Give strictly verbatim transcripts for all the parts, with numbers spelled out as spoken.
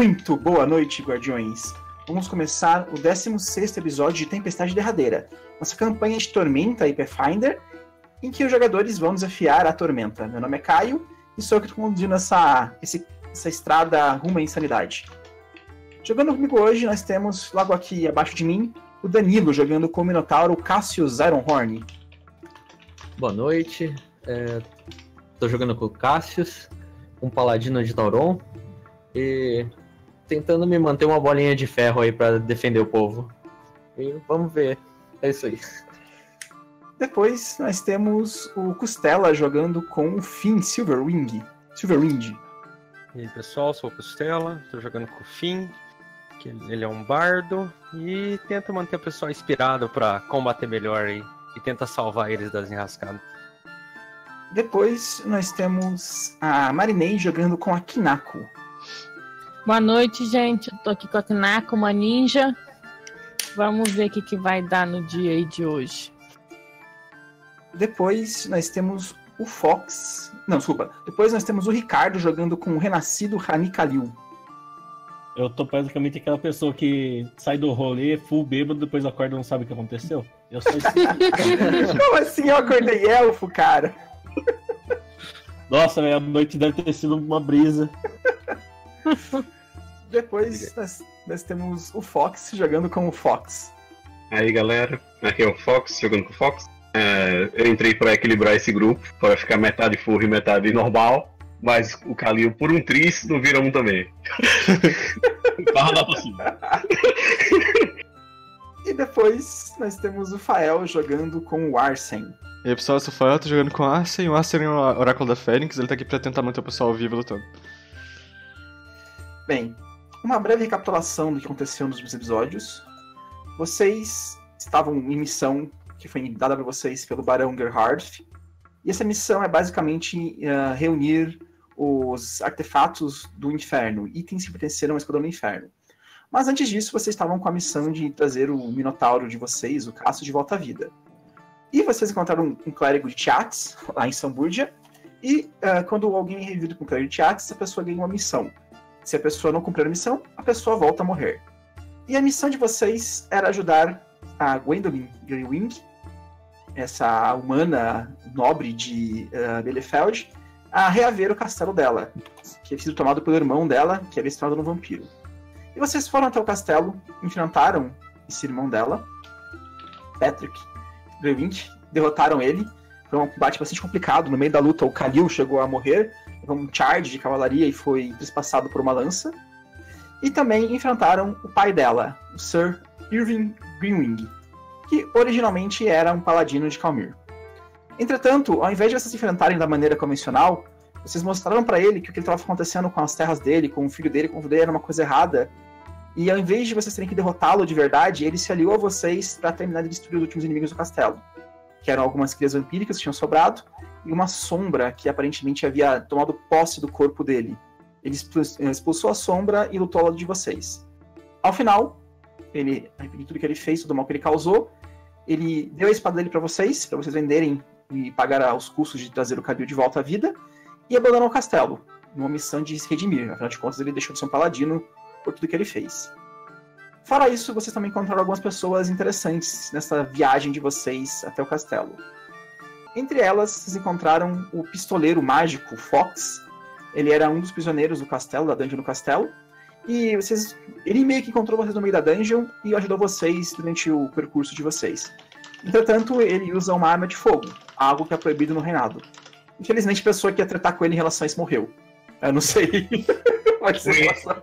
Muito boa noite, guardiões! Vamos começar o décimo sexto episódio de Tempestade Derradeira, nossa campanha de Tormenta e Pathfinder, em que os jogadores vão desafiar a Tormenta. Meu nome é Caio e sou eu que estou conduzindo essa, esse, essa estrada rumo à insanidade. Jogando comigo hoje, nós temos, logo aqui abaixo de mim, o Danilo, jogando com o Minotauro Cassius Ironhorn. Boa noite, estou é, jogando com o Cassius, um paladino de Tauron, e tentando me manter uma bolinha de ferro aí para defender o povo. E vamos ver, é isso aí. Depois nós temos o Costela jogando com o Finn Silverwing. Silverwing. E aí pessoal, sou o Costela, estou jogando com o Finn, que ele é um bardo, e tenta manter o pessoal inspirado para combater melhor aí, e tenta salvar eles das enrascadas. Depois nós temos a Marinei jogando com a Kinako. Boa noite, gente, eu tô aqui com a Kinako, uma ninja. Vamos ver o que, que vai dar no dia aí de hoje. Depois nós temos o Fox. Não, desculpa. Depois nós temos o Ricardo jogando com o renascido Hani Kalil. Eu tô praticamente aquela pessoa que sai do rolê, full bêbado, depois acorda e não sabe o que aconteceu. Eu sou esse... Como assim eu acordei elfo, cara? Nossa, velho, a noite deve ter sido uma brisa. Depois nós, nós temos o Fox jogando com o Fox. Aí, galera, aqui é o Fox jogando com o Fox. É, eu entrei pra equilibrar esse grupo, pra ficar metade furry e metade normal. Mas o Kalil, por um tris, não vira um também. E depois nós temos o Fael jogando com o Arsene. E aí pessoal, eu sou o Fael, tô jogando com o Arsene. O Arsene é o Oráculo da Fênix, ele tá aqui pra tentar manter o pessoal vivo lutando. Bem, uma breve recapitulação do que aconteceu nos últimos episódios. Vocês estavam em missão que foi dada pra vocês pelo Barão Gerhardt. E essa missão é basicamente uh, reunir os artefatos do inferno, itens que pertenceram ao Esquadrão do Inferno. Mas antes disso, vocês estavam com a missão de trazer o Minotauro de vocês, o Cassius, de volta à vida. E vocês encontraram um, um clérigo de Thyatis, lá em Samburgia, e uh, quando alguém é revivido com o clérigo de Thyatis, a pessoa ganha uma missão. Se a pessoa não cumprir a missão, a pessoa volta a morrer. E a missão de vocês era ajudar a Gwendolyn Greenwing, essa humana nobre de uh, Bielefeld, a reaver o castelo dela, que havia sido tomado pelo irmão dela, que havia se tornado um vampiro. E vocês foram até o castelo, enfrentaram esse irmão dela, Patrick Grewink, derrotaram ele. Foi um combate bastante complicado. No meio da luta, o Kalil chegou a morrer, levou um charge de cavalaria e foi trespassado por uma lança. E também enfrentaram o pai dela, o Sir Irving Greenwing, que originalmente era um paladino de Khalmyr. Entretanto, ao invés de vocês se enfrentarem da maneira convencional, vocês mostraram para ele que o que estava acontecendo com as terras dele, com o filho dele, com o filho dele, era uma coisa errada. E ao invés de vocês terem que derrotá-lo de verdade, ele se aliou a vocês para terminar de destruir os últimos inimigos do castelo, que eram algumas crias vampíricas que tinham sobrado, e uma sombra que aparentemente havia tomado posse do corpo dele. Ele expulsou a sombra e lutou ao lado de vocês. Ao final, ele arrependido de tudo que ele fez, tudo o mal que ele causou, ele deu a espada dele para vocês, para vocês venderem e pagar os custos de trazer o Kalil de volta à vida, e abandonou o castelo, numa missão de se redimir. Afinal de contas, ele deixou de ser um paladino por tudo que ele fez. Fora isso, vocês também encontraram algumas pessoas interessantes nessa viagem de vocês até o castelo. Entre elas, vocês encontraram o pistoleiro mágico Fox. Ele era um dos prisioneiros do castelo, da dungeon do castelo. E vocês, ele meio que encontrou vocês no meio da dungeon e ajudou vocês durante o percurso de vocês. Entretanto, ele usa uma arma de fogo, algo que é proibido no reinado. Infelizmente, a pessoa que ia tratar com ele em relação a isso morreu. Eu não sei. Pode ser relação...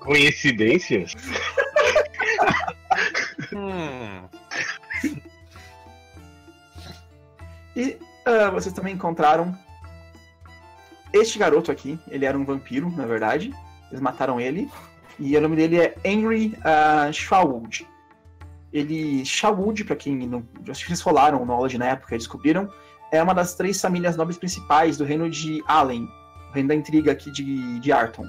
Coincidência? hum. E uh, vocês também encontraram este garoto aqui. Ele era um vampiro, na verdade. Eles mataram ele. E o nome dele é Henry uh, Shawood. Ele... Shawood, pra quem não... Acho que eles rolaram knowledge na época e descobriram. É uma das três famílias nobres principais do reino de Allen. O reino da intriga aqui de, de Arton.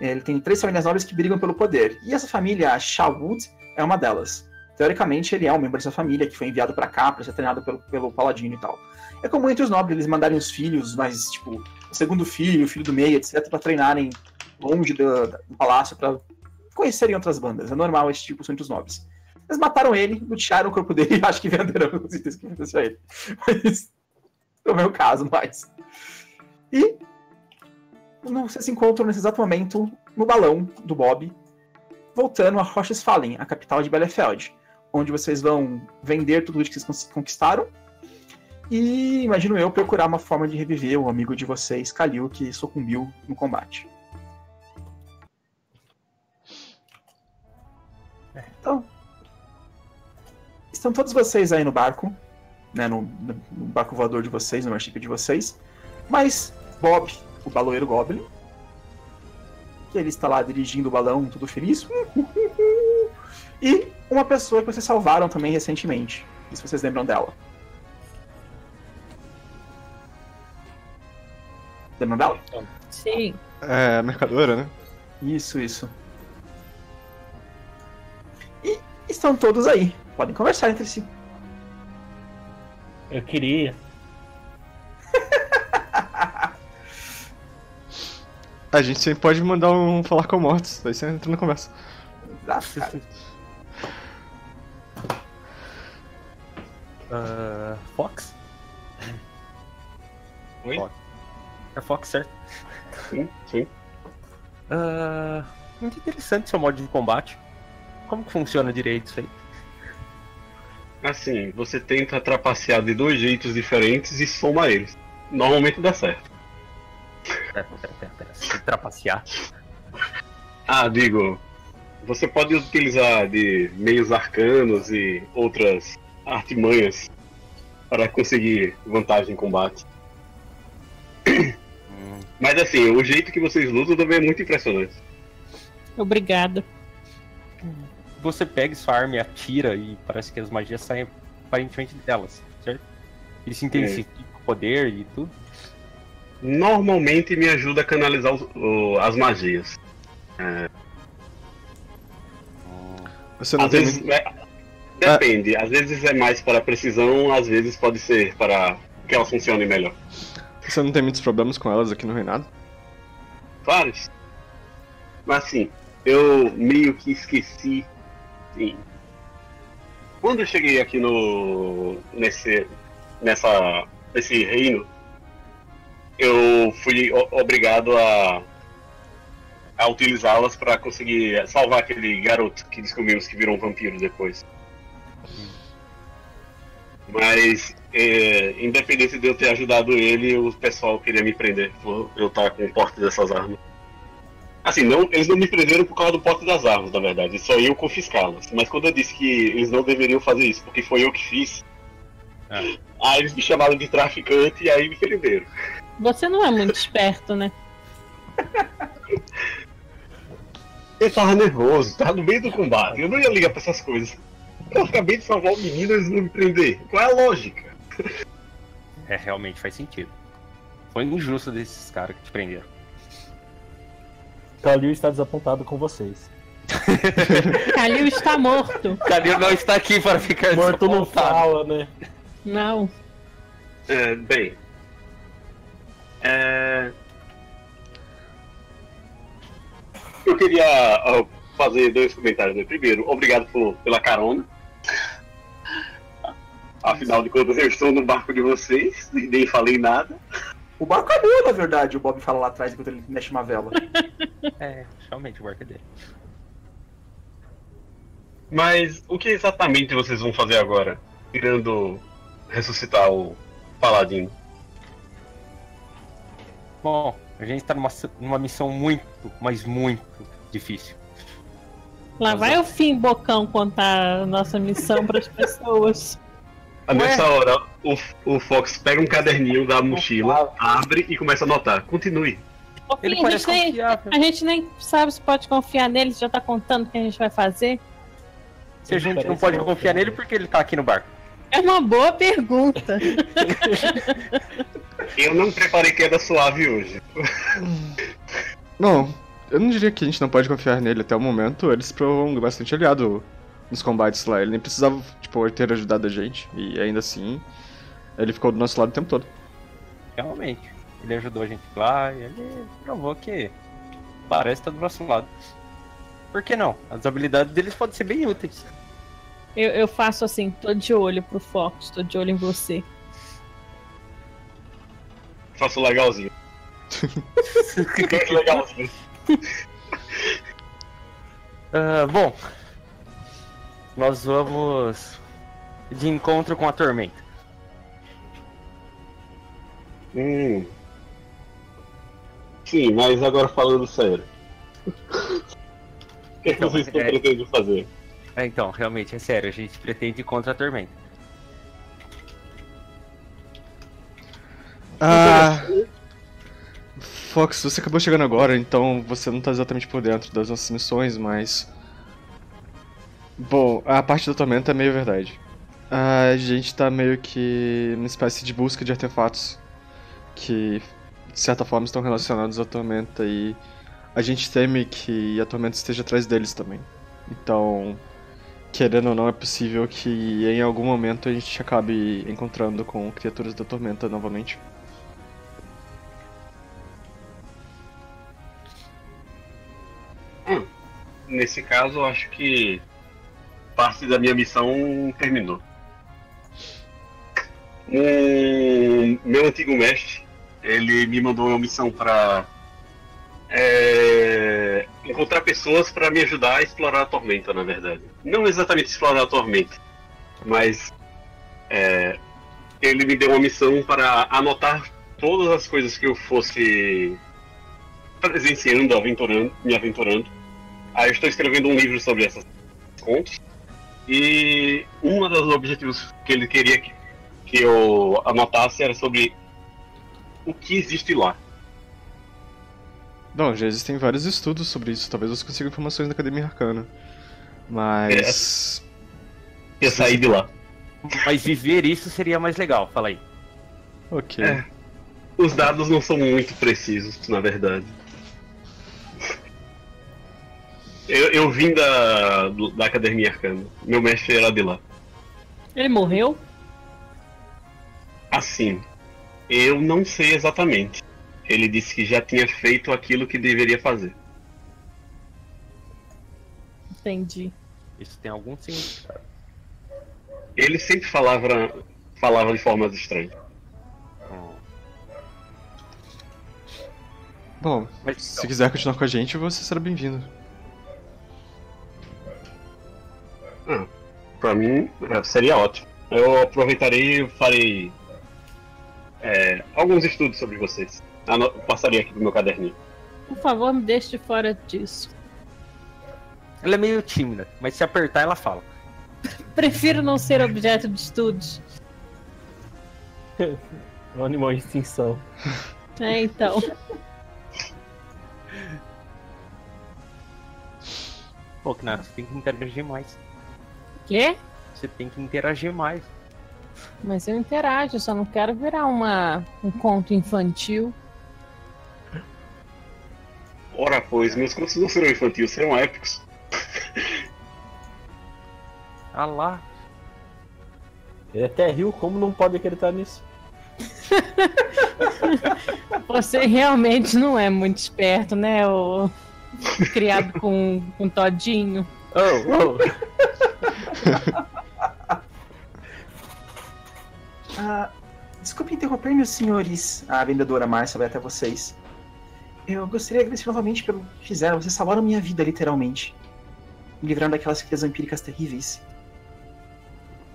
Ele tem três famílias nobres que brigam pelo poder. E essa família, a Shawood, é uma delas. Teoricamente, ele é um membro dessa família que foi enviado pra cá pra ser treinado pelo, pelo paladino e tal. É comum entre os nobres eles mandarem os filhos, mas tipo, o segundo filho, o filho do meio, etcétera, pra treinarem longe do, do palácio para conhecerem outras bandas. É normal esse tipo, são entre os nobres. Eles mataram ele, lutiaram o corpo dele e acho que venderam os itens que aconteceu a ele. Mas não é o caso mais. E vocês se encontram nesse exato momento no balão do Bob, voltando a Rochesfallen, a capital de Bielefeld, onde vocês vão vender tudo o que vocês conquistaram e, imagino eu, procurar uma forma de reviver o amigo de vocês, Kalil, que sucumbiu no combate. Então, estão todos vocês aí no barco, né, no, no barco voador de vocês, no airship de vocês, mas Bob, o baloeiro Goblin, que ele está lá dirigindo o balão, tudo feliz, e uma pessoa que vocês salvaram também recentemente, se vocês lembram dela. Lembram dela? Sim. É, a mercadora, né? Isso, isso. E estão todos aí. Podem conversar entre si. Eu queria. A gente sempre pode mandar um falar com mortos, aí você entra na conversa. Ah, uh, Fox? Oi? Fox. É Fox, certo? Sim, sim. Uh, muito interessante seu modo de combate. Como que funciona direito isso aí? Assim, você tenta trapacear de dois jeitos diferentes e soma eles. Normalmente dá certo. Pera, pera, pera, pera. Trapacear. Ah, digo, você pode utilizar de meios arcanos e outras artimanhas para conseguir vantagem em combate. Hum. Mas assim, o jeito que vocês lutam também é muito impressionante. Obrigado. Você pega sua arma e atira e parece que as magias saem aparentemente delas, certo? E se intensifica é. o poder e tudo. Normalmente me ajuda a canalizar os, o, as magias. É. Você não às tem... vezes é, depende, ah. às vezes é mais para precisão, às vezes pode ser para que elas funcionem melhor. Você não tem muitos problemas com elas aqui no reinado? Claro. Mas assim, eu meio que esqueci. Sim. Quando eu cheguei aqui no nesse nessa nesse reino, eu fui obrigado a, a utilizá-las para conseguir salvar aquele garoto que descobrimos que virou um vampiro depois. Mas, é, independente de eu ter ajudado ele, o pessoal queria me prender por eu estar com o porte dessas armas. Assim, não, eles não me prenderam por causa do porte das armas, na verdade, só eu confiscá-las. Mas quando eu disse que eles não deveriam fazer isso, porque foi eu que fiz, ah. aí eles me chamaram de traficante e aí me prenderam. Você não é muito esperto, né? Eu tava nervoso, tava no meio do combate. Eu não ia ligar pra essas coisas. Eu acabei de salvar o menino e eles não me prender. Qual é a lógica? É, realmente faz sentido. Foi injusto desses caras que te prenderam. Kalil está desapontado com vocês. Kalil está morto. Kalil não está aqui para ficar morto desapontado. Morto não fala, né? Não. É, bem... É... Eu queria fazer dois comentários, né? Primeiro, obrigado por, pela carona. Afinal de contas, eu estou no barco de vocês e nem falei nada. O barco é meu, na verdade, o Bob fala lá atrás enquanto ele mexe uma vela. É, realmente o barco é dele. Mas o que exatamente vocês vão fazer agora? Tirando ressuscitar o Paladino. Bom, a gente tá numa, numa missão muito, mas muito difícil. Lá mas vai eu... o Fim Bocão contar a nossa missão pras pessoas. Ué? Nessa hora, o, o Fox pega um caderninho da mochila, abre e começa a anotar. Continue. Ô, Fim, Ele a, gente nem, a gente nem sabe se pode confiar nele, já tá contando o que a gente vai fazer. Se a gente não pode confiar nele, por que ele tá aqui no barco? É uma boa pergunta. Eu não preparei queda suave hoje. Não, eu não diria que a gente não pode confiar nele até o momento. Eles provam bastante aliado nos combates lá. Ele nem precisava, tipo, ter ajudado a gente. E ainda assim, ele ficou do nosso lado o tempo todo. Realmente, ele ajudou a gente lá e ele provou que parece estar do nosso lado. Por que não? As habilidades deles podem ser bem úteis. Eu, eu faço assim, tô de olho pro Fox, tô de olho em você. Faço legalzinho. Faço legalzinho. uh, bom, nós vamos de encontro com a Tormenta. Hum. Sim, mas agora falando sério. O que, então, que vocês é... pretendem fazer? É, então, realmente, é sério, a gente pretende ir contra a Tormenta. Ah... Fox, você acabou chegando agora, então você não tá exatamente por dentro das nossas missões, mas... Bom, a parte da Tormenta é meio verdade. A gente tá meio que numa espécie de busca de artefatos que, de certa forma, estão relacionados à Tormenta e... A gente teme que a Tormenta esteja atrás deles também. Então, querendo ou não, é possível que em algum momento a gente acabe encontrando com criaturas da Tormenta novamente. Hum, nesse caso, eu acho que parte da minha missão terminou. Um, meu antigo mestre, ele me mandou uma missão para... É... encontrar pessoas para me ajudar a explorar a Tormenta, na verdade. Não exatamente explorar a Tormenta, mas é... ele me deu uma missão para anotar todas as coisas que eu fosse presenciando, aventurando, me aventurando. Aí eu estou escrevendo um livro sobre essas contas. E um dos objetivos que ele queria que, que eu anotasse era sobre o que existe lá. Não, já existem vários estudos sobre isso. Talvez você consiga informações na Academia Arcana. Mas... É. Eu saí de lá. Mas viver isso seria mais legal, fala aí. Ok. É. Os dados não são muito precisos, na verdade. Eu, eu vim da, da Academia Arcana. Meu mestre era de lá. Ele morreu? Assim, eu não sei exatamente. Ele disse que já tinha feito aquilo que deveria fazer. Entendi. Isso tem algum sentido? Ele sempre falava, falava de formas estranhas. Bom, mas, se então... quiser continuar com a gente, você será bem-vindo. Ah, pra mim, seria ótimo. Eu aproveitarei e farei é, alguns estudos sobre vocês. Eu passaria aqui pro meu caderninho. Por favor, me deixe fora disso. Ela é meio tímida, mas se apertar ela fala. Prefiro não ser objeto de estudos. Um animal em extinção. É, então. Pô, Kinako, você tem que interagir mais. Quê? Você tem que interagir mais. Mas eu interajo, eu só não quero virar uma, um conto infantil. Ora, pois, meus contos não serão infantis, serão épicos. Ah lá. Ele até riu, como não pode acreditar nisso? Você realmente não é muito esperto, né? O... Criado com, com todinho. Oh, oh. ah, desculpe interromper, meus senhores. A vendedora Marcia vai até vocês. Eu gostaria de agradecer novamente pelo que fizeram. Vocês salvaram minha vida, literalmente. Me livraram daquelas crias vampíricas terríveis.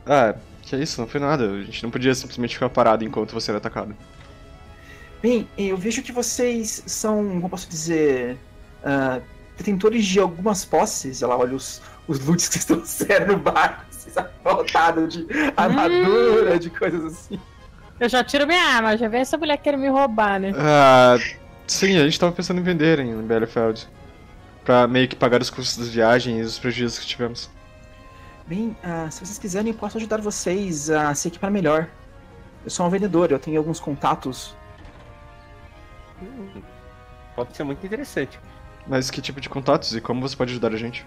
Ah, que isso, não foi nada. A gente não podia simplesmente ficar parado enquanto você era atacado. Bem, eu vejo que vocês são, como posso dizer, uh, detentores de algumas posses. Olha lá, olha os, os loots que vocês trouxeram no barco. Vocês apontaram de armadura, hum. de coisas assim. Eu já tiro minha arma, já vi essa mulher querendo me roubar, né? Ah... Sim, a gente tava pensando em vender em Bielefeld, pra meio que pagar os custos das viagens e os prejuízos que tivemos. Bem, uh, se vocês quiserem, eu posso ajudar vocês a se equipar melhor. Eu sou um vendedor, eu tenho alguns contatos. Hum, pode ser muito interessante. Mas que tipo de contatos e como você pode ajudar a gente?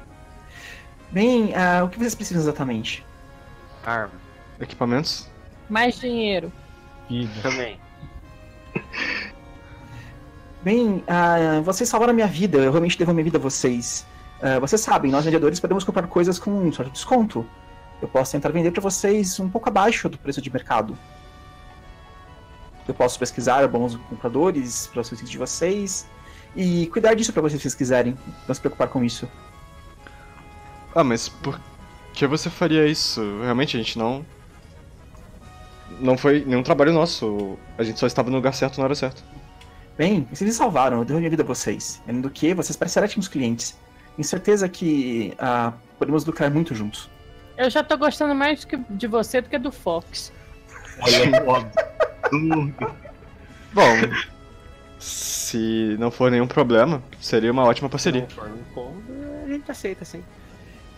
Bem, uh, o que vocês precisam exatamente? Arma. Equipamentos? Mais dinheiro. Vida. Também. Bem, uh, vocês salvaram a minha vida, eu realmente devo minha vida a vocês. Uh, vocês sabem, nós mediadores podemos comprar coisas com um certo desconto. Eu posso tentar vender para vocês um pouco abaixo do preço de mercado. Eu posso pesquisar bons compradores para os serviços de vocês e cuidar disso para vocês se vocês quiserem, não se preocupar com isso. Ah, mas por que você faria isso? Realmente a gente não... Não foi nenhum trabalho nosso, a gente só estava no lugar certo na hora certa. Bem, vocês me salvaram, eu dei minha vida a vocês. Além do que, vocês parecem ótimos clientes. Tenho certeza que ah, podemos lucrar muito juntos. Eu já tô gostando mais de você do que do Fox. Olha, Bob. Bom, se não for nenhum problema, seria uma ótima parceria. Se não for nenhum problema, a gente aceita, sim.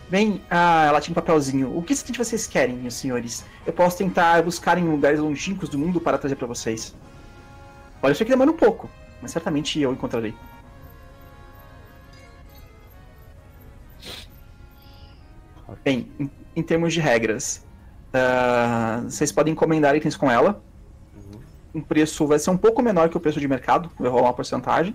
Bem, ah, ela tinha um papelzinho. O que vocês querem, meus senhores? Eu posso tentar buscar em lugares longínquos do mundo para trazer para vocês. Pode ser que demore um pouco, mas certamente eu encontrarei. Bem, em, em termos de regras, uh, vocês podem encomendar itens com ela. O um preço vai ser um pouco menor que o preço de mercado, vai rolar uma porcentagem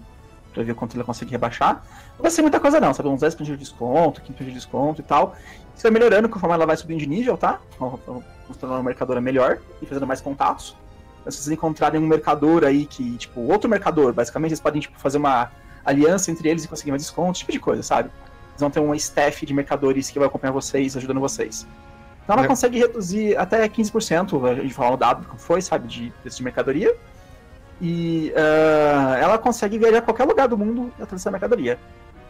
pra ver quanto ela consegue rebaixar. Não vai ser muita coisa não, sabe? Uns dez por cento de desconto, quinze por cento de desconto e tal. Isso vai melhorando conforme ela vai subindo de nível, tá? Mostrando uma mercadora melhor e fazendo mais contatos. Mas se vocês encontrarem um mercador aí que, tipo, outro mercador, basicamente eles podem, tipo, fazer uma aliança entre eles e conseguir mais descontos, tipo de coisa, sabe? Eles vão ter uma staff de mercadores que vai acompanhar vocês, ajudando vocês. Então ela é. consegue reduzir até quinze por cento, a gente falar o dado que foi, sabe, de preço de mercadoria. E uh, ela consegue viajar a qualquer lugar do mundo atrás da mercadoria.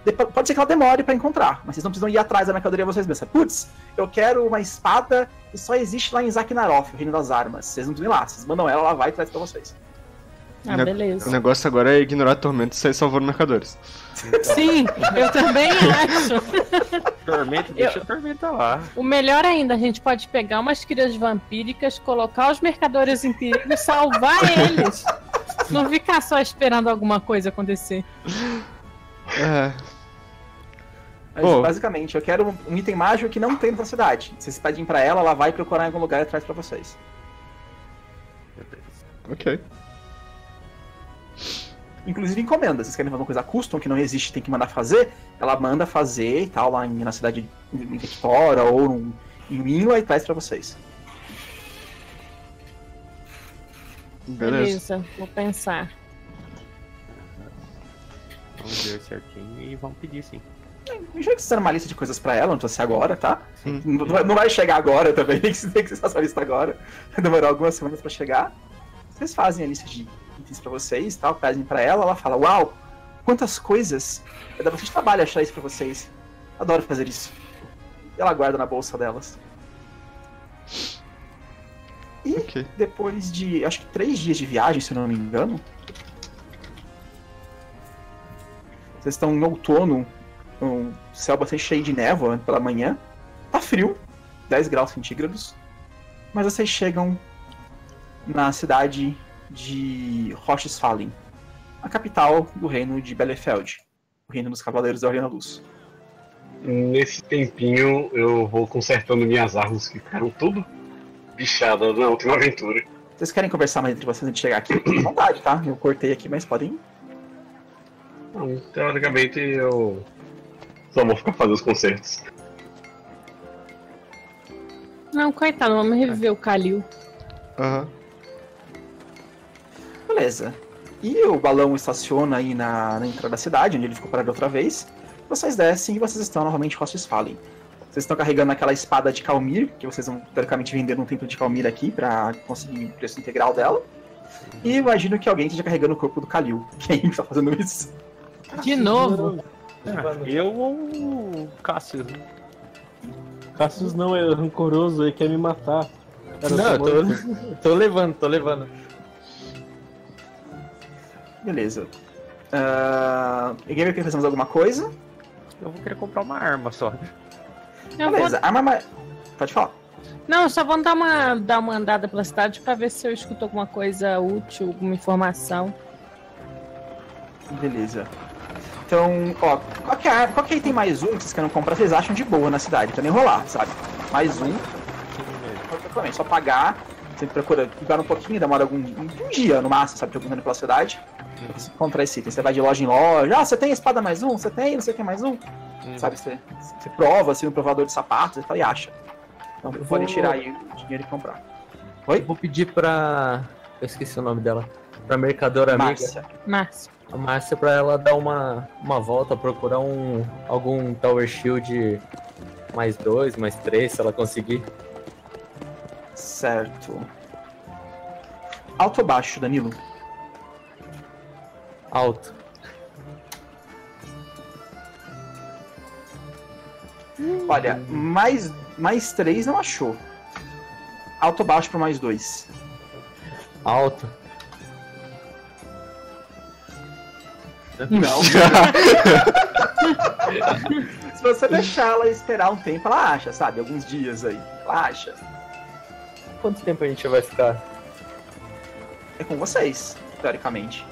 Depois, pode ser que ela demore pra encontrar, mas vocês não precisam ir atrás da mercadoria vocês mesmos. Putz, eu quero uma espada que só existe lá em Zaknaroth, o reino das armas. Vocês não precisam ir lá, vocês mandam ela, ela vai e traz pra vocês. Ah, beleza. O negócio agora é ignorar a tormenta e sair salvando mercadores. Sim, eu também acho. Tormenta, deixa eu... a tormenta lá. O melhor ainda, a gente pode pegar umas crias vampíricas, colocar os mercadores em perigo e salvar eles. Não ficar só esperando alguma coisa acontecer. É. Mas, oh. basicamente, eu quero um item mágico que não tem na cidade. Vocês pedem pra ela, ela vai procurar em algum lugar e traz pra vocês. Ok. Inclusive encomenda, vocês querem fazer uma coisa custom que não existe, tem que mandar fazer, ela manda fazer e tal, lá em, na cidade de Victoria ou um, em Winla e traz pra vocês. Beleza, Beleza vou pensar. Vamos ver certinho e vamos pedir sim. Eu já que vocês uma lista de coisas pra ela, não tô assim agora, tá? Sim. Não, não vai chegar agora também, tem que, tem que fazer essa lista agora, vai demorar algumas semanas pra chegar. Vocês fazem a lista de itens pra vocês, tal, pedem pra ela, ela fala, uau, quantas coisas, vai dar bastante trabalho achar isso pra vocês, adoro fazer isso. E ela guarda na bolsa delas. E okay. depois de, acho que três dias de viagem, se eu não me engano, vocês estão em outono, um céu bastante cheio de névoa pela manhã, tá frio, dez graus centígrados, mas vocês chegam na cidade de Rochesfallen, a capital do reino de Bielefeld, o reino dos Cavaleiros da Ordem da Luz. Nesse tempinho eu vou consertando minhas armas que ficaram tudo bichada na última aventura. Vocês querem conversar mais entre vocês antes de chegar aqui? Fique à vontade, tá? Eu cortei aqui, mas podem. Não, teoricamente eu só vou ficar fazendo os concertos. Não, coitado, vamos reviver o Kalil. Aham. Uhum. Beleza. E o balão estaciona aí na, na entrada da cidade, onde ele ficou parado outra vez. Vocês descem e vocês estão novamente em Rochesfallen. Vocês estão carregando aquela espada de Khalmyr, que vocês vão teoricamente vender num templo de Khalmyr aqui pra conseguir o preço integral dela. E imagino que alguém esteja carregando o corpo do Kalil. Quem está fazendo isso? De novo? Eu ou o Cassius? Cassius não, é rancoroso, ele quer me matar. Era não, eu tô, tô levando, tô levando. Beleza. Uh, e quer fazer mais alguma coisa? Eu vou querer comprar uma arma só. Eu Beleza, vou... arma mais. Pode falar. Não, só vamos dar uma, dar uma andada pela cidade pra ver se eu escuto alguma coisa útil, alguma informação. Beleza. Então, ó, qualquer, qualquer item mais um que vocês queiram comprar, vocês acham de boa na cidade, pra nem rolar, sabe? Mais um. Só pagar Sempre procura jogar um pouquinho, demora algum um dia no máximo, sabe, jogando pela cidade. Uhum. Você encontra esse item, você vai de loja em loja, ah, você tem espada mais um, você tem não sei o que mais um. Uhum. Sabe, você, você prova assim no provador de sapatos e tal e acha. Então eu pode vou... tirar aí o dinheiro e comprar. Oi? Vou pedir pra... eu esqueci o nome dela. Pra mercadora Marcia. Amiga. Marcia. A Marcia pra ela dar uma, uma volta, procurar um algum Tower Shield mais dois, mais três, se ela conseguir. Certo. Alto ou baixo, Danilo? Alto. Hum. Olha, mais, mais três não achou. Alto ou baixo para mais dois? Alto. Não. Se você deixar ela esperar um tempo, ela acha, sabe? Alguns dias aí. Ela acha. Quanto tempo a gente vai ficar? É com vocês, teoricamente.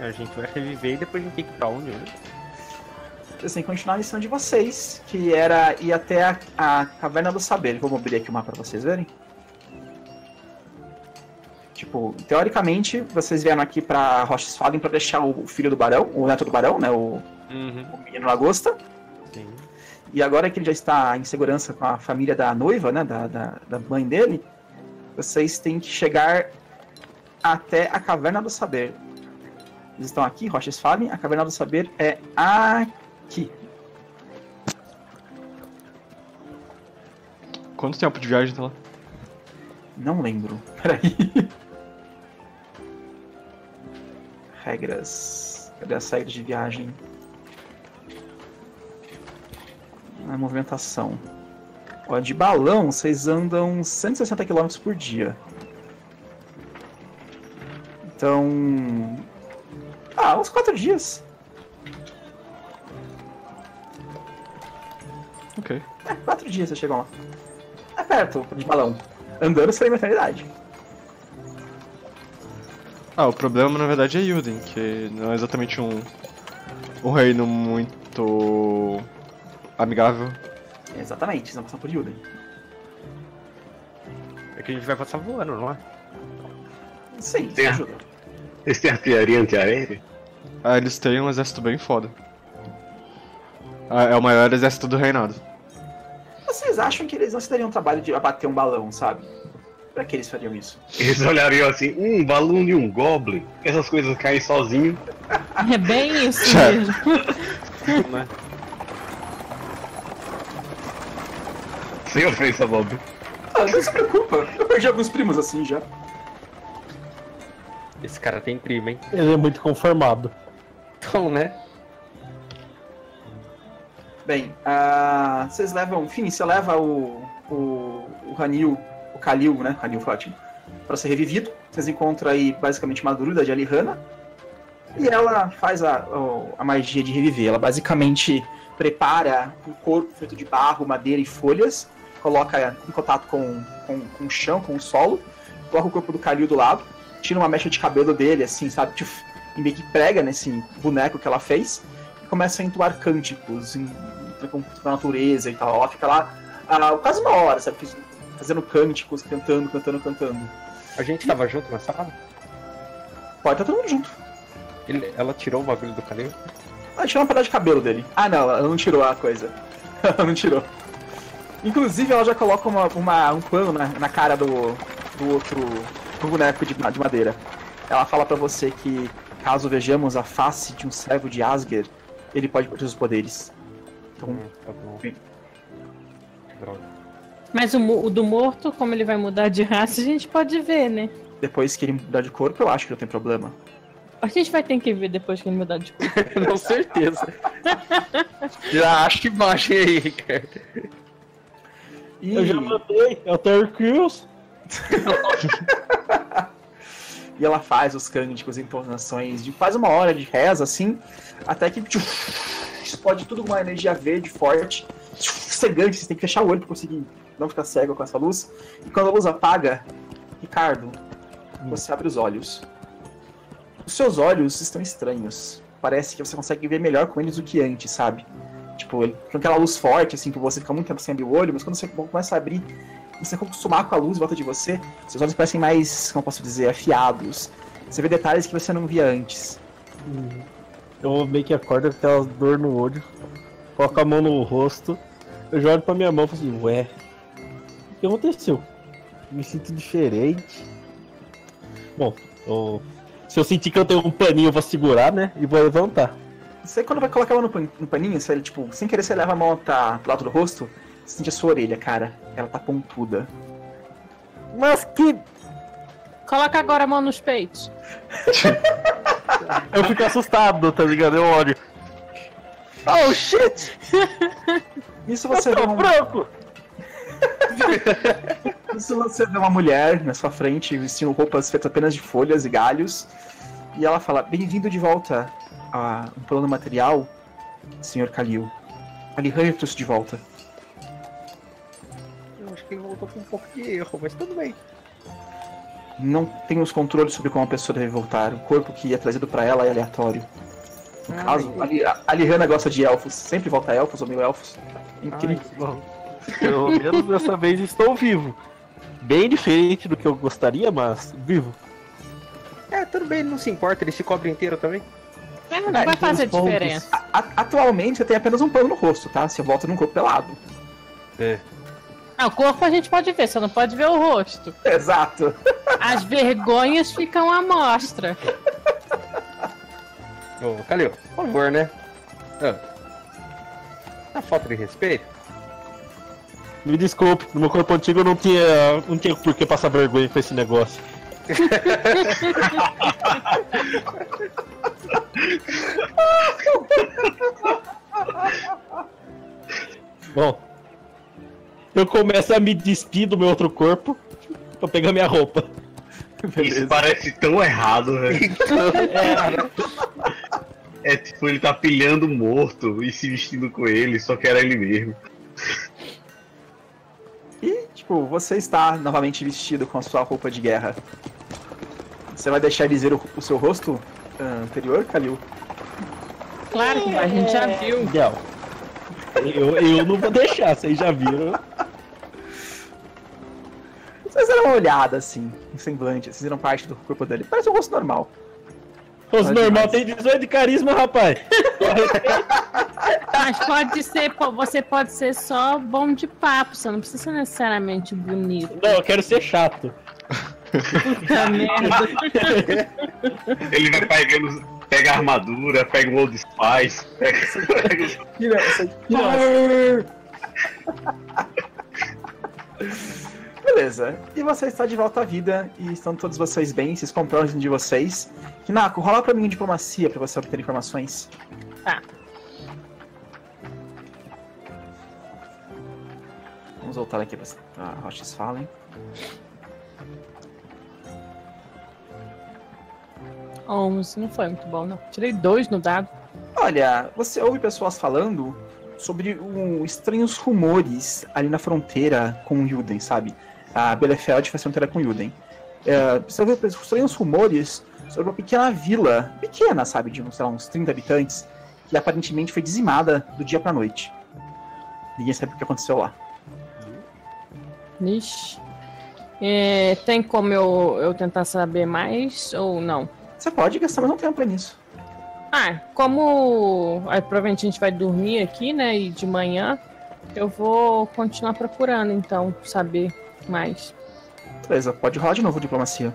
A gente vai reviver e depois a gente tem que ir pra onde, né? Assim, continuar a missão de vocês, que era ir até a, a Caverna do Saber. Vamos abrir aqui o mapa pra vocês verem. Tipo, teoricamente, vocês vieram aqui pra Rochesfallen pra deixar o filho do barão, o neto do barão, né? O, uhum. o menino Lagosta. Sim. E agora que ele já está em segurança com a família da noiva, né? Da, da, da mãe dele. Vocês têm que chegar até a Caverna do Saber. Eles estão aqui, Rochesfallen. A Caverna do Saber é aqui. Quanto tempo de viagem tá lá? Não lembro. Peraí. Regras. Cadê as regras de viagem? A movimentação. Ó, de balão, vocês andam cento e sessenta quilômetros por dia. Então... ah, uns quatro dias. Ok. É, quatro dias vocês chegam lá. É perto, de balão. Andando seria maternidade. Ah, o problema na verdade é Yuden, que não é exatamente um... um reino muito... amigável. Exatamente, vocês vão passar por Yuden. É que a gente vai passar voando, não é? Sim, tem ajuda. Eles têm artilharia antiaérea? Ah, eles têm um exército bem foda. Ah, é o maior exército do reinado. Vocês acham que eles não se dariam o trabalho de abater um balão, sabe? Pra que eles fariam isso? Eles olhariam assim, um balão de um goblin, essas coisas caem sozinho. É bem isso mesmo. Sem ofensa, Bob. Ah, não se preocupa, eu perdi alguns primos assim já. Esse cara tem primo, hein? Ele é muito conformado. Então, né? Bem, uh, vocês levam... enfim, você leva o... o, o Hanil... o Kalil, né? Hanil foi ótimo. Pra ser revivido. Vocês encontram aí, basicamente, uma druida de Alihanna. E ela faz a, a magia de reviver. Ela, basicamente... prepara um corpo feito de barro, madeira e folhas, coloca em contato com, com, com o chão, com o solo, coloca o corpo do Kalil do lado, tira uma mecha de cabelo dele, assim, sabe, tchuf, e meio que prega nesse boneco que ela fez, e começa a entoar cânticos, em, com a natureza e tal. Ela fica lá ah, quase uma hora, sabe, fazendo cânticos, cantando, cantando, cantando. A gente tava e... junto na sala? Pode estar todo mundo junto. Ele, ela tirou o bagulho do Kalil? Ela tirou uma pedaço de cabelo dele. Ah, não, ela não tirou a coisa. Ela não tirou. Inclusive, ela já coloca uma, uma, um pano na, na cara do, do outro do boneco de, de madeira. Ela fala pra você que, caso vejamos a face de um servo de Asger, ele pode perder os poderes. Então, hum, tá bom. Droga. Mas o, o do morto, como ele vai mudar de raça, a gente pode ver, né? Depois que ele mudar de corpo, eu acho que não tem problema. A gente vai ter que ver depois que ele mudar de cor. Com certeza. Já acho que baixa aí, Ricardo. E... eu já mandei, é o Terry Crews. E ela faz os cânticos, entonações de quase uma hora de reza, assim, até que tchuf, explode tudo com uma energia verde forte, tchuf, cegante, você tem que fechar o olho pra conseguir não ficar cego com essa luz. E quando a luz apaga, Ricardo, hum. você abre os olhos. Os seus olhos estão estranhos. Parece que você consegue ver melhor com eles do que antes, sabe? Tipo, ele tem aquela luz forte, assim, que você fica muito tempo sem abrir o olho, mas quando você começa a abrir, você acostumar com a luz em volta de você, seus olhos parecem mais, como posso dizer, afiados. Você vê detalhes que você não via antes. Hum. Eu meio que acordo com aquela dor no olho, coloco a mão no rosto, eu jogo pra minha mão e falo assim, ué, o que aconteceu? Me sinto diferente. Bom, eu... se eu sentir que eu tenho um paninho, eu vou segurar, né? E vou levantar. Você quando vai colocar a mão no paninho, você, tipo, sem querer você leva a mão pra, pro lado do rosto, você sente a sua orelha, cara. Ela tá pontuda. Mas que... Coloca agora a mão nos peitos. Eu fico assustado, tá ligado? Eu olho. Oh, shit! Isso você vê um... branco! Isso você vê uma mulher na sua frente, vestindo roupas feitas apenas de folhas e galhos. E ela fala, bem-vindo de volta a um plano material, senhor Kalil. Alihan trouxe de volta. Eu acho que ele voltou com um pouco de erro, mas tudo bem. Não tenho os controles sobre como a pessoa deve voltar. O corpo que é trazido pra ela é aleatório. No Ai, caso, a Lihana gosta de elfos. Sempre volta elfos ou meio elfos. Incrível. Ai, pelo menos dessa vez estou vivo. Bem diferente do que eu gostaria, mas vivo. É, tudo bem, ele não se importa, ele se cobre inteiro também. É, não, não vai fazer diferença. A, a, atualmente eu tenho apenas um pano no rosto, tá? Você volta num corpo pelado. É. Ah, o corpo a gente pode ver, você não pode ver o rosto. Exato. As vergonhas ficam à mostra. Ô, Kalil, por favor, né? Ah, falta de respeito. Me desculpe, no meu corpo antigo eu não tinha, não tinha por que passar vergonha com esse negócio. Bom, eu começo a me despir do meu outro corpo pra pegar minha roupa. Beleza. Isso parece tão errado, velho. É. É tipo, ele tá pilhando morto e se vestindo com ele, só que era ele mesmo. E, tipo, você está novamente vestido com a sua roupa de guerra. Você vai deixar eles ver o, o seu rosto anterior, Kalil? Claro que é. A gente já viu. Não. Eu, eu não vou deixar, vocês já viram. Vocês deram uma olhada assim, um semblante, vocês viram parte do corpo dele. Parece um rosto normal. Rosto normal tem dezoito de carisma, rapaz. Mas pode ser, você pode ser só bom de papo, você não precisa ser necessariamente bonito. Não, eu quero ser chato. Puta merda. Ele vai pegando. Pega a armadura, pega o Old Spice, pega... Tira, tira. Beleza, e você está de volta à vida e estão todos vocês bem, vocês compraram de vocês. Kinako, rola pra mim em diplomacia pra você obter informações. Tá. Vamos voltar aqui pra Rochesfallen. onze, não foi muito bom, não. Tirei dois no dado. Olha, você ouve pessoas falando sobre um, estranhos rumores ali na fronteira com o Yuden, sabe? A Bielefeld faz fronteira com o Yuden. É, você ouve estranhos rumores sobre uma pequena vila, pequena, sabe, de sei lá, uns trinta habitantes, que aparentemente foi dizimada do dia pra noite. Ninguém sabe o que aconteceu lá. Ixi. É, tem como eu, eu tentar saber mais ou não? Você pode gastar mais um tempo nisso. Ah, como aí, provavelmente a gente vai dormir aqui, né? E de manhã eu vou continuar procurando, então, saber mais. Beleza, pode rolar de novo diplomacia.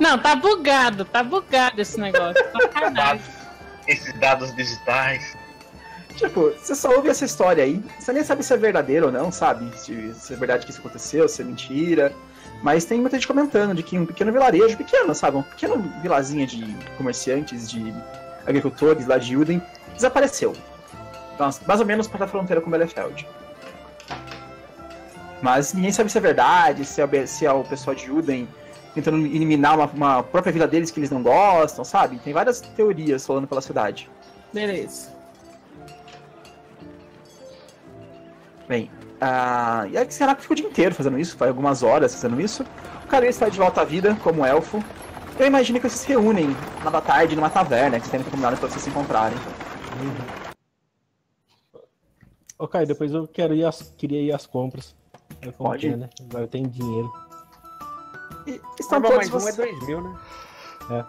Não, tá bugado, tá bugado esse negócio. Sacanagem. Esses dados digitais. Tipo, você só ouve essa história aí, você nem sabe se é verdadeiro ou não, sabe? Se, se é verdade que isso aconteceu, se é mentira. Mas tem muita gente comentando de que um pequeno vilarejo, pequeno, sabe? Um pequeno vilazinha de comerciantes, de agricultores lá de Yuden, desapareceu. Então, mais ou menos para a fronteira com Bielefeld. Mas ninguém sabe se é verdade, se é, se é o pessoal de Yuden tentando eliminar uma, uma própria vila deles que eles não gostam, sabe? Tem várias teorias rolando pela cidade. Beleza. Bem, uh, e aí que será que fica o dia inteiro fazendo isso? Faz algumas horas fazendo isso. O Kalil está de volta à vida como elfo. Eu imagino que vocês se reúnem na tarde numa taverna, que vocês têm combinado para vocês se encontrarem. Uhum. Ok, depois eu quero ir às, queria ir às compras. Eu Pode. Comprei, né? Agora eu tenho dinheiro. E estão ah, todos vocês... Um é dois mil, né? É.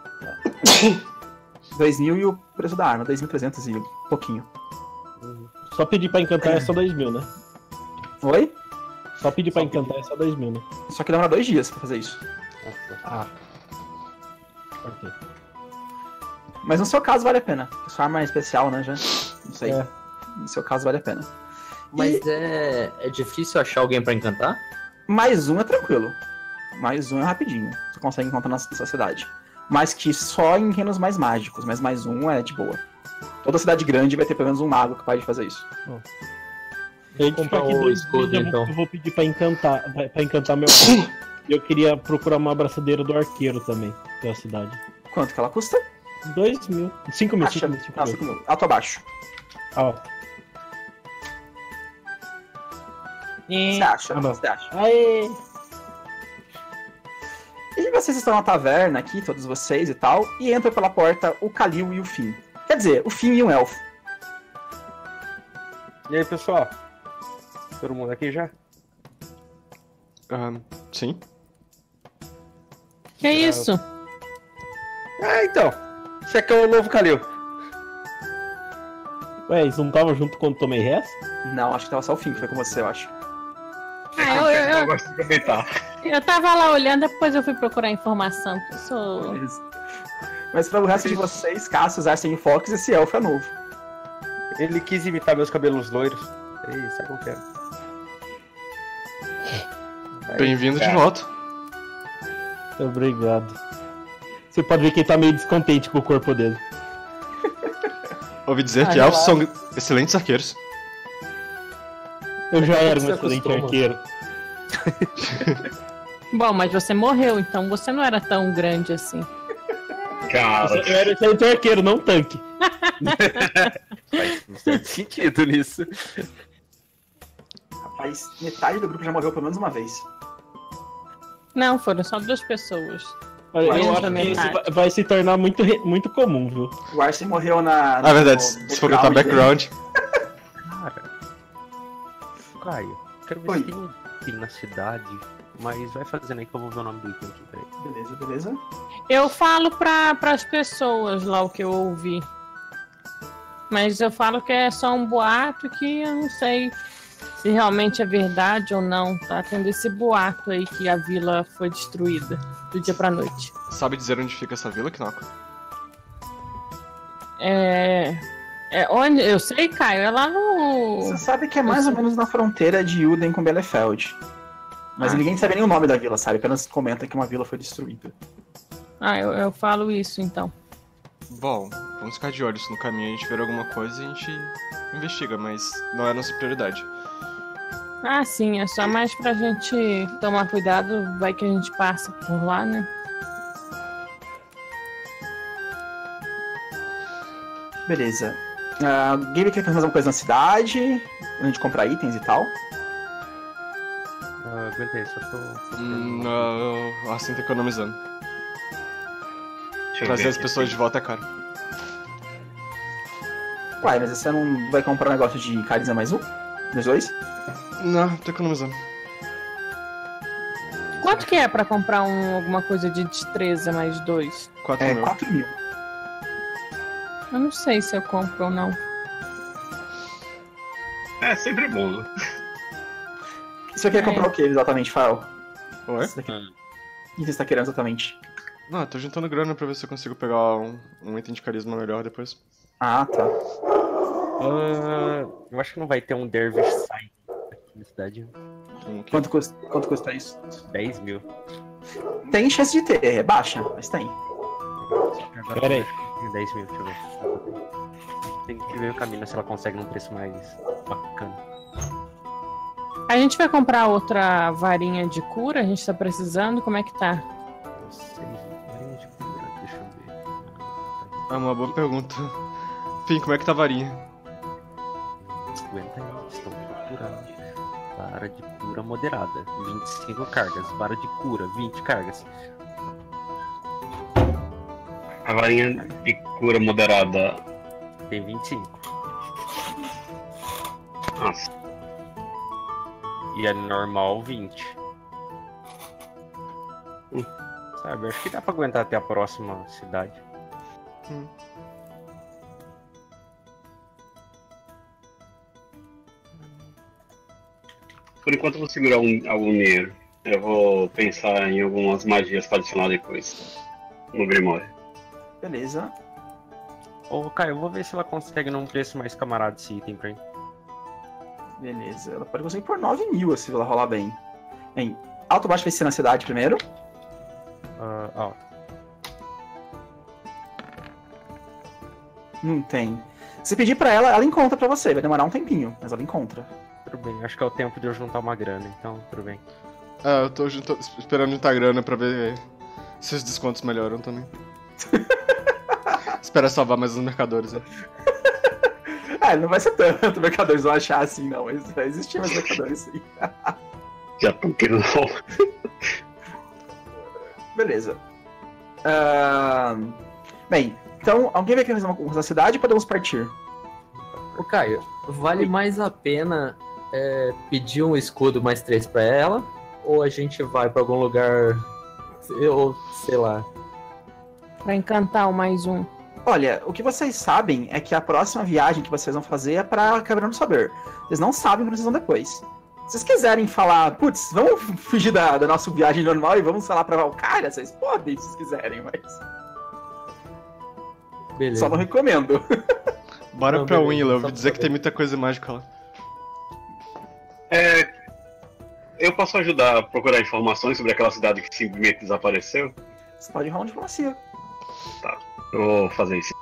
dois mil e o preço da arma, dois mil e trezentos e pouquinho. Uhum. Só pedir pra encantar é só dois mil, né? Oi? Só pedir pra só encantar pedir. É só dois mil, né? Só que demora dois dias pra fazer isso. Ah. Ok. Mas no seu caso vale a pena. Porque sua arma é especial, né? Já? Não sei. É. No seu caso vale a pena. Mas e... é... é difícil achar alguém pra encantar? Mais um é tranquilo. Mais um é rapidinho. Você consegue encontrar na sua cidade. Mas que só em reinos mais mágicos. Mas mais um é de boa. Toda cidade grande vai ter pelo menos um mago capaz de fazer isso. Oh. Eu, vou comprar o escudo, então. Eu vou pedir pra encantar, pra encantar meu pai. Eu queria procurar uma abraçadeira do arqueiro também, da cidade. Quanto que ela custa? dois mil. cinco mil, cinco mil. Ah, cinco mil. Alto abaixo. Alto. Você acha? Você acha? Aê! E vocês estão na taverna aqui, todos vocês e tal, e entram pela porta o Kalil e o Finn. Quer dizer, o Finn e um elfo. E aí, pessoal? Todo mundo aqui já? Um, sim. Que é isso? Ah, então. Esse aqui é o novo Kalil. Ué, eles não estavam junto quando tomei resto? Não, acho que tava só o Finn que foi com você, eu acho. Ah, eu, eu, eu gosto de aproveitar. Eu tava lá olhando, depois eu fui procurar informação. Eu sou... Mas para o resto de vocês, Cassius, Arsene e Fox, esse elfo é novo. Ele quis imitar meus cabelos loiros. Ei, sabe o que é? Bem-vindo de volta. Obrigado. Você pode ver que ele tá meio descontente com o corpo dele. Ouvi dizer ah, que elfos são excelentes arqueiros. Eu já era um excelente arqueiro. Bom, mas você morreu, então você não era tão grande assim. Cara. Eu era excelente arqueiro, não tanque. Faz muito sentido nisso. Rapaz, metade do grupo já morreu pelo menos uma vez. Não, foram só duas pessoas. Eu acho que isso vai se tornar muito, muito comum, viu? O Arsene morreu na... na ah, verdade, no, se for contar background. Cara... Caio, quero ver Oi. se tem um item na cidade, mas vai fazendo aí que eu vou ver o nome do item aqui, peraí. Beleza, beleza. Eu falo pra, pras pessoas lá o que eu ouvi. Mas eu falo que é só um boato que eu não sei se realmente é verdade ou não. Tá tendo esse boato aí que a vila foi destruída do dia pra noite. Sabe dizer onde fica essa vila, Kinako? É... É onde? Eu sei, Caio, é lá no... Você sabe que é mais ou menos na fronteira de Yuden com Bielefeld. Mas ah, ninguém sabe nem o nome da vila, sabe? Apenas comenta que uma vila foi destruída. Ah, eu, eu falo isso, então. Bom, vamos ficar de olho. Se no caminho a gente ver alguma coisa, a gente investiga, mas não é a nossa prioridade. Ah, sim, é só mais pra gente tomar cuidado, vai que a gente passa por lá, né? Beleza. Uh, Gabe quer fazer mais uma coisa na cidade, onde comprar itens e tal. Uh, aguentei, só tô... Hum, uh, assim tá economizando. Deixa Trazer as pessoas aqui. De volta é caro. Uai, mas você não vai comprar um negócio de carisma mais um? Dos dois? Não, tô economizando. Quanto que é pra comprar um, alguma coisa de destreza mais dois? quatro é, mil. quatro mil. Eu não sei se eu compro ou não. É, sempre bom. Você quer é. comprar o que exatamente, Fael? Oi? Você tá... hum. O que você tá querendo exatamente? Não, eu tô juntando grana pra ver se eu consigo pegar um, um item de carisma melhor depois. Ah, tá. Uh, eu acho que não vai ter um Dervish Sign aqui na cidade. Um quanto, custa, quanto custa isso? dez mil. Tem chance de ter, é baixa, mas tem. Pera aí. dez mil, deixa eu ver. Tem que ver o caminho se ela consegue num preço mais bacana. A gente vai comprar outra varinha de cura? A gente tá precisando? Como é que tá? Não sei, varinha de cura, deixa eu ver. É uma boa pergunta. Fim, como é que tá a varinha? Aguenta aí, estão procurando. Vara de cura moderada, vinte e cinco cargas. Vara de cura, vinte cargas. A varinha de cura moderada tem vinte e cinco. Nossa. E a normal vinte. Hum. Sabe, acho que dá pra aguentar até a próxima cidade. Hum. Por enquanto eu vou segurar algum, algum dinheiro. Eu vou pensar em algumas magias para adicionar depois no Grimório. Beleza. Ô, Caio, eu vou ver se ela consegue num preço mais camarada esse item pra mim. Beleza, ela pode conseguir por nove mil se ela rolar bem. Bem, alto ou baixo vai ser na cidade primeiro? Uh, alto. Não tem. Se pedir pra ela, ela encontra pra você. Vai demorar um tempinho, mas ela encontra. Tudo bem, acho que é o tempo de eu juntar uma grana, então tudo bem. Ah, eu tô junto, esperando juntar grana pra ver se os descontos melhoram também. Espera salvar mais os mercadores aí. Ah, não vai ser tanto, mercadores vão achar assim, não. Vai existir mais mercadores sim. Já tô querendo. Beleza. Uh... Bem, então, alguém vai querer fazer uma coisa na cidade ou podemos partir? Ô, Caio, vale Oi. mais a pena é, pedir um escudo mais três pra ela? Ou a gente vai pra algum lugar, ou sei lá... Pra encantar o mais um. Olha, o que vocês sabem é que a próxima viagem que vocês vão fazer é pra Caverna do Saber. Vocês não sabem onde vocês vão depois. Se vocês quiserem falar, putz, vamos fugir da, da nossa viagem normal e vamos falar pra Valkyria, vocês podem, se vocês quiserem, mas... Beleza. Só não recomendo. Bora não, pra Winlow, eu ouvi dizer que tem muita coisa mágica lá. É... Eu posso ajudar a procurar informações sobre aquela cidade que simplesmente desapareceu? Você pode rolar uma diplomacia. Tá. Eu vou fazer isso.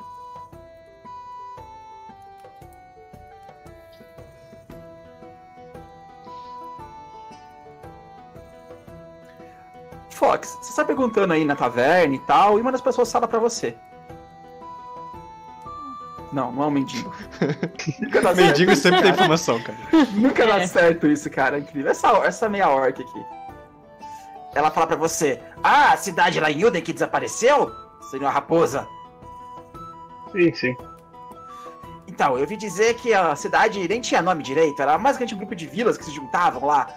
Fox, você está perguntando aí na taverna e tal, e uma das pessoas fala pra você. Não, não é um mendigo. Nunca dá certo. Mendigo sempre tem informação, cara. Nunca dá é. certo isso, cara. É incrível. Essa, essa meia orca aqui. Ela fala pra você, ah, a cidade lá em Yuden que desapareceu? Senhor Raposa. Sim, sim. Então, eu vi dizer que a cidade nem tinha nome direito, era mais que um grupo de vilas que se juntavam lá.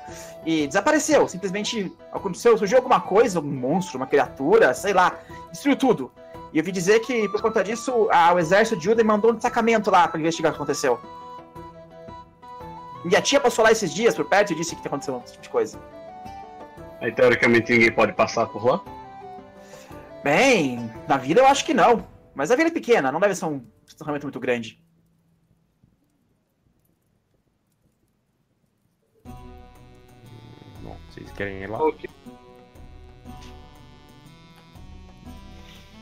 E desapareceu, simplesmente aconteceu, surgiu alguma coisa, um monstro, uma criatura, sei lá, destruiu tudo. E eu vi dizer que, por conta disso, a, o exército de Yuden mandou um destacamento lá pra investigar o que aconteceu. Minha tia passou lá esses dias por perto e disse que aconteceu um tipo de coisa. Aí, teoricamente, ninguém pode passar por lá? Bem, na vila eu acho que não. Mas a vila é pequena, não deve ser um destacamento muito grande. Bom, vocês querem ir lá? Ok.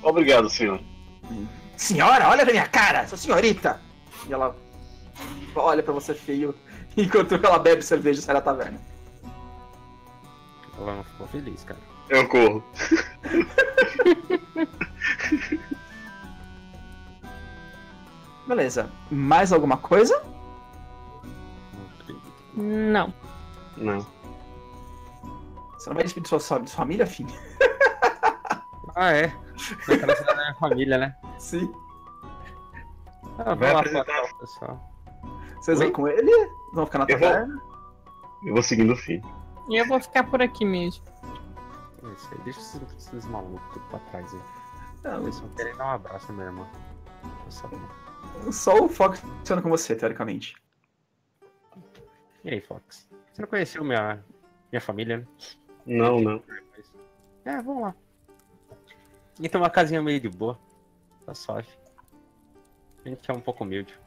Obrigado, senhor. Senhora, olha pra minha cara, sou senhorita. E ela olha pra você feio enquanto ela bebe cerveja e sai da taverna. Ela não ficou feliz, cara. Eu corro. Beleza. Mais alguma coisa? Não. Não. Você não vai despedir de sua família, filho? Ah, é. Naquela cidade da minha família, né? Sim. Ah, vai lá apresentar o pessoal. Vocês Oi? vão com ele? Vão ficar na taverna? Eu, eu vou seguindo o filho. E eu vou ficar por aqui mesmo. Isso aí, deixa esses, esses malucos tudo pra trás aí. Não, eles só querem dar um abraço na minha irmã. Só... só o Fox funciona com você, teoricamente. E aí, Fox? Você não conheceu minha, minha família, né? Não, não. É, vamos lá. E tem uma casinha meio de boa. Tá suave. A gente é um pouco humilde.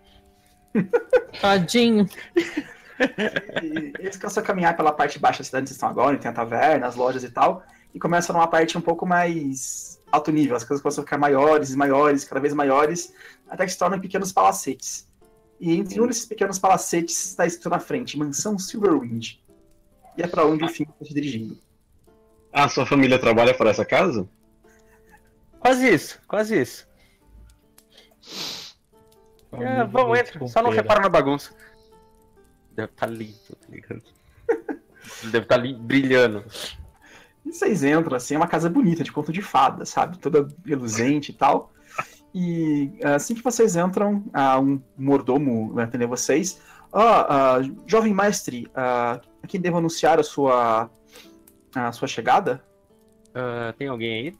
Tadinho. E eles começam a caminhar pela parte baixa da cidade onde vocês estão agora, onde tem a taverna, as lojas e tal, e começam numa parte um pouco mais alto nível, as coisas começam a ficar maiores e maiores, cada vez maiores, até que se tornam pequenos palacetes. E entre um desses pequenos palacetes está escrito na frente, Mansão Silverwing. E é pra onde o Finn está se dirigindo. Ah, sua família trabalha para essa casa? Quase isso, quase isso. Vamos, é, entra, só não repara na bagunça. Tá lindo, tá ligado? Ele deve estar ali brilhando. E vocês entram, assim, é uma casa bonita, de conto de fada, sabe? Toda reluzente e tal. E assim que vocês entram, uh, um mordomo vai atender vocês. Ah, oh, uh, jovem mestre, uh, a quem devo anunciar a sua, a sua chegada? Uh, tem alguém aí?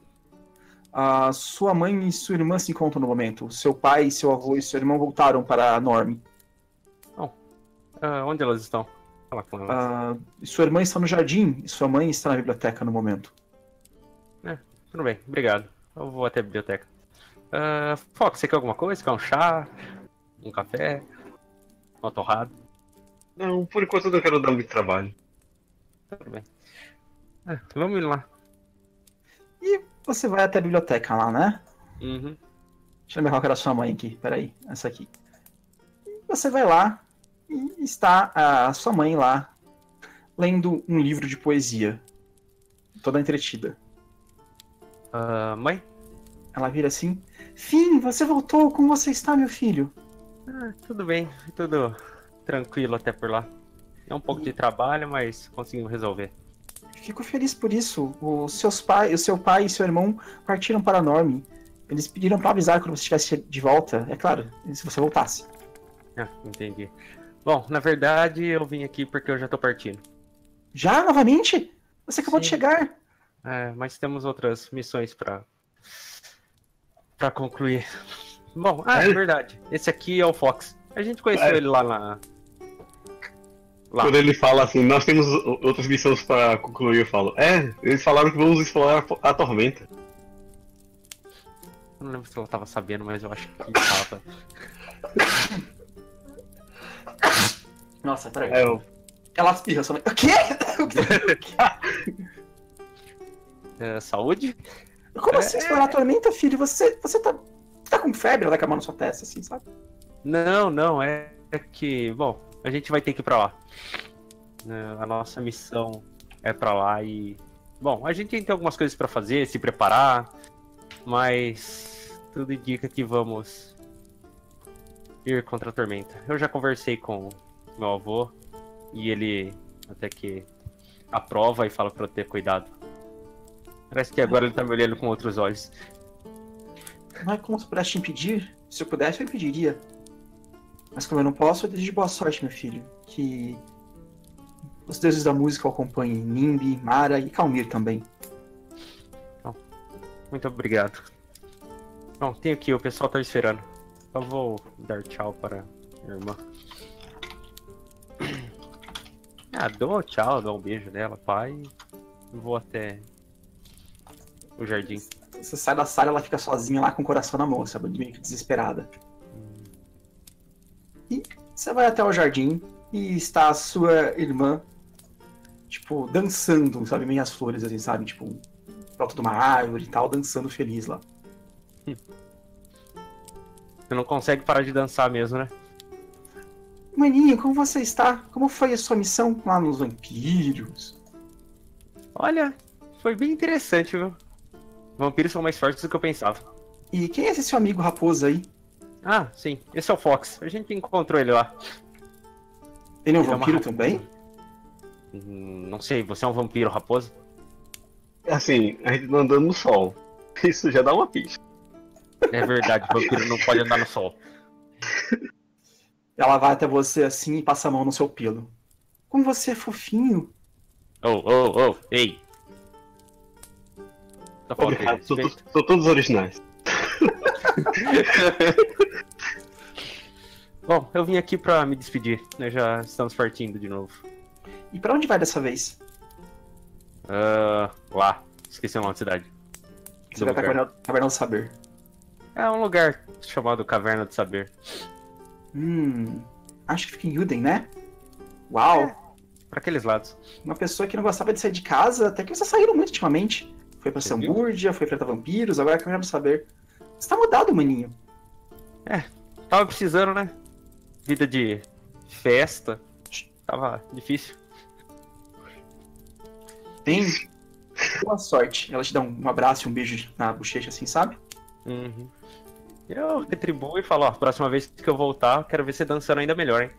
Uh, sua mãe e sua irmã se encontram no momento. Seu pai, seu avô e seu irmão voltaram para Norm. Oh. Uh, onde elas estão? Fala com elas. Uh, sua irmã está no jardim e sua mãe está na biblioteca no momento. É, tudo bem, obrigado. Eu vou até a biblioteca. Uh, Fox, você quer alguma coisa? Quer um chá? Um café? Uma torrada? Não, por enquanto eu não quero dar muito trabalho. Tudo bem. É, vamos ir lá. E você vai até a biblioteca lá, né? Uhum. Deixa eu lembrar qual era a sua mãe aqui. Peraí, essa aqui. E você vai lá e está a sua mãe lá lendo um livro de poesia. Toda entretida. Uh, mãe? Ela vira assim. Fim, você voltou. Como você está, meu filho? Ah, tudo bem, tudo tranquilo até por lá. É um pouco e... de trabalho, mas conseguimos resolver. Fico feliz por isso. Os seus pai, o seu pai e seu irmão partiram para a Norm. Eles pediram para avisar quando você estivesse de volta, é claro, se você voltasse. Ah, entendi. Bom, na verdade eu vim aqui porque eu já tô partindo. Já? Novamente? Você acabou Sim. de chegar? É, mas temos outras missões para para concluir. Bom, ah, é verdade. Esse aqui é o Fox. A gente conheceu é. ele lá na... Lá. Quando ele fala assim, nós temos outras missões para concluir, eu falo. É, eles falaram que vamos explorar a Tormenta. Não lembro se ela tava sabendo, mas eu acho que tava. Nossa, peraí. É, eu... Ela espirra só... O quê? é, saúde? Como assim é... explorar a Tormenta, filho? Você, você tá... tá com febre, ela tá com a mão na sua testa, assim, sabe? Não, não, é que... Bom, a gente vai ter que ir pra lá. A nossa missão é pra lá e... Bom, a gente tem algumas coisas pra fazer, se preparar, mas tudo indica que vamos ir contra a Tormenta. Eu já conversei com meu avô e ele até que aprova e fala pra eu ter cuidado. Parece que agora ele tá me olhando com outros olhos. Não é como se eu pudesse impedir. Se eu pudesse, eu impediria. Mas como eu não posso, eu desejo boa sorte, meu filho. Que os deuses da música o acompanhem. Nimbi, Mara e Khalmyr também. Bom, muito obrigado. Bom, tenho que ir. O pessoal tá esperando. Só vou dar tchau para minha irmã. Ah, dou tchau, dou um beijo nela, pai. Vou até o jardim. Você sai da sala, ela fica sozinha lá com o coração na mão, sabe? Meio que desesperada. E você vai até o jardim e está a sua irmã, tipo, dançando, sabe? Meio as flores, assim, sabe? Tipo, em volta de uma árvore e tal, dançando feliz lá. Você não consegue parar de dançar mesmo, né? Maninho, como você está? Como foi a sua missão lá nos vampiros? Olha, foi bem interessante, viu? Vampiros são mais fortes do que eu pensava. E quem é esse seu amigo raposo aí? Ah, sim. Esse é o Fox. A gente encontrou ele lá. Ele é um ele vampiro é também? Não sei. Você é um vampiro raposo? Assim, a gente não anda no sol. Isso já dá uma pista. É verdade. Vampiro não pode andar no sol. Ela vai até você assim e passa a mão no seu pelo. Como você é fofinho. Oh, oh, oh. Ei. Tá errado, são, são todos originais. Bom, eu vim aqui pra me despedir. Nós já estamos partindo de novo. E pra onde vai dessa vez? Uh, lá. Esqueci o nome da cidade. Você vai pra Caverna, Caverna do Saber. É um lugar chamado Caverna do Saber. Hum. Acho que fica em Yuden, né? Uau! É, pra aqueles lados. Uma pessoa que não gostava de sair de casa, até que vocês saíram muito ultimamente. Foi pra Samburgia, foi pra vampiros, agora é Caverna do Saber. Você tá mudado, maninho. É, tava precisando, né? Vida de festa. Tava difícil. Tem boa sorte. Ela te dá um abraço e um beijo na bochecha, assim, sabe? Uhum. Eu retribuo e falo, ó, próxima vez que eu voltar, quero ver você dançando ainda melhor, hein?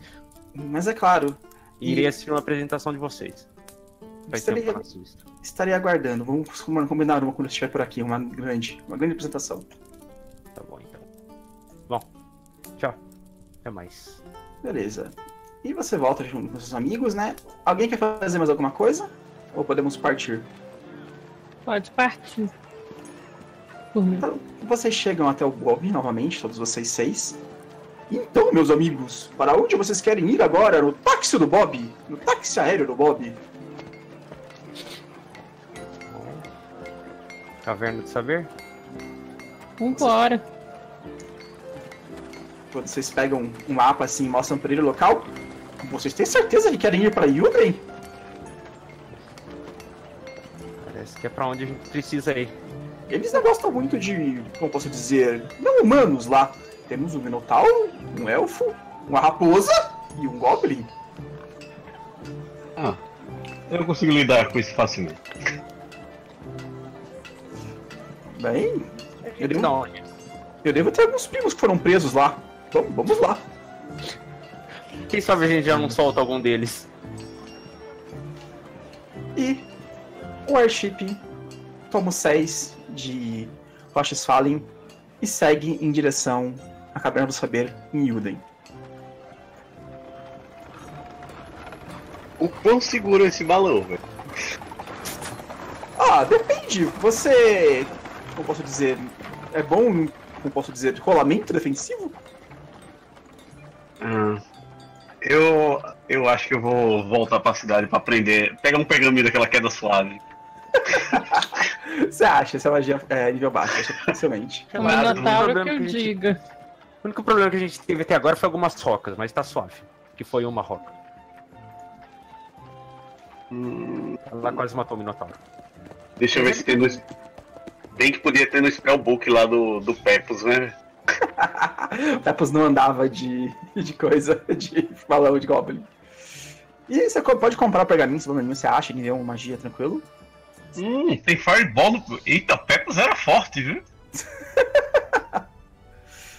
Mas é claro. Irei e... assistir uma apresentação de vocês. Vai estarei, ter um fascista. Estarei aguardando. Vamos combinar uma quando estiver por aqui. Uma grande, uma grande apresentação. Tá bom, então. Bom, tchau. Até mais. Beleza. E você volta junto com seus amigos, né? Alguém quer fazer mais alguma coisa? Ou podemos partir? Pode partir. Por mim. Então, vocês chegam até o Bob novamente, todos vocês seis. Então, meus amigos, para onde vocês querem ir agora? No táxi do Bob? No táxi aéreo do Bob? Caverna do Saber? Vambora. Quando vocês pegam um mapa assim e mostram para ele o local, vocês têm certeza que querem ir para Yuden? Parece que é para onde a gente precisa ir. Eles não gostam muito de, como posso dizer, não humanos lá. Temos um minotauro, um elfo, uma raposa e um goblin. Ah, eu consigo lidar com isso facilmente. Bem, eu devo, não, eu devo ter alguns primos que foram presos lá. Então, vamos lá. Quem sabe a gente já não solta algum deles. E o Airship toma seis de Rochesfallen e segue em direção à Caverna do Saber em Yuden. O quão seguro é esse balão, velho? Ah, depende. Você... como posso dizer... é bom, como posso dizer, rolamento defensivo? Hum, eu... eu acho que eu vou voltar pra cidade pra aprender... pegar um pergaminho daquela queda suave. Você acha? Essa magia é nível baixo, facilmente. É uma minotauro que eu diga. O único problema que a gente teve até agora foi algumas rocas, mas tá suave. Que foi uma roca. Hum... Ela quase matou o minotauro. Deixa eu ver se tem no... Bem que podia ter no spellbook lá do, do Pepos, né? O Pepos não andava de, de coisa, de balão de goblin. E você pode comprar pergaminhos, pergaminho, você acha que deu magia, tranquilo? Hum, tem Fireball no... Eita, Pepos era forte, viu?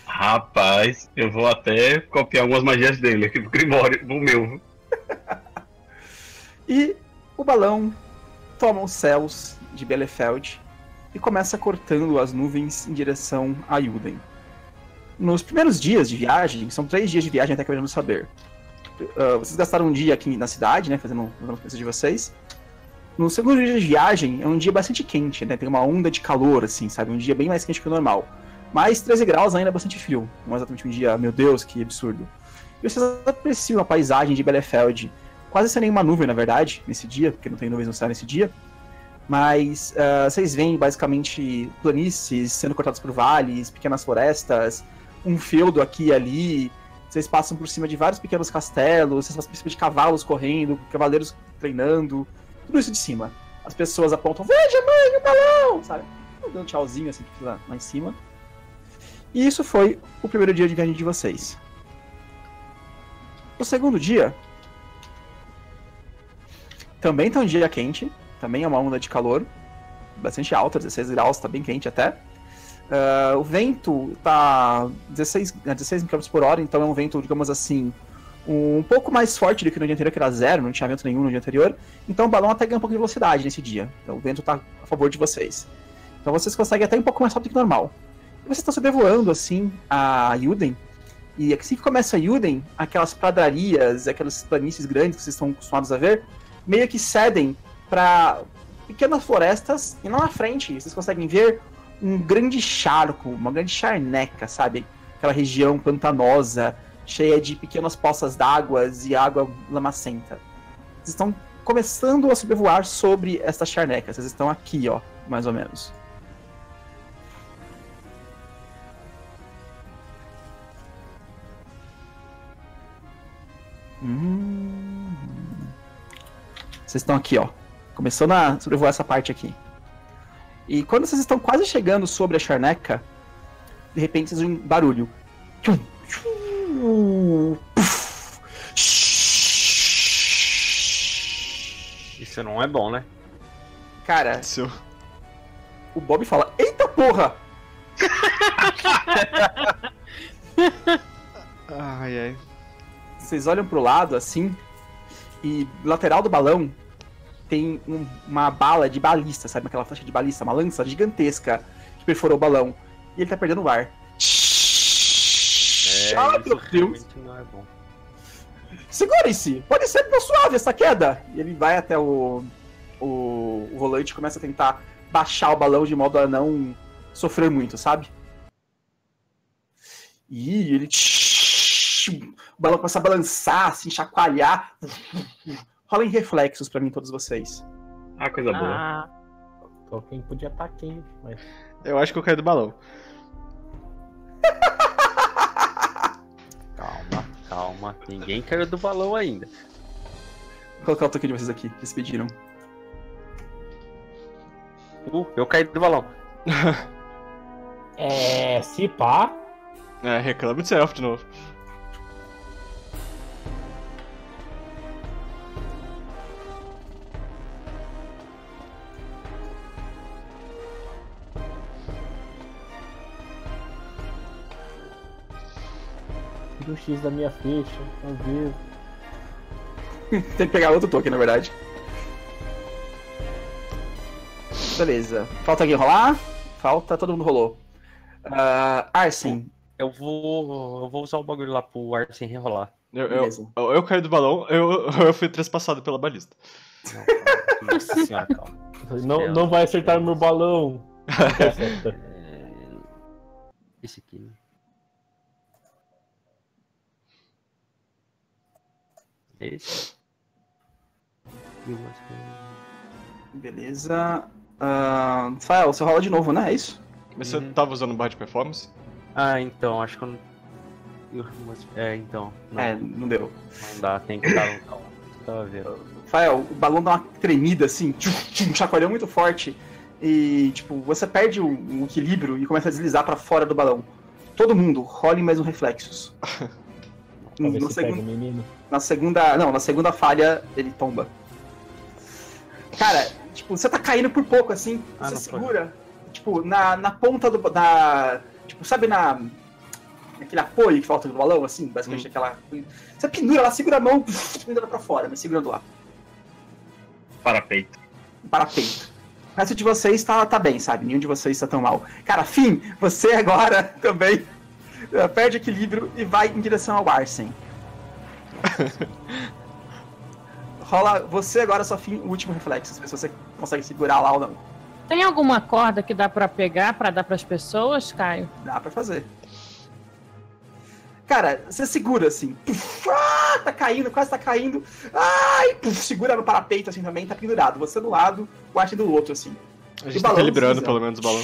Rapaz, eu vou até copiar algumas magias dele aqui do Grimório, do meu. E o balão toma os céus de Bielefeld e começa cortando as nuvens em direção a Yuden. Nos primeiros dias de viagem, são três dias de viagem até que vamos saber. Uh, vocês gastaram um dia aqui na cidade, né, fazendo as coisas de vocês. No segundo dia de viagem, é um dia bastante quente, né? Tem uma onda de calor, assim, sabe? Um dia bem mais quente que o normal. Mas treze graus ainda é bastante frio. Não é exatamente um dia, meu Deus, que absurdo. E vocês apreciam a paisagem de Bielefeld. Quase sem nenhuma nuvem, na verdade, nesse dia, porque não tem nuvens no céu nesse dia. Mas uh, vocês veem, basicamente, planícies sendo cortadas por vales, pequenas florestas, um feudo aqui e ali. Vocês passam por cima de vários pequenos castelos, vocês passam por cima de cavalos correndo, cavaleiros treinando... Tudo isso de cima. As pessoas apontam, veja, mãe, um balão, sabe? Dando um tchauzinho assim lá, lá em cima. E isso foi o primeiro dia de viagem de vocês. O segundo dia também tá um dia quente. Também é uma onda de calor bastante alta, dezesseis graus, tá bem quente até. Uh, o vento tá dezesseis quilômetros por hora, então é um vento, digamos assim, um pouco mais forte do que no dia anterior, que era zero, não tinha vento nenhum no dia anterior. Então o balão até ganha um pouco de velocidade nesse dia. Então o vento tá a favor de vocês. Então vocês conseguem até um pouco mais rápido que normal. E vocês estão se devoando, assim, a Yuden. E assim que começa a Yuden, aquelas pradarias, aquelas planícies grandes que vocês estão acostumados a ver, meio que cedem para pequenas florestas. E lá na frente, vocês conseguem ver um grande charco, uma grande charneca, sabe? Aquela região pantanosa, cheia de pequenas poças d'água e água lamacenta. Vocês estão começando a sobrevoar sobre esta charneca. Vocês estão aqui, ó, mais ou menos. Hum. Vocês estão aqui, ó, começando a sobrevoar essa parte aqui. E quando vocês estão quase chegando sobre a charneca, de repente vocês ouvem um barulho. Tchum, tchum. Isso não é bom, né? Cara, isso. O Bob fala, eita porra! Ai, ai. Vocês olham pro lado assim, e lateral do balão tem um, uma bala de balista, sabe? Aquela flecha de balista, uma lança gigantesca que perfurou o balão. E ele tá perdendo o ar. É, ah, meu Deus! Não é bom. Segure-se! Pode ser tão suave essa queda! E ele vai até o, o, o volante e começa a tentar baixar o balão de modo a não sofrer muito, sabe? E ele... O balão começa a balançar, se assim, chacoalhar. Rola em reflexos pra mim, todos vocês. Ah, coisa boa. Ah. Quem podia estar quente, mas... Eu acho que eu caí do balão. Calma, calma. Ninguém caiu do balão ainda. Vou colocar o toque de vocês aqui. Eles pediram. Uh, eu caí do balão. É... Se pá... É, reclama de self de novo. O X da minha ficha, meu Deus. Tem que pegar outro token, na verdade. Beleza. Falta alguém rolar? Falta, todo mundo rolou. Uh, Arsene. Eu vou. Eu vou usar o bagulho lá pro Arsene rerolar. Eu, eu, eu, eu caí do balão, eu, eu fui trespassado pela balista. Não, nossa senhora, calma. Não, não vai acertar o meu balão. Esse aqui, né? Esse. Beleza. Uh, Fael, você rola de novo, né? É isso? Mas uhum. Você tava usando barra de performance? Ah, então, acho que eu não. É, então. Não. É, não deu. Não dá, tem que estar no tava vendo. Fael, o balão dá uma tremida assim, um chacoalhão muito forte. E, tipo, você perde o um equilíbrio e começa a deslizar pra fora do balão. Todo mundo, role mais um reflexos. No, no se segundo, menino. Na segunda. Não, na segunda falha ele tomba. Cara, tipo, você tá caindo por pouco assim, ah, você segura. Foi. Tipo, na, na ponta do. Da, tipo, sabe na. Naquele apoio que falta do balão, assim, basicamente hum. aquela. Você pendura lá, segura a mão, pendura pra fora, mas segurando lá. Parapeito. Parapeito. O resto de vocês tá, tá bem, sabe? Nenhum de vocês tá tão mal. Cara, Finn, você agora também. Perde equilíbrio e vai em direção ao Arsene. Rola você agora, só fim o último reflexo, se você consegue segurar lá ou não. Tem alguma corda que dá pra pegar, pra dar pras pessoas, Caio? Dá pra fazer. Cara, você segura assim. Puf, ah, tá caindo, quase tá caindo. Ai, puf, segura no parapeito assim também, tá pendurado. Você do lado, o Arsene do outro assim. A gente tá calibrando pelo menos o balão.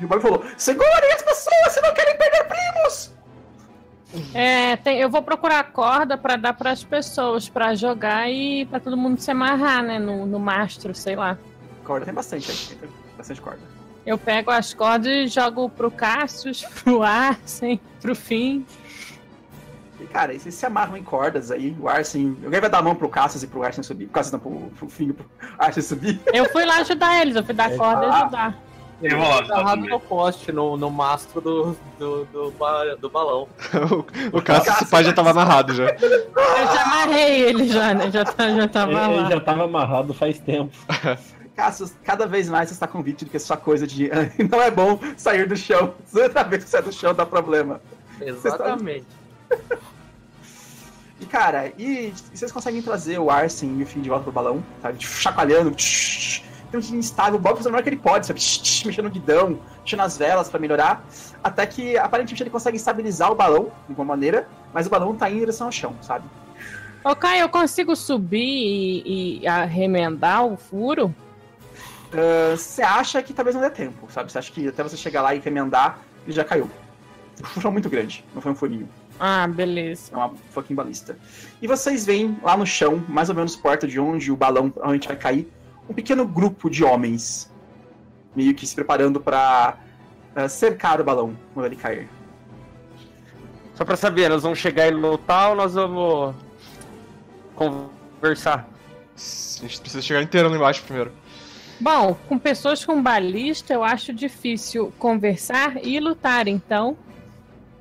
E o Bob falou, segurem as pessoas, se não querem perder primos! É, tem, eu vou procurar a corda pra dar pras pessoas, pra jogar e pra todo mundo se amarrar, né, no, no mastro, sei lá. Corda tem bastante aí, tem bastante corda. Eu pego as cordas e jogo pro Cassius, pro Arsene, pro Finn. E cara, vocês se amarram em cordas aí, o Arsene... Alguém vai dar a mão pro Cassius e pro Arsene subir, pro Cassius não, pro, pro Finn e pro Arsene subir. Eu fui lá ajudar eles, eu fui dar a corda e ajudar. Eu vou agarrado no poste, no, no mastro do, do, do, do, do balão. O, o Cássio, esse pai já tava amarrado já. Eu já amarrei ele já, né? Já, tá, já tava ele, ele já tava amarrado faz tempo. Cássio, cada vez mais você está convicto que essa coisa de não é bom sair do chão. Toda vez que sai do chão dá problema. Exatamente. Tá... E cara, e, e vocês conseguem trazer o Arsene e o Finn de volta pro balão, tá? Chacoalhando. Tem um instável, o Bob faz o melhor que ele pode, sabe? Mexendo no guidão, mexendo as velas pra melhorar. Até que, aparentemente, ele consegue estabilizar o balão, de alguma maneira, mas o balão tá indo em direção ao chão, sabe? Ô, Caio, eu consigo subir e, e remendar o furo? Você uh, acha que talvez não dê tempo, sabe? Você acha que até você chegar lá e remendar, ele já caiu. O furo é muito grande, não foi um furinho. Ah, beleza. É uma fucking balista. E vocês veem lá no chão, mais ou menos perto de onde o balão realmente vai cair, um pequeno grupo de homens meio que se preparando pra uh, cercar o balão quando ele cair. Só pra saber, nós vamos chegar e lutar ou nós vamos conversar? A gente precisa chegar inteiro lá embaixo primeiro. Bom, com pessoas com balista eu acho difícil conversar e lutar, então...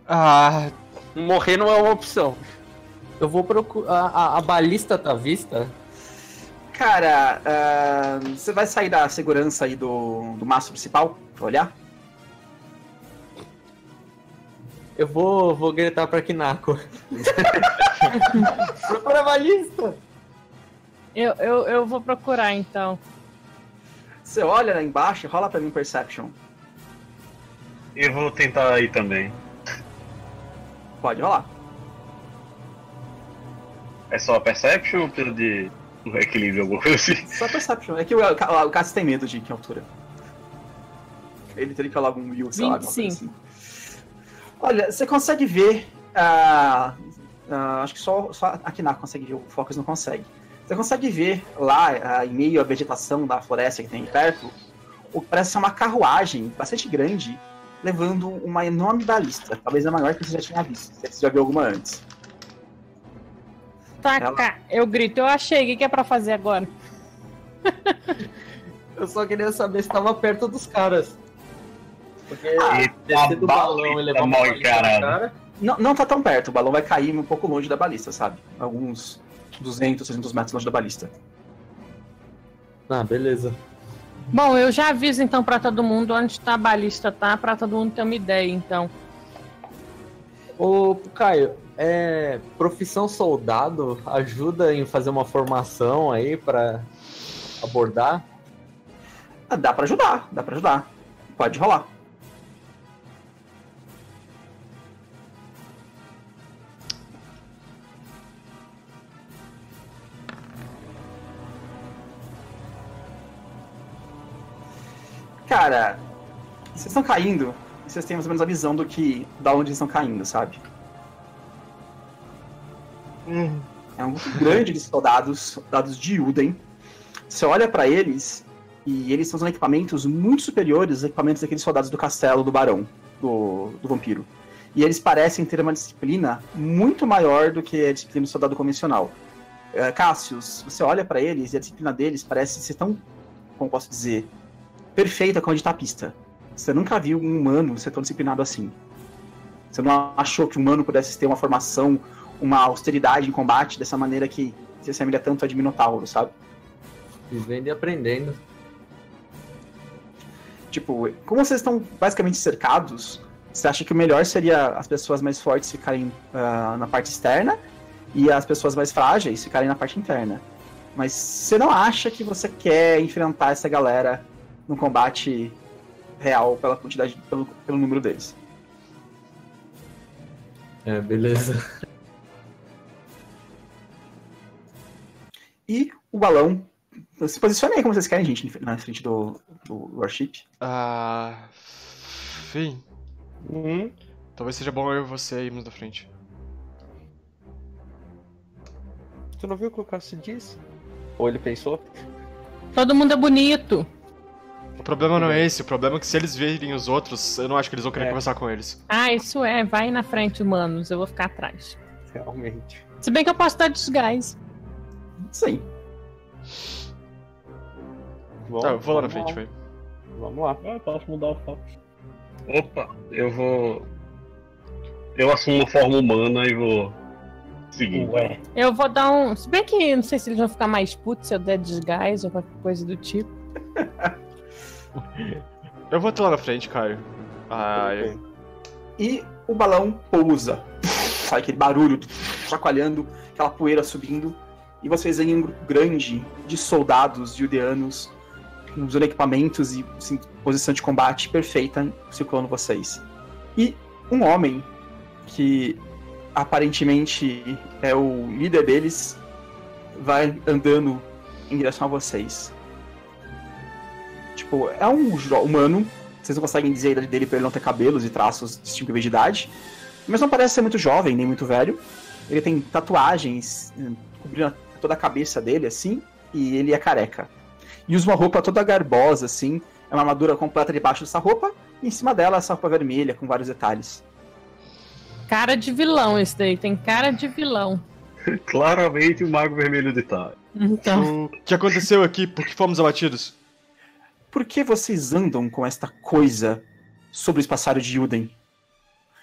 Ah, morrer não é uma opção. Eu vou procurar... A, a balista tá à vista? Cara, uh, você vai sair da segurança aí do, do maço principal pra olhar? Eu vou, vou gritar pra Kinako. Procura a balista! Eu, eu, eu vou procurar, então. Você olha lá embaixo, rola pra mim Perception. Eu vou tentar ir também. Pode rolar. É só Perception ou pelo de equilíbrio alguma coisa assim? Só Perception. É que o, o, o Cassius tem medo de que altura. Ele teria que falar algum will, sei lá, alguma coisa assim. Olha, você consegue ver... Uh, uh, acho que só, só a Kinako consegue ver, o Focus não consegue. Você consegue ver lá, uh, em meio à vegetação da floresta que tem perto, o que parece ser uma carruagem bastante grande, levando uma enorme balista. Talvez a maior que você já tinha visto, se você já viu alguma antes. Taca, ela... eu grito, eu achei, o que, que é pra fazer agora? Eu só queria saber se tava perto dos caras. Porque ah, do balão e levar uma balista no cara. Não, não tá tão perto, o balão vai cair um pouco longe da balista, sabe? Alguns duzentos, trezentos metros longe da balista. Ah, beleza. Bom, eu já aviso então pra todo mundo onde tá a balista, tá? Pra todo mundo ter uma ideia, então. Ô, Caio, é, profissão soldado ajuda em fazer uma formação aí pra abordar? Ah, dá pra ajudar, dá pra ajudar. Pode rolar. Cara, vocês estão caindo, vocês têm mais ou menos a visão do que, da onde eles estão caindo, sabe? Hum. É um grupo grande de soldados, soldados de Yuden. Você olha pra eles e eles estão usando equipamentos muito superiores aos equipamentos daqueles soldados do castelo do barão, do, do vampiro. E eles parecem ter uma disciplina muito maior do que a disciplina do soldado convencional. Uh, Cassius, você olha pra eles e a disciplina deles parece ser tão, como posso dizer, perfeita como a de tapista. Você nunca viu um humano ser tão disciplinado assim. Você não achou que um humano pudesse ter uma formação, uma austeridade em combate dessa maneira que se assemelha tanto a de Minotauro, sabe? Vivendo e aprendendo. Tipo, como vocês estão basicamente cercados, você acha que o melhor seria as pessoas mais fortes ficarem uh, na parte externa e as pessoas mais frágeis ficarem na parte interna. Mas você não acha que você quer enfrentar essa galera no combate real pela quantidade, pelo, pelo número deles. É, beleza. E o balão... Se posicione aí como vocês querem, gente, na frente do, do Warship. Ah... Fim. Uhum. Talvez seja bom eu e você irmos da frente. Tu não viu o que o Cassius disse? Ou ele pensou? Todo mundo é bonito. O problema não é esse, o problema é que se eles virem os outros, eu não acho que eles vão querer é. conversar com eles. Ah, isso é, vai na frente, humanos, eu vou ficar atrás. Realmente. Se bem que eu posso dar desgás. Sim. Bom, tá, eu vou lá na frente, velho. Vamos lá. Ah, posso mudar o foco. Opa, eu vou... Eu assumo forma humana e vou seguir. Ué. Eu vou dar um... Se bem que não sei se eles vão ficar mais putos se eu der desgás ou qualquer coisa do tipo. Eu vou até lá na frente, Caio. Ah, okay. eu... E o balão pousa. Sai aquele barulho, chacoalhando, aquela poeira subindo. E vocês veem um grupo grande de soldados judeanos usando equipamentos e assim, posição de combate perfeita circulando vocês. E um homem que aparentemente é o líder deles vai andando em direção a vocês. Tipo, é um humano, vocês não conseguem dizer a idade dele por ele não ter cabelos e traços distinguíveis de idade, mas não parece ser muito jovem, nem muito velho. Ele tem tatuagens cobrindo toda a cabeça dele, assim, e ele é careca. E usa uma roupa toda garbosa, assim, é uma armadura completa debaixo dessa roupa, e em cima dela essa roupa vermelha, com vários detalhes. Cara de vilão esse daí, tem cara de vilão. Claramente o Mago Vermelho de Thyatis. Então. O que aconteceu aqui? Por que fomos abatidos? Por que vocês andam com esta coisa sobre o espaçário de Yuden?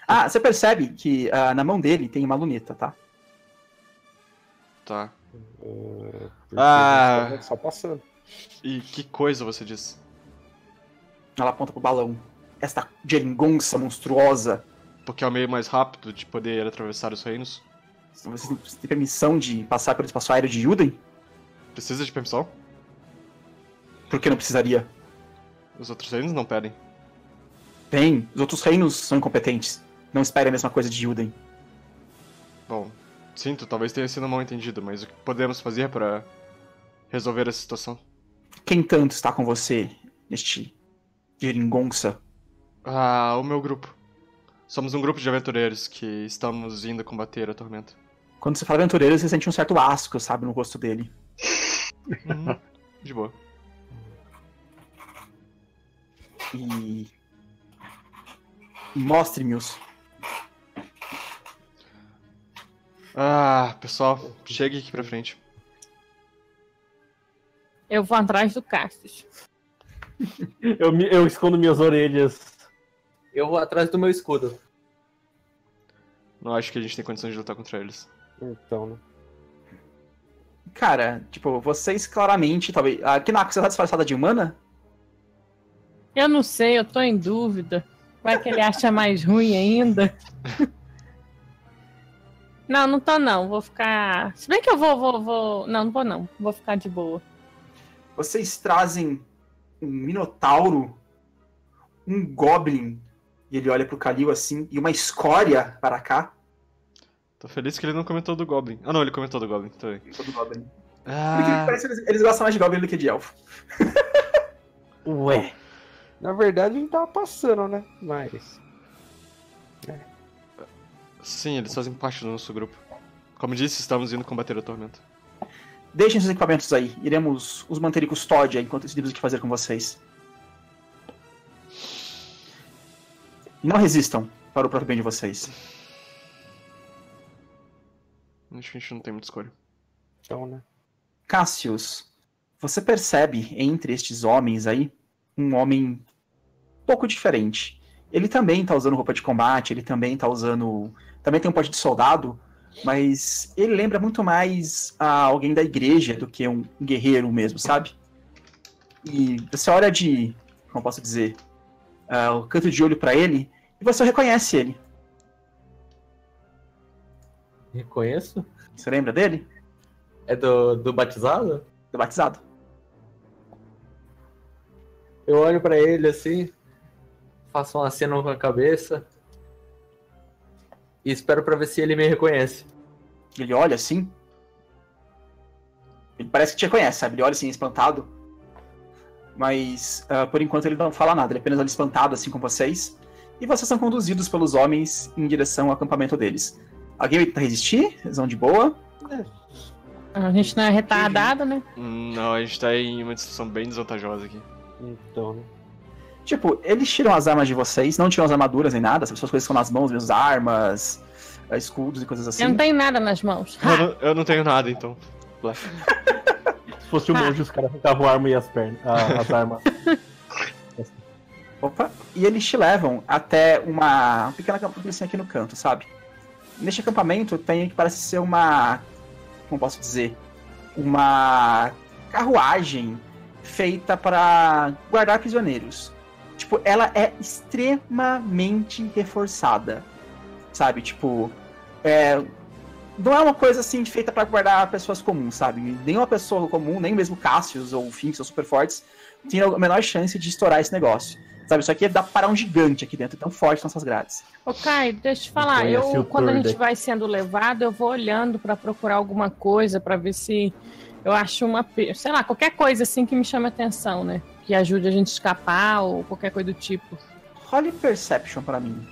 Ah, você percebe que uh, na mão dele tem uma luneta, tá? Tá. Uh, ah! Só passando. E que coisa você disse? Ela aponta pro balão. Esta geringonça monstruosa. Porque é o meio mais rápido de poder atravessar os reinos. Você tem permissão de passar pelo espaço aéreo de Yuden? Precisa de permissão? Por que não precisaria? Os outros reinos não pedem. Tem. Os outros reinos são incompetentes. Não espere a mesma coisa de Yuden. Bom, sinto, talvez tenha sido mal entendido, mas o que podemos fazer para resolver essa situação? Quem tanto está com você neste geringonça? Ah, o meu grupo. Somos um grupo de aventureiros que estamos indo combater a tormenta. Quando você fala aventureiros, você sente um certo asco, sabe, no rosto dele. Hum, de boa. E... mostre-me os... Ah, pessoal, chegue aqui pra frente. Eu vou atrás do Cassius. eu, me, eu escondo minhas orelhas. Eu vou atrás do meu escudo. Não acho que a gente tem condições de lutar contra eles. Então, né? Cara, tipo, vocês claramente, talvez... A Kinako, você tá disfarçada de humana? Eu não sei, eu tô em dúvida. Vai que ele acha mais ruim ainda. Não, não tô não, vou ficar... Se bem que eu vou, vou, vou... Não, não vou não, vou ficar de boa. Vocês trazem um minotauro, um goblin, e ele olha pro Kalil assim, e uma escória para cá. Tô feliz que ele não comentou do goblin. Ah não, ele comentou do goblin também. Comentou do goblin. Ah... Porque parece que eles, eles gostam mais de goblin do que de elfo. Ué. Na verdade a gente tava passando, né? Mas... É. Sim, eles fazem parte do nosso grupo. Como disse, estamos indo combater a tormenta. Deixem seus equipamentos aí. Iremos os manter em custódia enquanto decidimos o que fazer com vocês. E não resistam para o próprio bem de vocês. Acho que a gente não tem muita escolha. Então, né? Cassius, você percebe entre estes homens aí um homem pouco diferente. Ele também tá usando roupa de combate, ele também tá usando... Também tem um pote de soldado, mas ele lembra muito mais a alguém da igreja do que um guerreiro mesmo, sabe? E você olha de... Como posso dizer? Uh, o canto de olho pra ele, e você reconhece ele. Reconheço? Você lembra dele? É do, do batizado? Do batizado. Eu olho pra ele assim... Faço um aceno com a cabeça e espero pra ver se ele me reconhece. Ele olha assim. Ele parece que te reconhece, sabe? Ele olha assim, espantado. Mas, uh, por enquanto, ele não fala nada. Ele apenas olha espantado, assim, com vocês. E vocês são conduzidos pelos homens em direção ao acampamento deles. Alguém vai tentar resistir? Eles vão de boa? É. A gente não é retardado, né? Não, a gente tá em uma discussão bem desvantajosa aqui. Então, né? Tipo, eles tiram as armas de vocês, não tiram as armaduras nem nada, as suas coisas estão nas mãos, minhas armas, escudos e coisas assim. Eu não tenho nada nas mãos. Eu não, eu não tenho nada, então. Se fosse um monge, os caras ficavam a arma e as pernas, a, as armas. Opa, e eles te levam até uma, uma pequena acampamento aqui no canto, sabe? Neste acampamento tem o que parece ser uma, como posso dizer, uma carruagem feita para guardar prisioneiros. Tipo, ela é extremamente reforçada, sabe? Tipo, é... não é uma coisa, assim, feita pra guardar pessoas comuns, sabe? Nenhuma pessoa comum, nem mesmo Cassius ou Finn, que são super fortes, tem a menor chance de estourar esse negócio, sabe? Isso aqui dá pra parar um gigante aqui dentro, tão forte são essas grades. Ô, Caio, deixa eu te falar, eu, eu quando a gente vai sendo levado, eu vou olhando pra procurar alguma coisa, pra ver se eu acho uma... Sei lá, qualquer coisa, assim, que me chame atenção, né? Que ajude a gente a escapar ou qualquer coisa do tipo. Role Perception pra mim.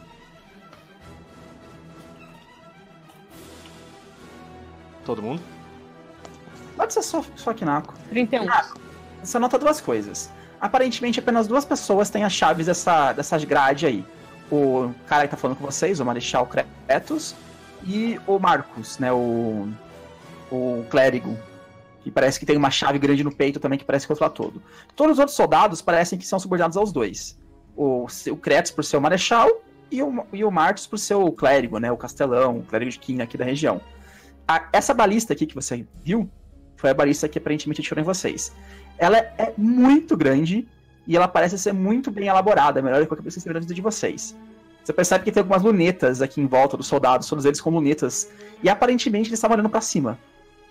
Todo mundo? Pode ser só, só Kinako. trinta e um. Ah, você nota duas coisas. Aparentemente apenas duas pessoas têm as chaves dessa, dessas grades aí. O cara que tá falando com vocês, o Marechal Kretos, e o Marcos, né? O, o clérigo. E parece que tem uma chave grande no peito também, que parece controlar todo. Todos os outros soldados parecem que são subordinados aos dois. O, o Kretos por ser o marechal e o, e o Marthos por ser o clérigo, né? O castelão, o clérigo de Kim aqui da região. a, essa balista aqui que você viu, foi a balista que aparentemente atirou em vocês. Ela é muito grande e ela parece ser muito bem elaborada, melhor do que qualquer pessoa que esteja de vocês. Você percebe que tem algumas lunetas aqui em volta dos soldados, todos eles com lunetas, e aparentemente eles estavam olhando pra cima,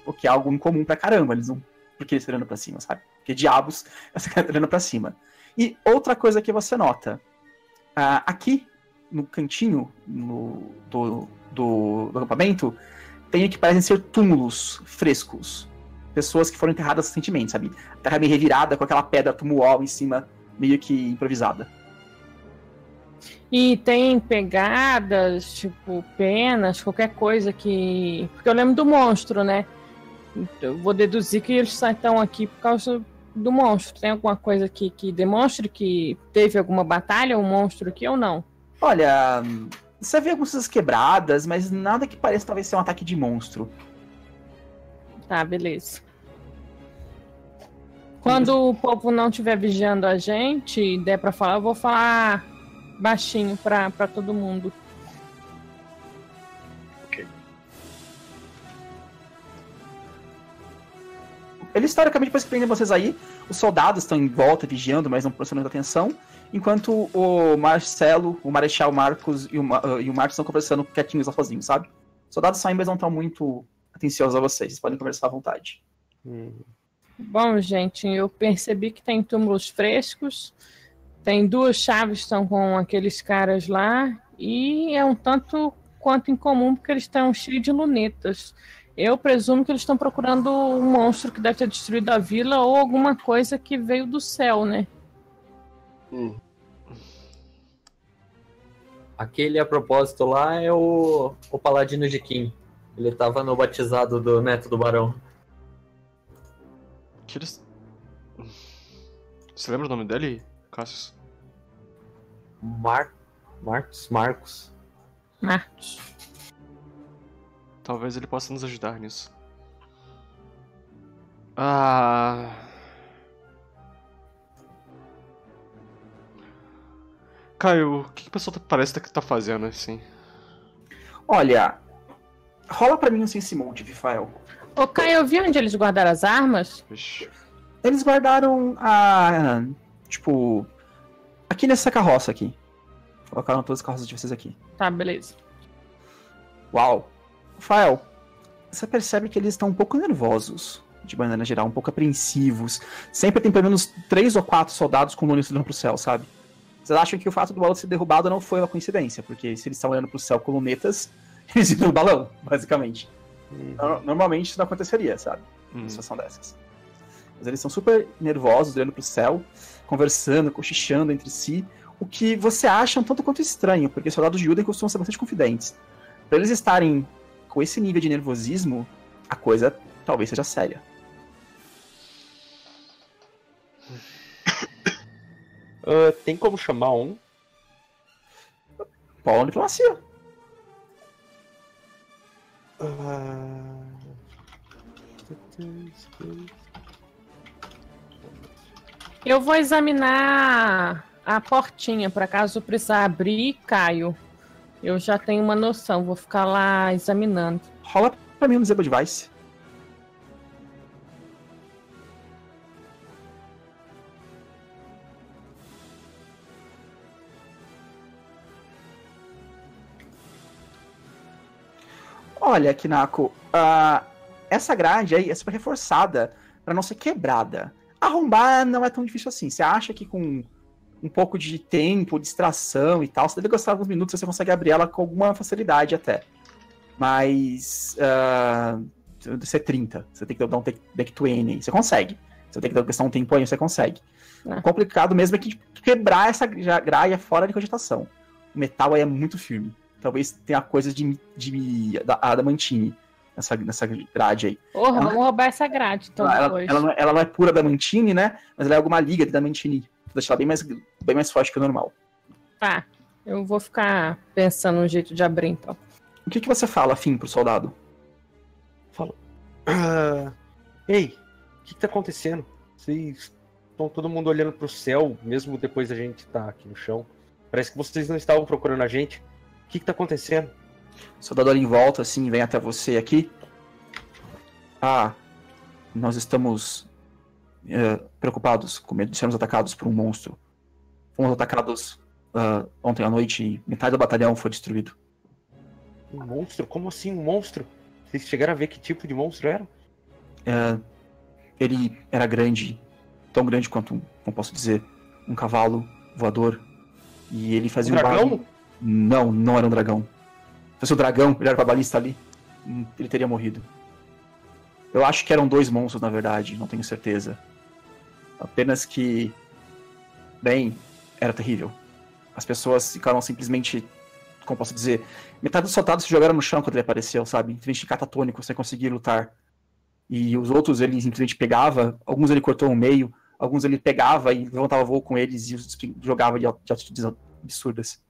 o que é algo incomum pra caramba, eles não... porque eles estão olhando pra cima, sabe? Porque diabos, essa cara tá olhando pra cima. E outra coisa que você nota, uh, aqui no cantinho no, do, do, do acampamento, tem o que parecem ser túmulos frescos. Pessoas que foram enterradas recentemente, sabe? A terra meio revirada, com aquela pedra tumultual em cima, meio que improvisada. E tem pegadas, tipo, penas, qualquer coisa que... Porque eu lembro do monstro, né? Eu vou deduzir que eles estão aqui por causa do monstro. Tem alguma coisa aqui que demonstre que teve alguma batalha, um monstro aqui ou não? Olha, você vê algumas coisas quebradas, mas nada que pareça talvez ser um ataque de monstro. Tá, beleza. Quando o povo não estiver vigiando a gente e der pra falar, eu vou falar baixinho pra, pra todo mundo. Ok. Eles, historicamente, depois que prendem vocês aí, os soldados estão em volta, vigiando, mas não prestando atenção, enquanto o Marcelo, o Marechal Marcos e o, uh, e o Marcos estão conversando quietinhos lá sozinhos, sabe? Os soldados saem, mas não estão muito... atenciosos a vocês, vocês podem conversar à vontade. Bom, gente, eu percebi que tem túmulos frescos, tem duas chaves que estão com aqueles caras lá, e é um tanto quanto incomum, porque eles estão cheios de lunetas. Eu presumo que eles estão procurando um monstro que deve ter destruído a vila, ou alguma coisa que veio do céu, né? Hum. Aquele, a propósito, lá é o, o Paladino de Kim. Ele tava no batizado do neto do barão. Que eles... Você lembra o nome dele, Cassius? Mar... Marcos? Marcos. Marcos. Talvez ele possa nos ajudar nisso. Ah... Caio, o que o pessoal parece que tá fazendo assim? Olha... Rola pra mim um sense motive, Fael. Ô, Caio, eu vi onde eles guardaram as armas? Eles guardaram a... Tipo... Aqui nessa carroça aqui. Colocaram todas as carroças de vocês aqui. Tá, beleza. Uau. Fael, você percebe que eles estão um pouco nervosos. De maneira geral, um pouco apreensivos. Sempre tem pelo menos três ou quatro soldados com o olho olhando pro céu, sabe? Vocês acham que o fato do balão ser derrubado não foi uma coincidência. Porque se eles estão olhando pro céu com lunetas... Eles iam no balão, basicamente. Uhum. Normalmente isso não aconteceria, sabe? Uma uhum. situação dessas. Mas eles são super nervosos, olhando pro céu, conversando, cochichando entre si, o que você acha um tanto quanto estranho, porque os soldados de Yuden costumam ser bastante confidentes. Pra eles estarem com esse nível de nervosismo, a coisa talvez seja séria. uh, tem como chamar um? Paulo diplomacia. Eu vou examinar a portinha para caso precisar abrir, Caio. Eu já tenho uma noção, vou ficar lá examinando. Rola para mim no Zebo Device. Olha, Kinako, uh, essa grade aí é super reforçada pra não ser quebrada. Arrombar não é tão difícil assim. Você acha que com um pouco de tempo, distração e tal, você deve gastar alguns minutos, você consegue abrir ela com alguma facilidade até. Mas... Uh, você é trinta. Você tem que dar um deck vinte. Você consegue. Você tem que gastar um tempo aí, você consegue. É. O complicado mesmo é que quebrar essa grade é fora de cogitação. O metal aí é muito firme. Talvez tenha coisa de, de adamantine nessa, nessa grade aí. Porra, ela, vamos roubar essa grade então ela, depois. Ela, ela, ela não é pura adamantine, né? Mas ela é alguma liga de adamantine. Vou deixar ela bem mais, bem mais forte que o normal. Tá, eu vou ficar pensando um jeito de abrir então. O que, que você fala, Finn, pro soldado? Fala. Uh, ei, o que, que tá acontecendo? Vocês estão todo mundo olhando pro céu, mesmo depois da gente tá aqui no chão. Parece que vocês não estavam procurando a gente. O que, que tá acontecendo? O soldado olha em volta, assim, vem até você aqui. Ah, nós estamos uh, preocupados com medo de sermos atacados por um monstro. Fomos atacados uh, ontem à noite e metade do batalhão foi destruído. Um monstro? Como assim um monstro? Vocês chegaram a ver que tipo de monstro era? Uh, ele era grande, tão grande quanto, como posso dizer, um cavalo voador. E ele fazia um, um dragão? Barulho. Não, não era um dragão. Se fosse um dragão, ele era pra balista ali, ele teria morrido. Eu acho que eram dois monstros, na verdade, não tenho certeza. Apenas que... Bem, era terrível. As pessoas ficaram simplesmente... Como posso dizer? Metade dos soldados se jogaram no chão quando ele apareceu, sabe? Simplesmente catatônico, sem conseguir lutar. E os outros, ele simplesmente pegava, alguns ele cortou no meio, alguns ele pegava e levantava voo com eles e os jogava de atitudes absurdas.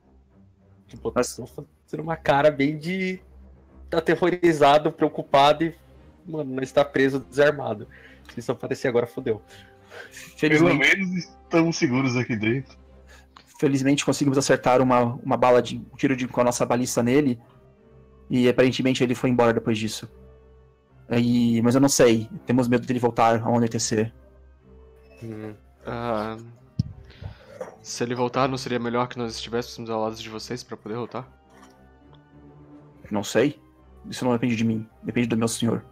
Tipo, nós estamos fazendo uma cara bem de... aterrorizado, preocupado e... Mano, não está preso, desarmado. Se isso aparecer agora, fodeu. Felizmente... Pelo menos estamos seguros aqui dentro. Felizmente conseguimos acertar uma, uma bala de... um tiro de, com a nossa balista nele. E aparentemente ele foi embora depois disso. E, mas eu não sei. Temos medo dele voltar ao anoitecer. Hum, ah, se ele voltar, não seria melhor que nós estivéssemos ao lado de vocês para poder voltar? Não sei. Isso não depende de mim. Depende do meu senhor.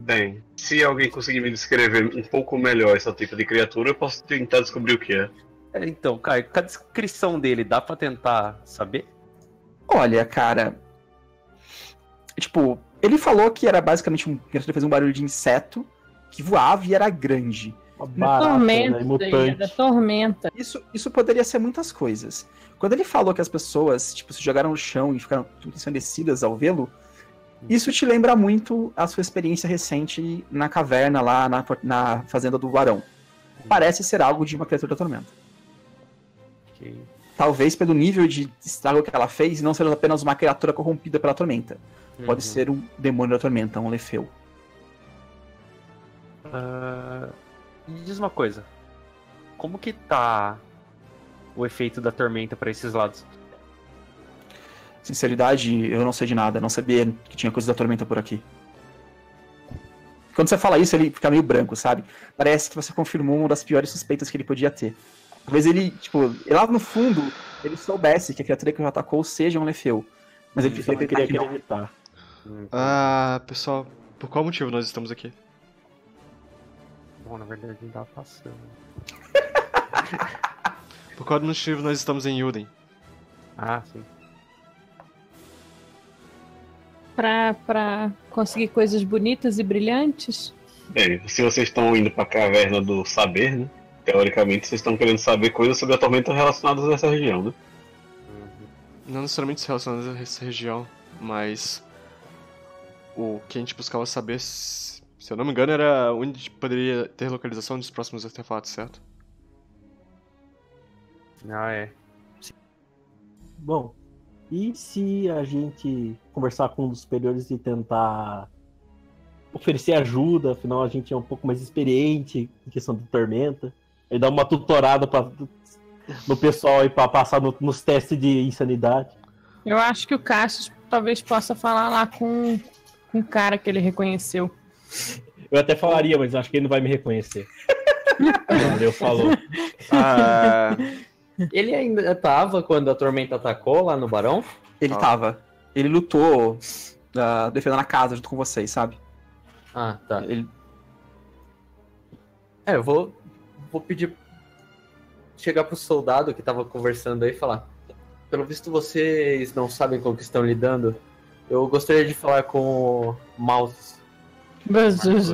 Bem, se alguém conseguir me descrever um pouco melhor esse tipo de criatura, eu posso tentar descobrir o que é. É, então, Caio, com a descrição dele, dá pra tentar saber? Olha, cara... Tipo, ele falou que era basicamente um... criatura que fazia um barulho de inseto, que voava e era grande. Uma barata, tormenta, né? Mutante. Tormenta. Isso, isso poderia ser muitas coisas. Quando ele falou que as pessoas, tipo, se jogaram no chão e ficaram ensandecidas ao vê-lo, isso te lembra muito a sua experiência recente na caverna lá na, na fazenda do Barão. Parece ser algo de uma criatura da tormenta. Okay. Talvez pelo nível de estrago que ela fez, não seja apenas uma criatura corrompida pela tormenta. Uhum. Pode ser um demônio da tormenta, um Lefeu. Uh, me diz uma coisa. Como que tá o efeito da tormenta pra esses lados? Sinceridade, eu não sei de nada. Não sabia que tinha coisa da tormenta por aqui. Quando você fala isso, ele fica meio branco, sabe? Parece que você confirmou uma das piores suspeitas que ele podia ter. Talvez ele, tipo... Lá no fundo, ele soubesse que a criatura que o atacou seja um Lefeu. Mas ele preferia que ele acreditar. Ah, pessoal, por qual motivo nós estamos aqui? Bom, na verdade, não tava passando. Por qual motivo nós estamos em Yuden? Ah, sim. Pra, pra conseguir coisas bonitas e brilhantes? Bem, se vocês estão indo pra Caverna do Saber, né? Teoricamente, vocês estão querendo saber coisas sobre a tormenta relacionadas a essa região, né? Não necessariamente relacionadas a essa região, mas... O que a gente buscava saber, se eu não me engano, era onde poderia ter localização dos próximos artefatos, certo? Ah, é. Sim. Bom... E se a gente conversar com um dos superiores e tentar oferecer ajuda, afinal a gente é um pouco mais experiente em questão de tormenta, e dar uma tutorada pra, no pessoal aí para passar no, nos testes de insanidade? Eu acho que o Cassius talvez possa falar lá com, com um cara que ele reconheceu. Eu até falaria, mas acho que ele não vai me reconhecer. Valeu, falou. Ah... Ele ainda tava quando a tormenta atacou lá no Barão? Ele ah. tava. Ele lutou uh, defendendo a casa junto com vocês, sabe? Ah, tá. Ele... É, eu vou, vou pedir... Chegar pro soldado que tava conversando aí e falar. Pelo visto vocês não sabem como que estão lidando. Eu gostaria de falar com o Mouse. Marthos.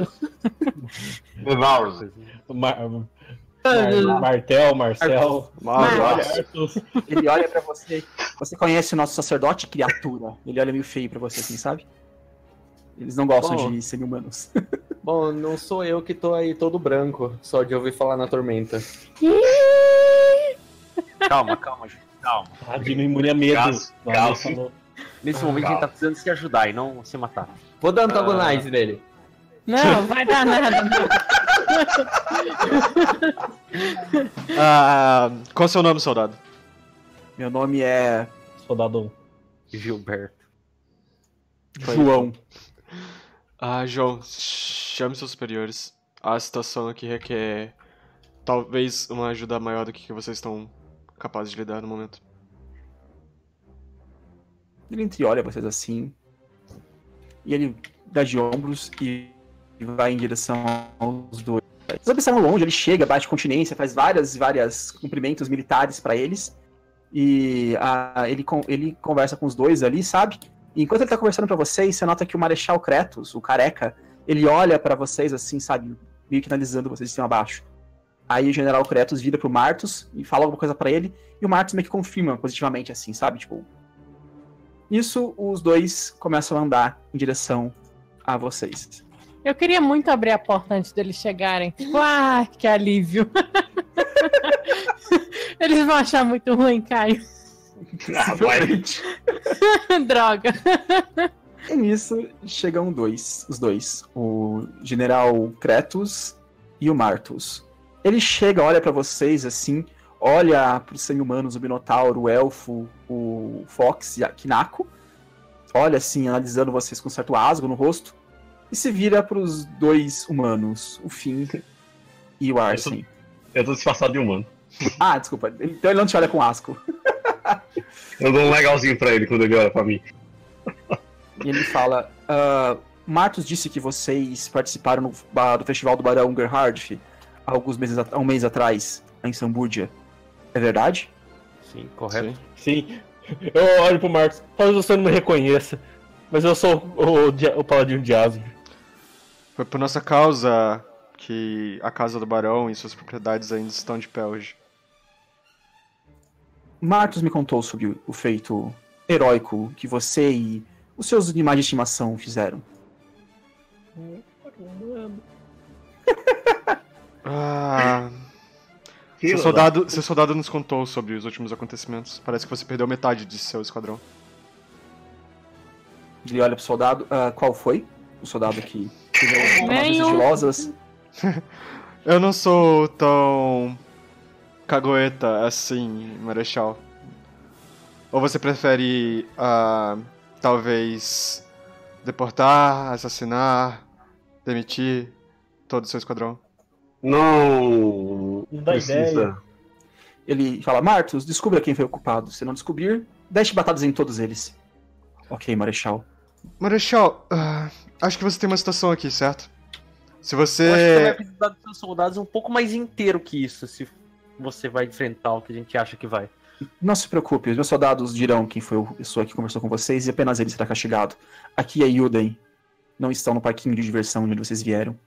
Marthos. Marthos. Mar Martel, Marcel, Marcos. Ele olha pra você. Você conhece o nosso sacerdote, criatura? Ele olha meio feio pra você, assim, sabe? Eles não gostam bom, de serem humanos. Bom, não sou eu que tô aí todo branco, só de ouvir falar na tormenta. Calma, calma, gente. Calma. Ah, diminui a medo. Caso, caso. Nesse ah, momento calma. A gente tá precisando se ajudar e não se matar. Vou dar antagonize ah. nele. Não, vai dar nada, não. uh, qual é o seu nome, soldado? Meu nome é... Soldado Gilberto João. Ah, João, chame seus superiores. A situação aqui requer talvez uma ajuda maior do que vocês estão capazes de lidar no momento. Ele entreolha vocês assim, e ele dá de ombros e vai em direção aos dois. Vocês observam longe, ele chega, bate continência, faz várias, várias cumprimentos militares pra eles, e a, ele, ele conversa com os dois ali, sabe? E enquanto ele tá conversando pra vocês, você nota que o Marechal Kretos, o careca, ele olha pra vocês assim, sabe, meio que analisando vocês de cima abaixo. Aí o General Kretos vira pro Marthos e fala alguma coisa pra ele, e o Marthos meio que confirma positivamente assim, sabe? Tipo... Isso, os dois começam a andar em direção a vocês. Eu queria muito abrir a porta antes deles chegarem. Tipo, ah, que alívio. Eles vão achar muito ruim, Caio. Ah, droga. E nisso, chegam dois, os dois. O General Kretos e o Marthos. Ele chega, olha pra vocês assim... Olha para os semi-humanos, o Minotauro, o Elfo, o Fox e a Kinako. Olha assim, analisando vocês com um certo asgo no rosto. E se vira para os dois humanos, o Finn e o Arsene. Eu, eu tô disfarçado de humano. Ah, desculpa. Então ele não te olha com asco. Eu dou um legalzinho para ele quando ele olha para mim. E ele fala... Uh, Marthos disse que vocês participaram no, uh, do Festival do Barão Gerhardt há alguns meses, há um mês atrás, em Samburgia. É verdade? Sim, correto. Sim. Sim. Eu olho pro Marcos. Talvez você não me reconheça, mas eu sou o, o, o Paladino de Asgard. Foi por nossa causa que a casa do Barão e suas propriedades ainda estão de pé hoje. Marcos me contou sobre o feito heróico que você e os seus animais de estimação fizeram. Ah... Seu soldado, seu soldado nos contou sobre os últimos acontecimentos. Parece que você perdeu metade de seu esquadrão. Ele olha pro soldado. Uh, qual foi? O soldado que fez as estilosas. Eu não sou tão cagoeta assim, Marechal. Ou você prefere, uh, talvez, deportar, assassinar, demitir todo o seu esquadrão? Não, não dá precisa. Ideia. Ele fala, Marthos, descubra quem foi o culpado. Se não descobrir, dez chibatadas em todos eles. Ok, Marechal. Marechal, uh, acho que você tem uma situação aqui, certo? Se você... Eu acho que você vai precisar dos seus soldados um pouco mais inteiro que isso, se você vai enfrentar o que a gente acha que vai. Não se preocupe, os meus soldados dirão quem foi a pessoa que conversou com vocês e apenas ele será castigado. Aqui é Yuden. Não estão no parquinho de diversão de onde vocês vieram.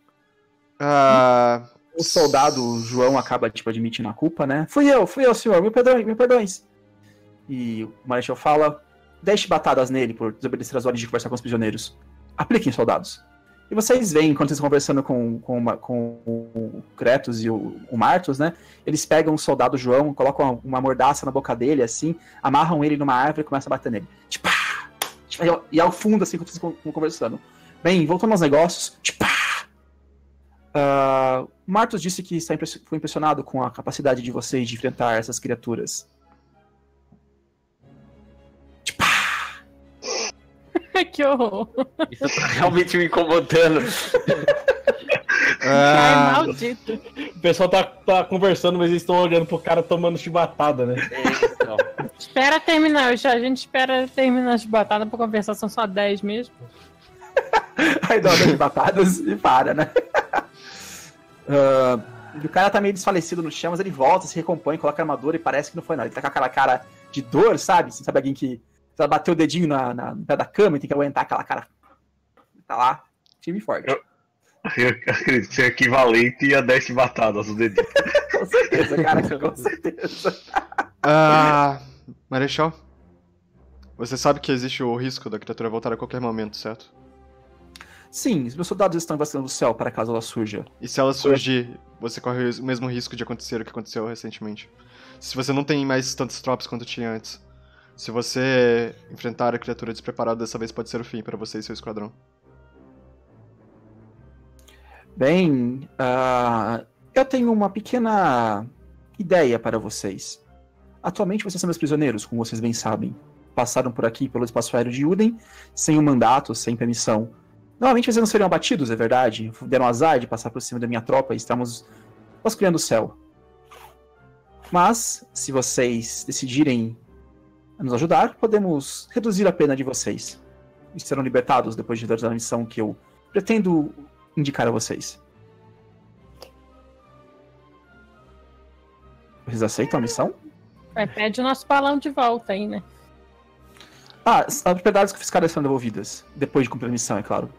Ah... Uh... O soldado João acaba, tipo, admitindo a culpa, né? Fui eu, fui eu, senhor, me perdoe, me perdoes. E o Marechal fala, dez chibatadas nele por desobedecer as ordens de conversar com os prisioneiros. Apliquem, soldados. E vocês veem, quando vocês estão conversando com, com, uma, com o Kretos e o, o Marthos, né? Eles pegam o soldado João, colocam uma, uma mordaça na boca dele, assim, amarram ele numa árvore e começam a bater nele. Tipo, tipo, e ao fundo, assim, quando vocês estão conversando. Bem, voltando aos negócios, tipo, Uh, Marthos disse que está impress- foi impressionado com a capacidade de vocês de enfrentar essas criaturas. Que horror! Isso tá realmente me incomodando. Ah, ai, maldito. O pessoal tá, tá conversando, mas eles estão olhando pro cara tomando chibatada, né? É, espera terminar, eu já, a gente espera terminar a chibatada pra conversar, são só dez mesmo. Aí dá umas chibatadas e para, né? Uh, o cara tá meio desfalecido no chão, mas ele volta, se recompõe, coloca a armadura e parece que não foi nada. Ele tá com aquela cara de dor, sabe? Você sabe alguém que sabe, bateu o dedinho na, na, no pé da cama e tem que aguentar aquela cara. Tá lá, time forte. Eu, eu acredito que você é equivalente a dez batadas no dedinho. Com certeza, cara, com certeza. Ah, uh, Marechal, você sabe que existe o risco da criatura voltar a qualquer momento, certo? Sim, os meus soldados estão vacinando o céu para caso ela surja. E se ela surgir, você corre o mesmo risco de acontecer o que aconteceu recentemente. Se você não tem mais tantas tropas quanto tinha antes. Se você enfrentar a criatura despreparada, dessa vez pode ser o fim para você e seu esquadrão. Bem, uh, eu tenho uma pequena ideia para vocês. Atualmente vocês são meus prisioneiros, como vocês bem sabem. Passaram por aqui pelo espaço aéreo de Yuden, sem um mandato, sem permissão. Normalmente vocês não seriam abatidos, é verdade. Deram azar de passar por cima da minha tropa e estamos vasculhando o céu. Mas, se vocês decidirem nos ajudar, podemos reduzir a pena de vocês. E serão libertados depois de dar a missão que eu pretendo indicar a vocês. Vocês aceitam a missão? É, pede o nosso balão de volta aí, né? Ah, as propriedades confiscadas serão devolvidas. Depois de cumprir a missão, é claro.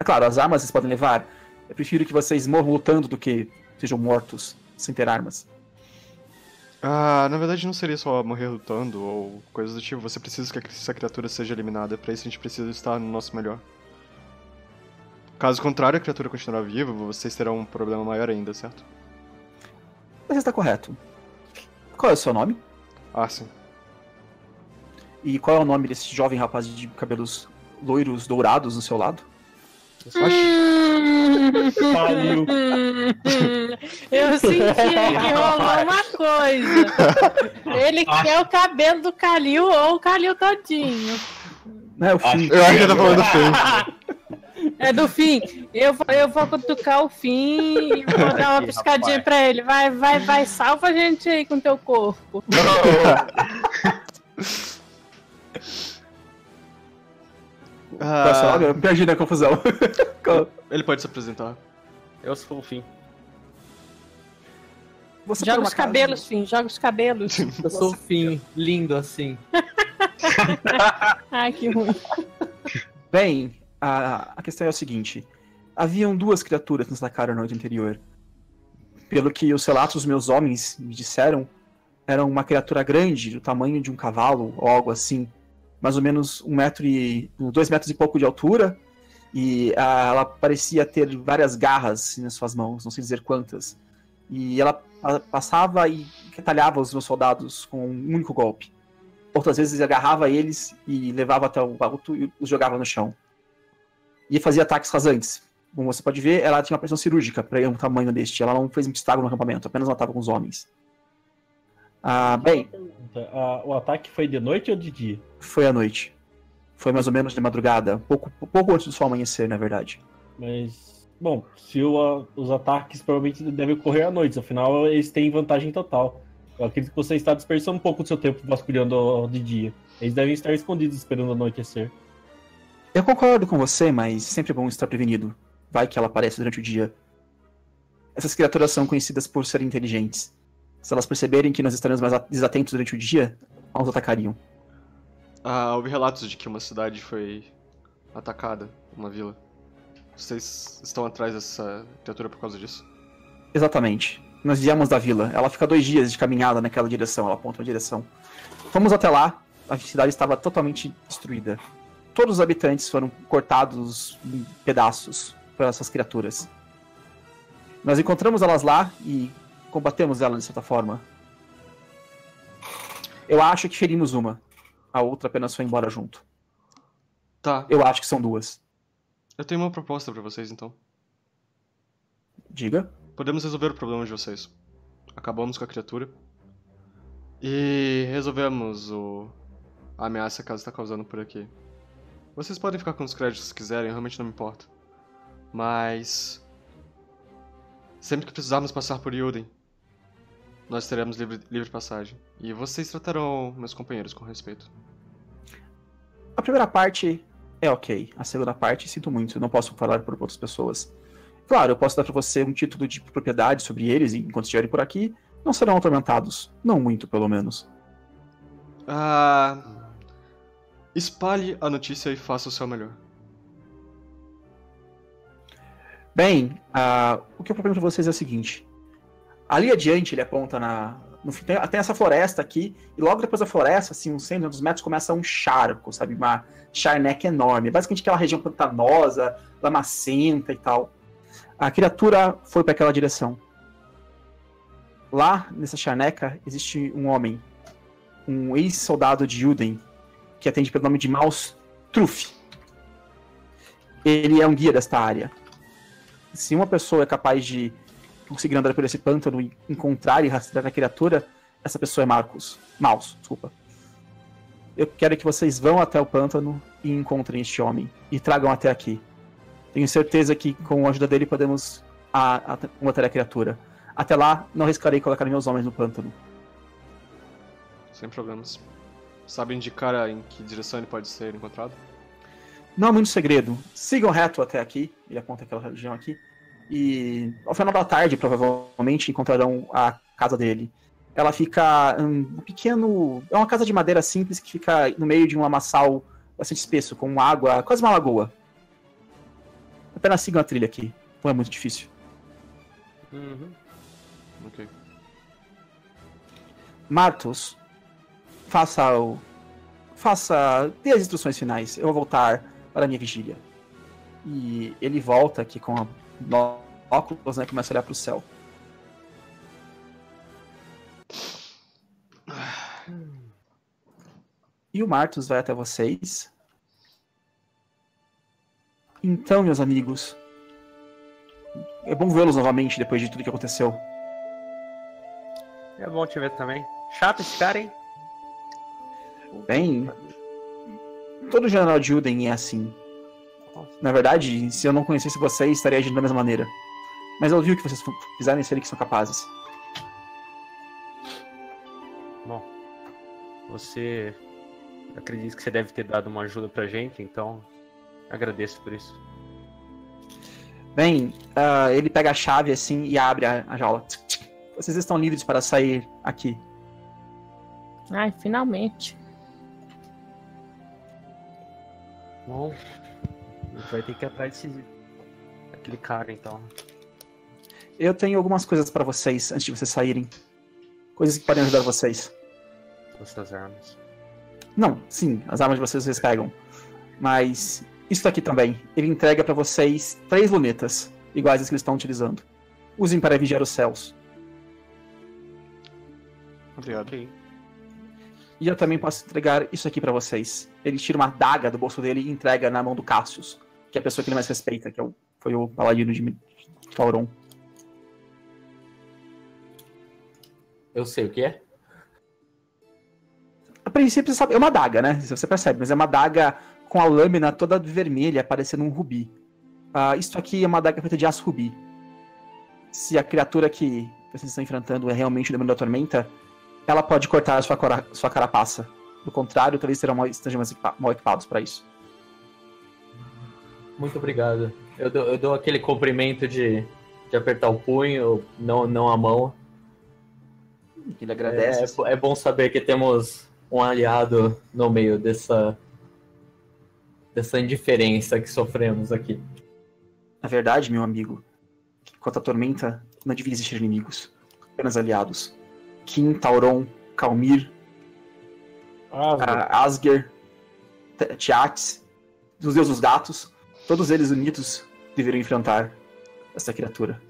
É claro, as armas vocês podem levar. Eu prefiro que vocês morram lutando do que sejam mortos sem ter armas. Ah, na verdade não seria só morrer lutando ou coisas do tipo. Você precisa que essa criatura seja eliminada. Pra isso a gente precisa estar no nosso melhor. Caso contrário, a criatura continuará viva, vocês terão um problema maior ainda, certo? Você está correto. Qual é o seu nome? Arsene. E qual é o nome desse jovem rapaz de cabelos loiros dourados no seu lado? Pariu. Eu senti que rolou uma coisa. Ele ah. quer o cabelo do Kalil ou o Kalil todinho. Não é o Finn. Eu acho que tá falando do Finn. É do Finn. Eu vou, eu vou cutucar o Finn e vou dar uma piscadinha rapaz. pra ele. Vai, vai, vai, salva a gente aí com teu corpo. Ah... Eu perdi na confusão. Ele pode se apresentar. Eu sou o Finn. Você joga os cabelos, Finn, joga os cabelos. Eu sou o Finn, lindo assim. Ai, que ruim. Bem, a, a questão é o seguinte. Haviam duas criaturas que nos atacaram na noite anterior. Pelo que os relatos dos meus homens me disseram, era uma criatura grande, do tamanho de um cavalo ou algo assim. Mais ou menos um metro e... dois metros e pouco de altura. E a, ela parecia ter várias garras nas suas mãos, não sei dizer quantas. E ela passava e retalhava os meus soldados com um único golpe. Outras vezes agarrava eles e levava até o alto e os jogava no chão. E fazia ataques rasantes. Como você pode ver, ela tinha uma pressão cirúrgica para um tamanho deste. Ela não fez um estrago no acampamento, apenas matava com os homens. Ah, bem... Ah, o ataque foi de noite ou de dia? Foi à noite. Foi mais ou menos de madrugada. Pouco, pouco antes do sol amanhecer, na verdade. Mas, bom, se o, os ataques provavelmente devem ocorrer à noite. Afinal, eles têm vantagem total. Eu acredito que você está dispersando um pouco do seu tempo vasculhando de dia. Eles devem estar escondidos esperando anoitecer. Eu concordo com você, mas sempre é bom estar prevenido. Vai que ela aparece durante o dia. Essas criaturas são conhecidas por serem inteligentes. Se elas perceberem que nós estaremos mais desatentos durante o dia, elas atacariam. Ah, houve relatos de que uma cidade foi atacada, uma vila. Vocês estão atrás dessa criatura por causa disso? Exatamente. Nós viemos da vila. Ela fica dois dias de caminhada naquela direção, ela aponta uma direção. Fomos até lá, a cidade estava totalmente destruída. Todos os habitantes foram cortados em pedaços por essas criaturas. Nós encontramos elas lá e combatemos ela de certa forma. Eu acho que ferimos uma. A outra apenas foi embora junto. Tá. Eu acho que são duas. Eu tenho uma proposta pra vocês, então. Diga. Podemos resolver o problema de vocês. Acabamos com a criatura. E resolvemos o... a ameaça que ela está causando por aqui. Vocês podem ficar com os créditos se quiserem, eu realmente não me importo. Mas... sempre que precisarmos passar por Yuden, nós teremos livre, livre passagem. E vocês tratarão meus companheiros com respeito. A primeira parte é ok. A segunda parte, sinto muito, não posso falar por outras pessoas. Claro, eu posso dar pra você um título de propriedade sobre eles, e enquanto estiverem por aqui, não serão atormentados. Não muito, pelo menos. Ah, espalhe a notícia e faça o seu melhor. Bem, uh, o que eu proponho para vocês é o seguinte. Ali adiante ele aponta na... No, tem, tem essa floresta aqui, e logo depois da floresta, assim, uns cem, duzentos metros, começa um charco, sabe? Uma charneca enorme. Basicamente aquela região pantanosa, lamacenta e tal. A criatura foi para aquela direção. Lá, nessa charneca, existe um homem. Um ex-soldado de Yuden, que atende pelo nome de Maus Truf. Ele é um guia desta área. Se uma pessoa é capaz de conseguir andar por esse pântano e encontrar e rastrear a criatura, essa pessoa é Marcos. Maus, desculpa. Eu quero que vocês vão até o pântano e encontrem este homem. E tragam até aqui. Tenho certeza que com a ajuda dele podemos a, a, matar a criatura. Até lá, não arriscarei colocar meus homens no pântano. Sem problemas. Sabe indicar em que direção ele pode ser encontrado? Não há muito segredo. Sigam reto até aqui. Ele aponta aquela região aqui. E ao final da tarde, provavelmente, encontrarão a casa dele. Ela fica um pequeno... É uma casa de madeira simples que fica no meio de um lamaçal bastante espesso, com água, quase uma lagoa. Apenas sigam a trilha aqui. Não é muito difícil. Uhum. Ok. Marthos, faça o... Faça... Dê as instruções finais. Eu vou voltar para a minha vigília. E ele volta aqui com a... óculos, né? Começa a olhar pro céu. E o Marthos vai até vocês. Então, meus amigos, é bom vê-los novamente depois de tudo que aconteceu. É bom te ver também. Chato esse cara, hein? Bem, todo general de Yuden é assim. Na verdade, se eu não conhecesse vocês, estaria agindo da mesma maneira. Mas eu vi o que vocês fizerem, serem que são capazes. Bom, você... acredito que você deve ter dado uma ajuda pra gente, então agradeço por isso. Bem, uh, ele pega a chave assim e abre a, a jaula. Vocês estão livres para sair aqui. Ai, finalmente. Bom, a gente vai ter que ir atrás desse... aquele cara, então. Eu tenho algumas coisas pra vocês antes de vocês saírem. Coisas que podem ajudar vocês. Essas armas. Não, sim, as armas de vocês descarregam. Mas isso aqui também. Ele entrega pra vocês três lunetas, iguais às que eles estão utilizando. Usem para vigiar os céus. Obrigado. E eu também posso entregar isso aqui pra vocês. Ele tira uma adaga do bolso dele e entrega na mão do Cassius, que é a pessoa que ele mais respeita, que é o, foi o paladino de Tauron. Eu sei o que é. A princípio, você sabe, é uma adaga, né? Você percebe, mas é uma adaga com a lâmina toda vermelha, parecendo um rubi. Uh, isso aqui é uma adaga feita de aço rubi. Se a criatura que vocês estão enfrentando é realmente o demônio da tormenta, ela pode cortar a sua, cora... sua carapaça. Do contrário, talvez serão mal... estejam mal equipados para isso. Muito obrigado. Eu dou, eu dou aquele cumprimento de, de apertar o punho, não, não a mão. Ele agradece. É, é bom saber que temos um aliado no meio dessa, dessa indiferença que sofremos aqui. Na verdade, meu amigo, quanto à tormenta, não devia existir inimigos, apenas aliados. Kim, Tauron, Khalmyr, ah, Asger, Tyatis, os deuses dos gatos, todos eles unidos deveriam enfrentar essa criatura.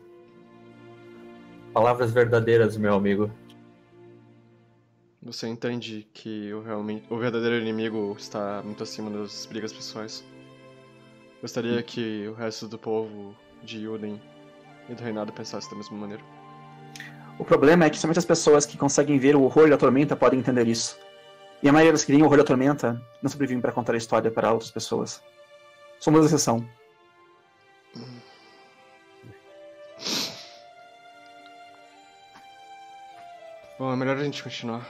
Palavras verdadeiras, meu amigo. Você entende que o, realmente, o verdadeiro inimigo está muito acima das brigas pessoais. Gostaria hum. que o resto do povo de Yuden e do reinado pensasse da mesma maneira. O problema é que somente as pessoas que conseguem ver o horror da tormenta podem entender isso. E a maioria das que veem o horror da tormenta não sobrevivem para contar a história para outras pessoas. Somos a exceção. Bom, é melhor a gente continuar.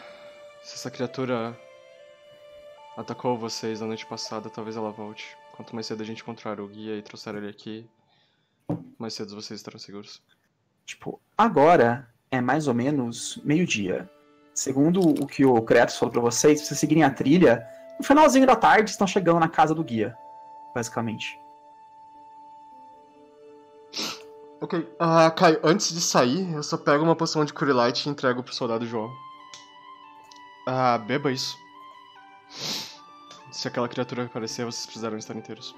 Se essa criatura atacou vocês na noite passada, talvez ela volte. Quanto mais cedo a gente encontrar o guia e trouxer ele aqui, mais cedo vocês estarão seguros. Tipo, agora... é mais ou menos meio-dia. Segundo o que o Kretos falou pra vocês, se vocês seguirem a trilha, no finalzinho da tarde vocês estão chegando na casa do guia, basicamente. Ok. Ah, Caio, antes de sair, eu só pego uma poção de Cure Light e entrego pro soldado João. Ah, beba isso. Se aquela criatura aparecer, vocês precisarão estar inteiros.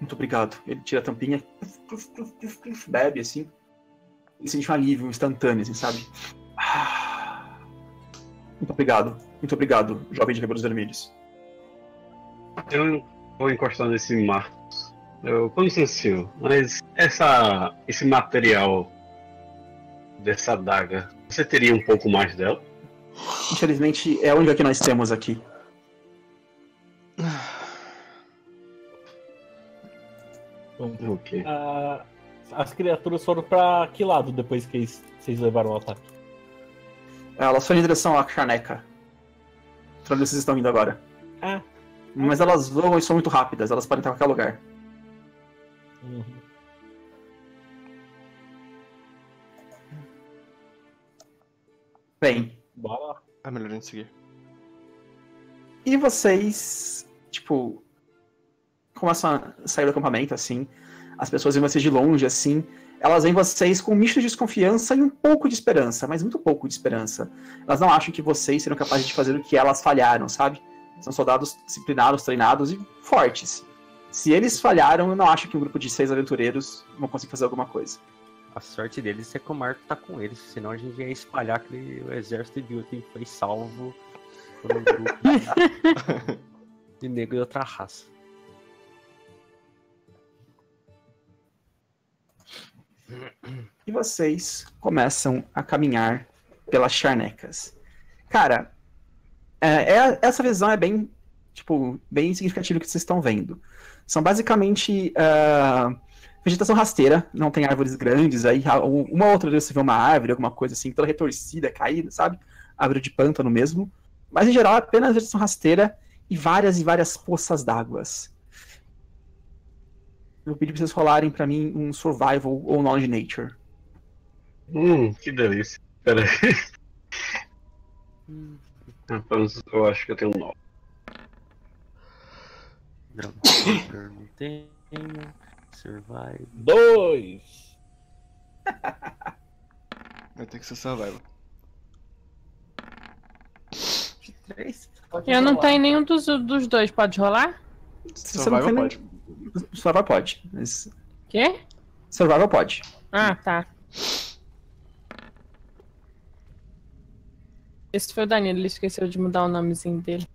Muito obrigado. Ele tira a tampinha, bebe assim. E sente um alívio instantâneo, assim, sabe? Ah, muito obrigado. Muito obrigado, jovem de cabelos vermelhos. Eu não vou encostar nesse Marthos. Eu conheço o senhor, mas essa, esse material dessa adaga, você teria um pouco mais dela? Infelizmente, é a única que nós temos aqui. Bom, okay. uh, as criaturas foram pra que lado depois que vocês levaram o ataque? Elas foram em direção à Chaneca. Pra onde vocês estão indo agora. Ah. Mas elas voam e são muito rápidas, elas podem estar em qualquer lugar. Uhum. Bem. Bora lá. É melhor a gente seguir. E vocês, tipo, começam a sair do acampamento, assim. As pessoas veem vocês de longe, assim. Elas veem vocês com um misto de desconfiança e um pouco de esperança, mas muito pouco de esperança. Elas não acham que vocês serão capazes de fazer o que elas falharam, sabe? São soldados disciplinados, treinados e fortes. Se eles falharam, eu não acho que um grupo de seis aventureiros vão conseguir fazer alguma coisa. A sorte deles é que o Marco tá com eles, senão a gente ia espalhar aquele o exército de Yuden que foi salvo por um grupo de negro de outra raça. E vocês começam a caminhar pelas charnecas. Cara, é, é, essa visão é bem, tipo, bem significativa que vocês estão vendo. São basicamente uh, vegetação rasteira, não tem árvores grandes, aí uma ou outra vez você vê uma árvore, alguma coisa assim, toda retorcida, caída, sabe? Árvore de pântano mesmo. Mas em geral é apenas vegetação rasteira e várias e várias poças d'água. Eu pedi pra vocês rolarem pra mim um survival ou knowledge nature. Hum, que delícia. Pera aí. Hum. Eu acho que eu tenho um nove. Eu não tenho. Survival. Dois! Vai ter que ser survival. Três? Pode eu rolar. Não tenho nenhum dos, dos dois. Pode rolar? Se você não tem pode. Nem... Survival pode. Mas... Quê? Survival pode. Ah, tá. Esse foi o Danilo, ele esqueceu de mudar o nomezinho dele.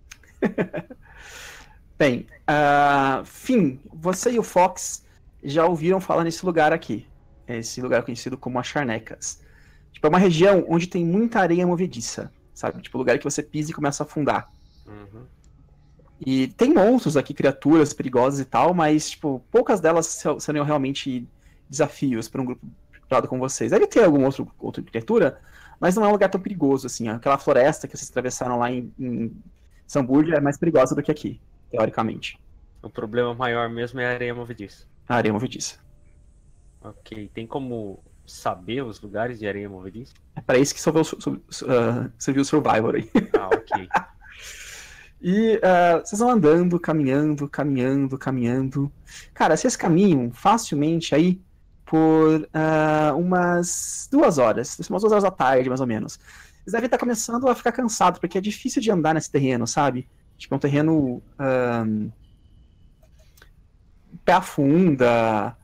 Bem, uh, Finn, você e o Fox já ouviram falar nesse lugar aqui. Esse lugar conhecido como as Charnecas. Tipo, é uma região onde tem muita areia movediça, sabe? Tipo, lugar que você pisa e começa a afundar. Uhum. E tem monstros aqui, criaturas perigosas e tal, mas, tipo, poucas delas seriam realmente desafios para um grupo privado como vocês. Deve ter alguma outra criatura, mas não é um lugar tão perigoso, assim. Aquela floresta que vocês atravessaram lá em, em Samburgia é mais perigosa do que aqui, teoricamente. O problema maior mesmo é a areia movediça. A areia movediça. Ok, tem como saber os lugares de areia movediça? É para isso que serviu uh, o Survivor aí. Ah, ok. E uh, vocês vão andando, caminhando, caminhando, caminhando. Cara, vocês caminham facilmente aí por uh, umas duas horas, umas duas horas da tarde, mais ou menos. Vocês devem estar começando a ficar cansados, porque é difícil de andar nesse terreno, sabe? Tipo, é um terreno um, pé afunda,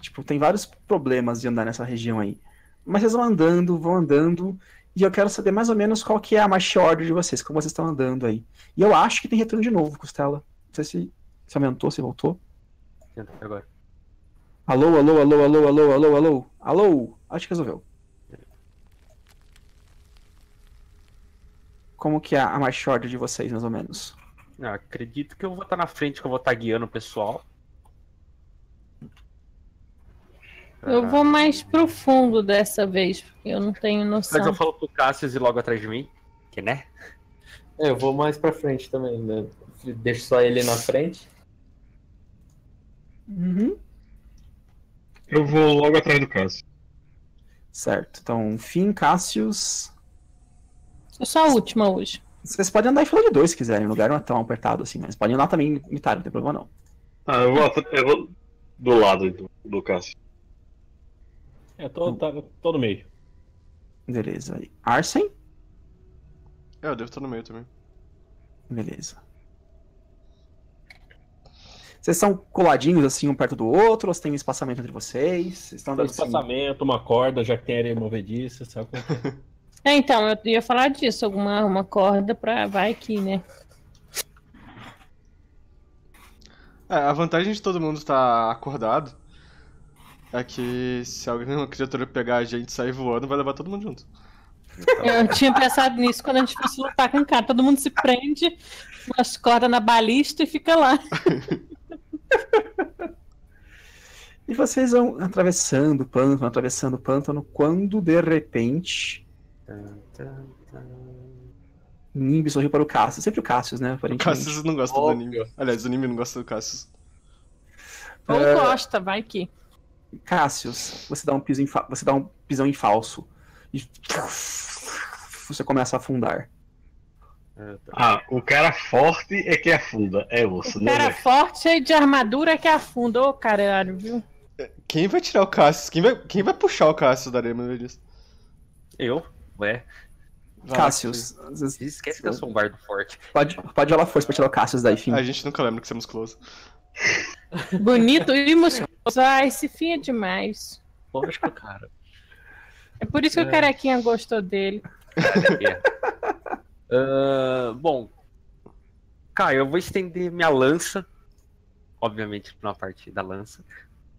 tipo, tem vários problemas de andar nessa região aí. Mas vocês vão andando, vão andando... E eu quero saber mais ou menos qual que é a match order de vocês, como vocês estão andando aí. E eu acho que tem retorno de novo, Costela. Não sei se, se aumentou, se voltou. Tenta agora. Alô, alô, alô, alô, alô, alô, alô. Alô, acho que resolveu. Como que é a match order de vocês, mais ou menos? Ah, acredito que eu vou estar na frente, que eu vou estar guiando o pessoal. Eu vou mais profundo dessa vez, porque eu não tenho noção. Mas eu falo pro Cassius e logo atrás de mim, que né? É, eu vou mais pra frente também, né? Deixo só ele na frente. Uhum. Eu vou logo atrás do Cassius. Certo, então, Finn, Cassius... Eu sou a última hoje. Vocês podem andar em fila de dois, se quiserem, no lugar não é tão apertado assim, mas podem andar também imitar, não tem problema não. Ah, eu vou, eu vou do lado do, do Cassius. É, tô, tá, tô no meio. Beleza. Arsene? É, eu devo estar no meio também. Beleza. Vocês são coladinhos, assim, um perto do outro? Ou vocês têm um espaçamento entre vocês? Vocês estão dando um espaçamento, assim... uma corda, já que tem areia movediça, sabe? É, então, eu ia falar disso. Alguma uma corda pra... vai aqui, né? É, a vantagem de todo mundo estar acordado é que se alguma criatura pegar a gente e sair voando, vai levar todo mundo junto. Então... Eu tinha pensado nisso quando a gente fosse lutar com o cara. Todo mundo se prende, umas cordas na balista e fica lá. E vocês vão atravessando o pântano, atravessando o pântano, quando de repente... Nimbi sorriu para o Cassius. Sempre o Cassius, né? O Cassius não gosta oh. do Nimbi. Aliás, o Nimbi não gosta do Cassius. Ou uh... gosta, vai que... Cassius, você dá um pisão em, fa... você dá um pisão em falso. E... você começa a afundar. Ah, o cara forte é que afunda, é osso, o né? O cara forte é de armadura que afunda, ô caralho, viu? Quem vai tirar o Cassius? Quem vai, quem vai puxar o Cassius da arena disso? Eu? Ué? Vai, Cassius. Você esquece que eu sou um bardo forte. Pode, pode rolar força pra tirar o Cassius daí, Finn. A gente nunca lembra que você é musculoso. Bonito e musculoso. Ah, esse Finn é demais. Lógico, cara. É por isso que é. o carequinha gostou dele. É. Uh, bom, Caio, eu vou estender minha lança, obviamente na parte da lança,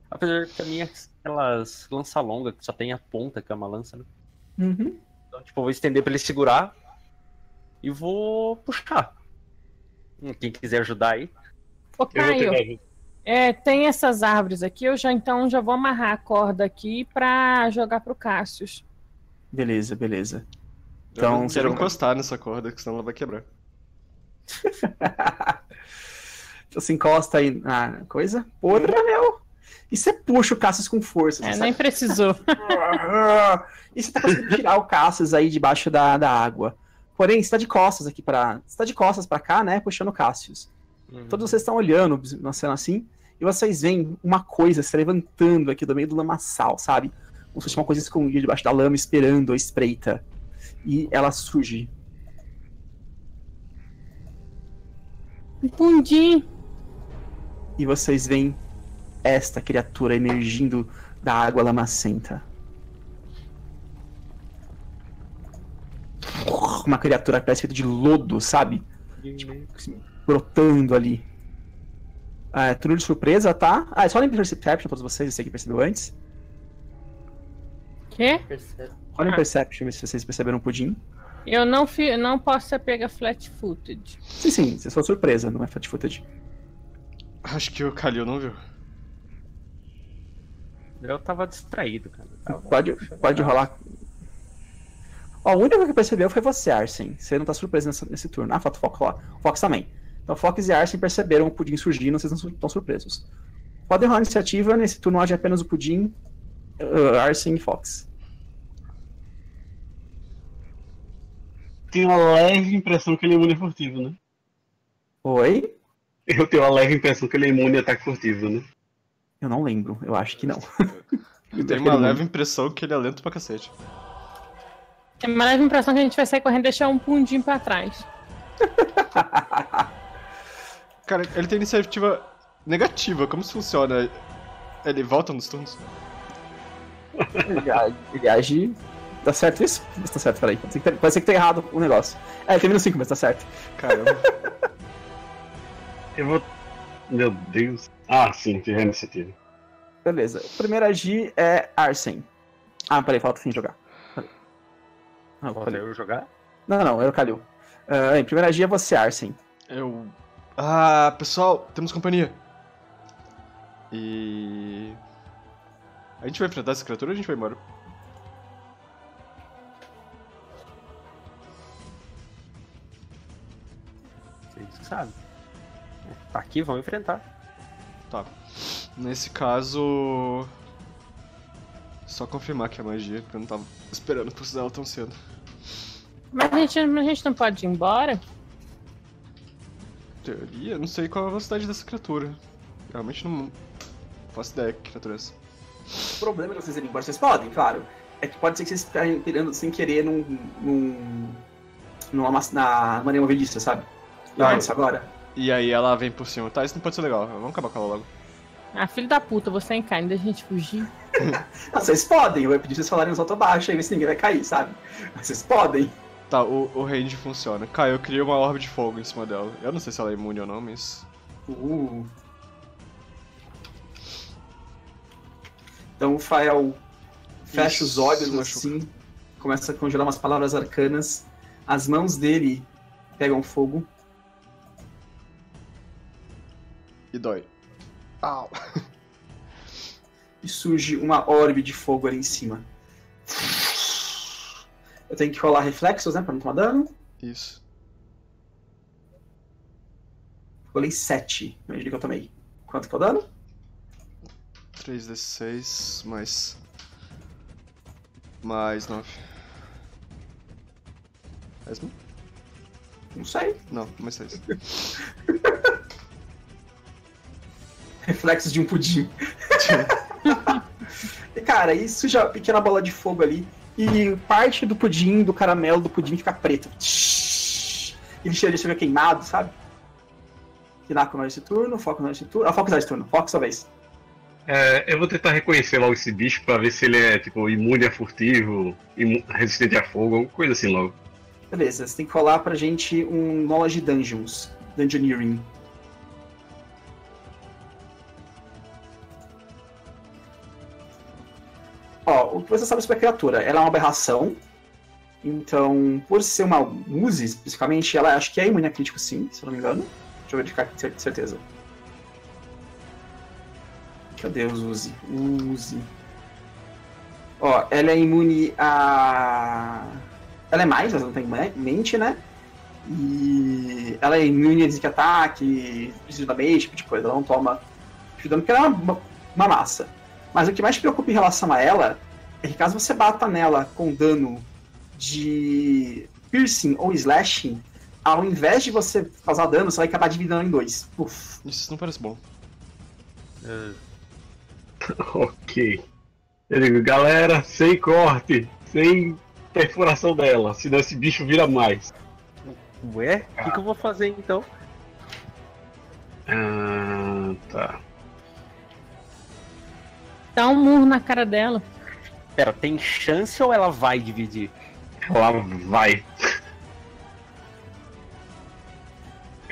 apesar que a minha aquelas lança longa que só tem a ponta, que é uma lança, né? Uhum. Então, tipo, eu vou estender pra ele segurar e vou puxar. Quem quiser ajudar aí. Ô Caio, é, tem essas árvores aqui, eu já então já vou amarrar a corda aqui pra jogar pro Cassius. Beleza, beleza. Então, eu não quero encostar nessa corda, que senão ela vai quebrar. Então você encosta aí na coisa. Porra, meu! E você puxa o Cassius com força. É, nem precisou. E você tá conseguindo tirar o Cassius aí debaixo da, da água. Porém, você tá de costas aqui pra... Você tá de costas pra cá, né? Puxando o Cassius. Uhum. Todos vocês estão olhando na cena assim. E vocês veem uma coisa se levantando aqui do meio do lamaçal, sabe? Como se fosse uma coisa escondida debaixo da lama, esperando a espreita. E ela surge. Um pundim. E vocês veem esta criatura emergindo da água lamacenta. Uma criatura que parece feita de lodo, sabe? Tipo, brotando ali. É, turno de surpresa, tá? Ah, é só lembrar de Perception pra todos vocês, eu sei que percebeu antes. Quê? Percebe. Olha o Perception, ver se vocês perceberam o pudim. Eu não, fi, não posso ter pego flat-footed. Sim, sim, isso é só surpresa, não é flat-footed. Acho que o Kalil não viu. Eu tava distraído, cara. Tava pode pode rolar. Ó, o único que percebeu foi você, Arsene. Você não tá surpreso nessa, nesse turno. Ah, falta o Fox lá. Fox também. Então, Fox e Arsene perceberam o pudim surgindo, vocês não estão surpresos. Podem rolar a iniciativa, nesse turno age apenas o pudim, uh, Arsene e Fox. Tenho uma leve impressão que ele é imune a furtivo, né? Oi? Eu tenho uma leve impressão que ele é imune a ataque furtivo, né? Eu não lembro, eu acho que não. Eu tenho uma leve impressão que ele é lento pra cacete. Tenho uma leve impressão que a gente vai sair correndo e deixar um pundim pra trás. Cara, ele tem iniciativa negativa, como isso funciona? Ele volta nos turnos? Ele age... Tá certo isso? Mas tá certo, peraí. Pode ser que tá errado o negócio. É, termina cinco, mas tá certo. Caramba. Eu vou... Meu Deus. Ah, sim, tirei a iniciativa. Beleza. O primeiro agir é Arsene. Ah, peraí, falta o Finn jogar. Não, falta eu jogar? Não, não, não, eu calhou. Uh, primeiro agir é você, Arsene. Eu... Ah, pessoal, temos companhia. E... A gente vai enfrentar essa criatura ou a gente vai embora? Sabe? Tá aqui, vamos enfrentar. Tá. Nesse caso... Só confirmar que é magia, porque eu não tava esperando por usar ela tão cedo. Mas a gente, a gente não pode ir embora? Teoria? Não sei qual é a velocidade dessa criatura. Realmente não... não faço ideia que criatura é essa. O problema é que vocês irem embora. Vocês podem, claro. É que pode ser que vocês ficarem pirando sem querer num... num... numa, na maneira mobilista, sabe? Ah, isso agora. E aí ela vem por cima. Tá, isso não pode ser legal. Vamos acabar com ela logo. Ah, filho da puta, você encarna, da gente fugir. Não, vocês podem. Eu ia pedir vocês falarem no salto baixo, aí ver se ninguém vai cair, sabe? Mas vocês podem. Tá, o, o range funciona. Caiu, eu criei uma orbe de fogo em cima dela. Eu não sei se ela é imune ou não, mas... Uh. Então o Fael fecha os olhos assim, machuca. Começa a congelar umas palavras arcanas. As mãos dele pegam fogo. E dói. Au. e surge uma orbe de fogo ali em cima. Eu tenho que rolar reflexos, né? Pra não tomar dano. Isso. Rolei sete. Imagina que eu tomei. Quanto que é o dano? três D seis mais... mais nove. Mesmo? Não sei. Não, mais seis. Reflexos de um pudim. E, cara, isso já pequena bola de fogo ali. E parte do pudim, do caramelo do pudim fica preto. Ele chega, ele chega queimado, sabe? Kinako não é esse turno, foco não é esse turno. Ah, foco não é esse turno, foco talvez. É, eu vou tentar reconhecer logo esse bicho pra ver se ele é, tipo, imune a furtivo, imu resistente a fogo, alguma coisa assim logo. Beleza, você tem que rolar pra gente um Knowledge Dungeons, Dungeoneering. Ó, o que você sabe sobre a criatura? Ela é uma aberração, então, por ser uma muse, especificamente, ela acho que é imune a crítico sim, se eu não me engano. Deixa eu verificar aqui com certeza. Cadê os Uzi? Uzi. Ó, ela é imune a... Ela é mais, mas não tem mente, né? E... ela é imune a desviar ataque, precisa da mente, tipo de coisa. Ela não toma... porque ela é uma, uma massa. Mas o que mais te preocupa em relação a ela é que caso você bata nela com dano de piercing ou slashing, ao invés de você causar dano, você vai acabar dividindo ela em dois. Uf. Isso não parece bom. É. Ok. Eu digo, galera, sem corte, sem perfuração dela, senão esse bicho vira mais. Ué? O ah. que, que eu vou fazer então? Ah, tá. Dá um murro na cara dela. Pera, tem chance ou ela vai dividir? Ela vai.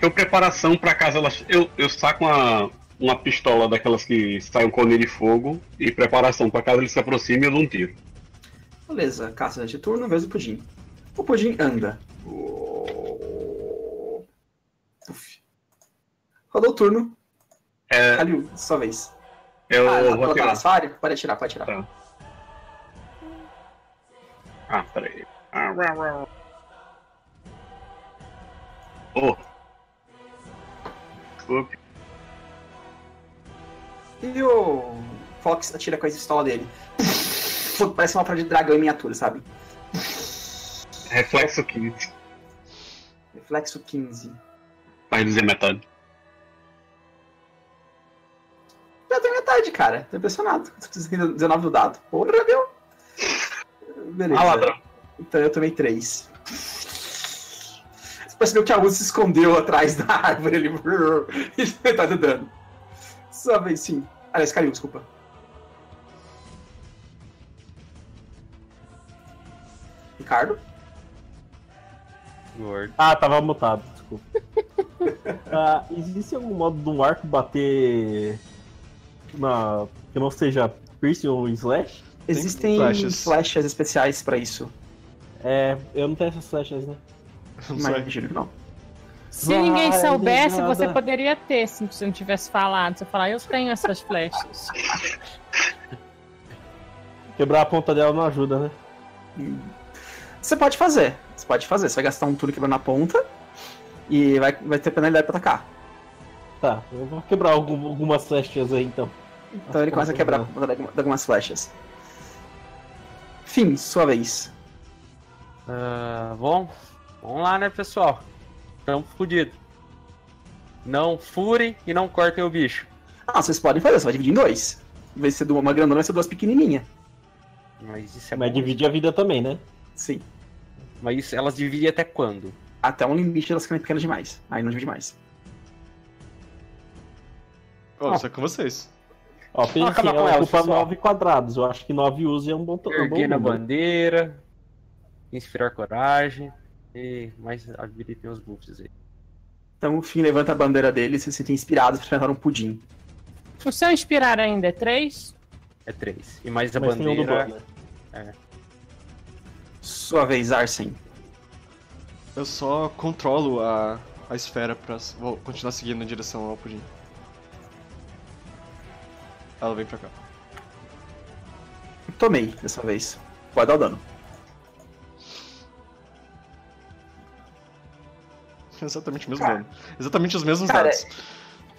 Eu preparação pra caso ela. Eu, eu saco uma. Uma pistola daquelas que sai um cone de fogo e preparação para caso ele se aproxime eu dou um tiro. Beleza, caça de turno, vez o pudim. O pudim anda. Uf. Rodou o turno. É... Kalil, sua vez. Eu ah, ela vou atirar. Área? Pode atirar, pode atirar. Tá. Ah, peraí. Ah, oh. Opa. E o Fox atira com a pistola dele. Parece uma prova de dragão em miniatura, sabe? Reflexo quinze. Reflexo quinze. Vai dizer metade. Já tem metade, cara. Tô impressionado. dezenove do dado. Porra, meu. Beleza. Ah, então eu tomei três. Você percebeu que a luz se escondeu atrás da árvore. Ele, ele tá dando. Só vez, sim. Aliás, Kalil, desculpa. Ricardo? Lord. Ah, tava mutado, desculpa. Ah, existe algum modo de um arco bater na... que não seja piercing ou slash? Existem flechas especiais pra isso. É, eu não tenho essas flechas, né? Imagino que não. Se ninguém Vai, soubesse, nada. Você poderia ter, se você não tivesse falado. Você falar, eu tenho essas flechas. Quebrar a ponta dela não ajuda, né? Você pode fazer. Você pode fazer. Você vai gastar um turno quebrando a ponta e vai, vai ter penalidade pra atacar. Tá, eu vou quebrar algum, algumas flechas aí, então. Então As ele começa a quebrar a ponta de algumas flechas. Fim, sua vez. Uh, bom, vamos lá, né, pessoal? Estamos fodidos. Não furem e não cortem o bicho. Ah, vocês podem fazer, você vai dividir em dois. Em vez de ser uma grandona, vai ser duas pequenininhas. Mas isso é. Mas dividir a vida também, né? Sim. Mas isso, elas dividem até quando? Até um limite, elas ficam pequenas demais. Aí não divide mais. Ó, oh, isso é com vocês. Ó, oh, acaba com ela. Ocupa nove quadrados. Eu acho que nove usos é um bom toque. Erguer na bandeira. Inspirar coragem. E mais habilitem os buffs aí. Então o Finn levanta a bandeira dele e se sentem inspirados para enfrentar um pudim. O seu inspirar ainda é três? É três. E mais a Mas bandeira. Bob, né? É. Sua vez, Arsene. Eu só controlo a, a esfera para continuar seguindo em direção ao pudim. Ela vem pra cá. Tomei dessa vez. Pode dar o dano. Exatamente o mesmo cara, dano. Exatamente os mesmos cara, dados.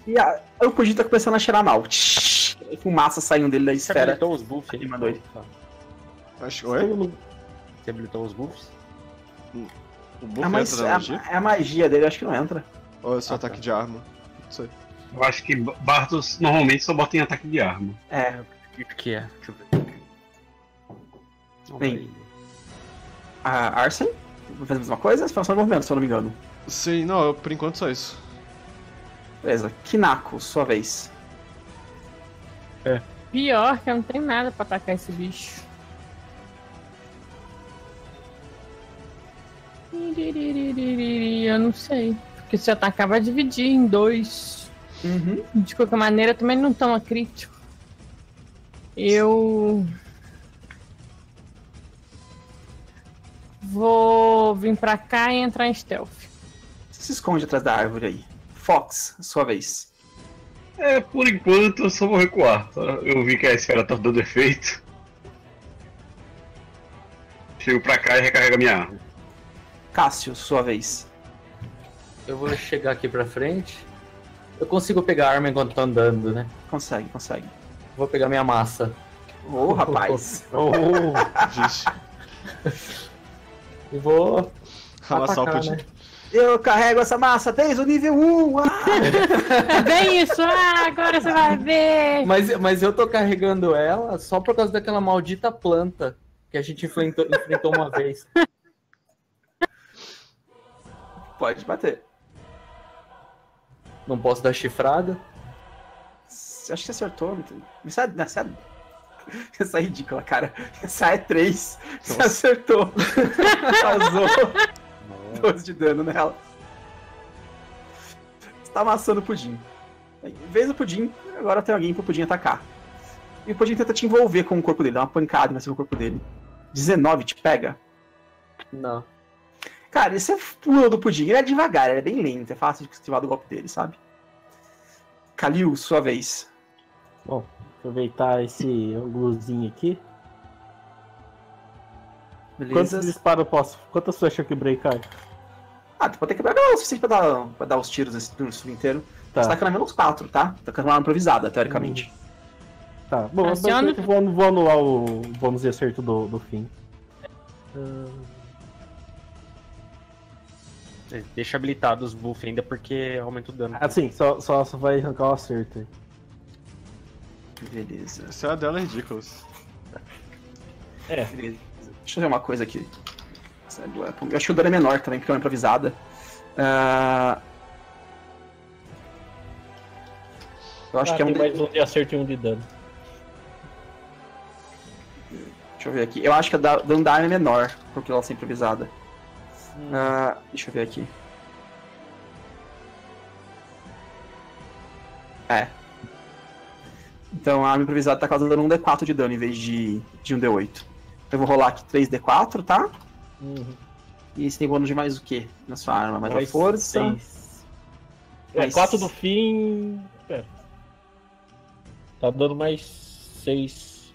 E a, eu podia estar começando a cheirar mal. Fumaça saindo dele da esfera. Você habilitou os buffs? Ele mandou ele. Acho que eu... Você habilitou os buffs? Hum. O buff a magia, entra na magia? A, a magia dele, eu acho que não entra. Ou é só ah, ataque tá. de arma? Não sei. Eu acho que bardos normalmente só botam em ataque de arma. É, eu acredito que é. Deixa eu ver. Bem, a Arsene fez a mesma coisa, expansão de movimento, se eu não me engano. Sim, não, eu, por enquanto só isso. Beleza, Kinako, sua vez. É. Pior que eu não tenho nada pra atacar esse bicho. Eu não sei. Porque se atacar vai dividir em dois. Uhum. De qualquer maneira, também não toma crítico. Eu... vou vir pra cá e entrar em stealth. Você se esconde atrás da árvore aí. Fox, sua vez. É, por enquanto eu só vou recuar. Eu vi que a esfera tá dando efeito. Chego pra cá e recarrego a minha arma. Cassius, sua vez. Eu vou chegar aqui pra frente. Eu consigo pegar a arma enquanto tô andando, né? Consegue, consegue. Vou pegar minha massa. Ô, oh, oh, rapaz. Ô, oh, oh, oh. E vou amassar o pudim. Né? Eu carrego essa massa desde o nível um. Ah! É bem isso. Ah, agora você vai ver. Mas, mas eu tô carregando ela só por causa daquela maldita planta que a gente enfrentou, enfrentou uma vez. Pode bater. Não posso dar chifrada? Acho que você acertou. Essa, essa, essa é ridícula, cara. Essa é três. Nossa. Você acertou. Vazou. doze de dano nela. Você tá amassando o pudim. Vez o pudim, agora tem alguém pro pudim atacar. E o pudim tenta te envolver com o corpo dele. Dá uma pancada no corpo dele. dezenove te pega? Não. Cara, esse é pula do pudim, ele é devagar, ele é bem lento, é fácil de esquivar do golpe dele, sabe? Kalil, sua vez. Bom, aproveitar esse ângulozinho aqui. Beleza. Quantos disparos eu posso? Quantas flechas eu quebrei, Caio? Ah, tu pode ter que quebrar o suficiente pra dar, pra dar os tiros nesse turno inteiro. Tá. Você tá com menos quatro, tá? Tá com uma improvisada, teoricamente. Hum. Tá, bom, eu não... vou, vou anular o bônus de acerto do, do fim. Hum... Deixa habilitado os buffs ainda porque aumenta o dano. Ah, sim, só, só, só vai arrancar o acerto. Beleza. Essa é a dela é ridícula. É. Beleza. Deixa eu ver uma coisa aqui. Eu acho que o dano é menor também, porque é uma improvisada. Uh... Eu acho ah, que é um. Tem mais um de acerto e um de dano. Deixa eu ver aqui. Eu acho que o dano da arma é menor, porque ela é improvisada. Ah, deixa eu ver aqui. É. Então a arma improvisada tá causando um D quatro de dano em vez de, de um D oito. Então eu vou rolar aqui três D quatro, tá? Uhum. E você tem bônus de mais o que na sua arma? Mais a força. Seis. Mais... É, quatro do fim. Pera. Tá dando mais seis.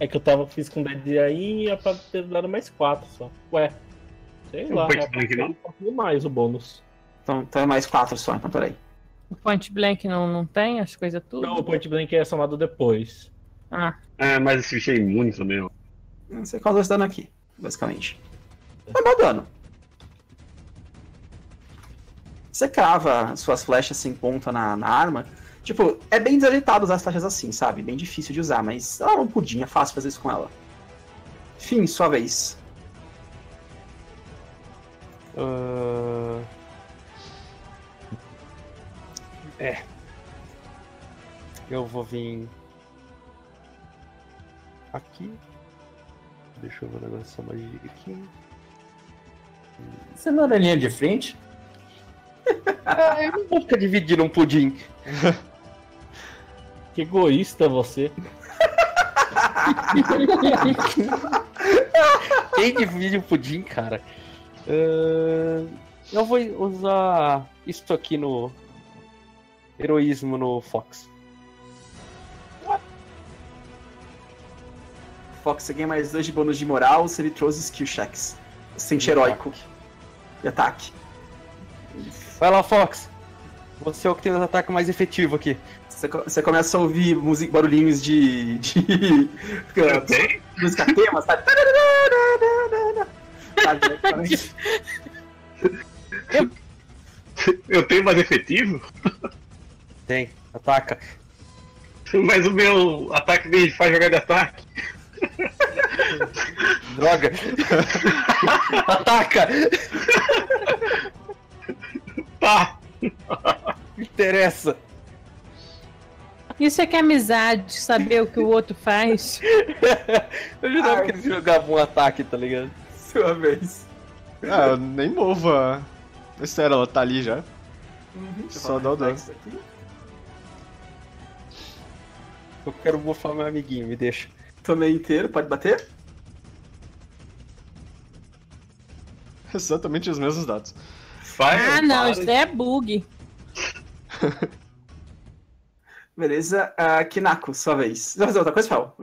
É que eu tava, fiz com D D aí e ia pra ter dado mais quatro só. Ué. Sei lá, é um pouquinho mais o bônus. Então, então é mais quatro só, então peraí. O point blank não, não tem as coisas tudo? Não, o point blank é somado depois. Ah. É, mas esse bicho é imune também, ó. Você causou esse dano aqui, basicamente. Mas dá dano. Você crava suas flechas sem ponta na, na arma. Tipo, é bem desajeitado usar as flechas assim, sabe? Bem difícil de usar, mas ela não podia, é fácil fazer isso com ela. Fim, sua vez. Uh... É. Eu vou vir aqui. Deixa eu ver agora essa magia aqui. Você não era linha de frente? Ah, eu não vou ficar dividindo um pudim. Que egoísta você. Quem divide um pudim, cara? Uh, eu vou usar isso aqui no heroísmo no Fox. Fox, você ganha mais dois de bônus de moral se ele trouxe skill checks. Sente heróico. E ataque. Vai lá, Fox. Você é o que tem os ataques mais efetivos aqui. Você, você começa a ouvir music, barulhinhos de... de, de música tema, sabe? eu, eu tenho mais efetivo? Tem, ataca. Mas o meu ataque me faz jogar de ataque. Droga. Ataca. Tá. Não interessa. Isso é que é amizade, saber o que o outro faz. Eu jurava que eles jogavam um ataque, tá ligado? Sua vez. Ah, eu nem movo a... Sério, ela tá ali já. Uhum, só dá o dano. Eu quero mofar meu amiguinho, me deixa. Tomei inteiro, pode bater? Exatamente os mesmos dados. Faz, ah, não, para. Isso é bug. Beleza, uh, Kinako, sua vez. Você vai fazer outra coisa, Fael?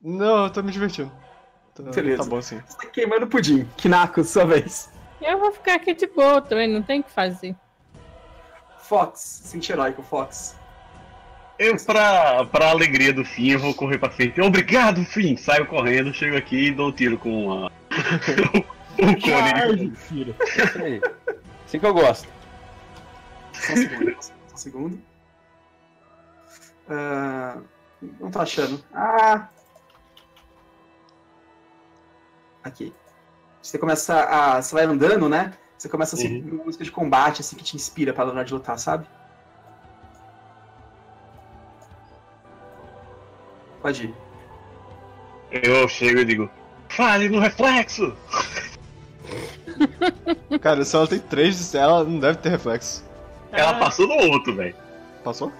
Não, eu tô me divertindo. Tá, beleza. Tá bom, sim. Você tá queimando o pudim. Kinako, sua vez. Eu vou ficar aqui de boa também, não tem o que fazer. Fox, sente heróico, Fox. Eu, pra, pra alegria do Finn, eu vou correr pra frente. Obrigado, Finn! Saio correndo, chego aqui e dou um tiro com a... um cone. Assim que eu gosto. Só um segundo. Só um segundo. Uh, não tô achando. Ah! Aqui. Você começa a... Você vai andando, né? Você começa a sentir uhum. uma música de combate, assim, que te inspira pra hora de lutar, sabe? Pode ir. Eu chego e digo, fale no reflexo! Cara, se ela tem três, ela não deve ter reflexo. Ela ah. passou no outro, velho. Passou?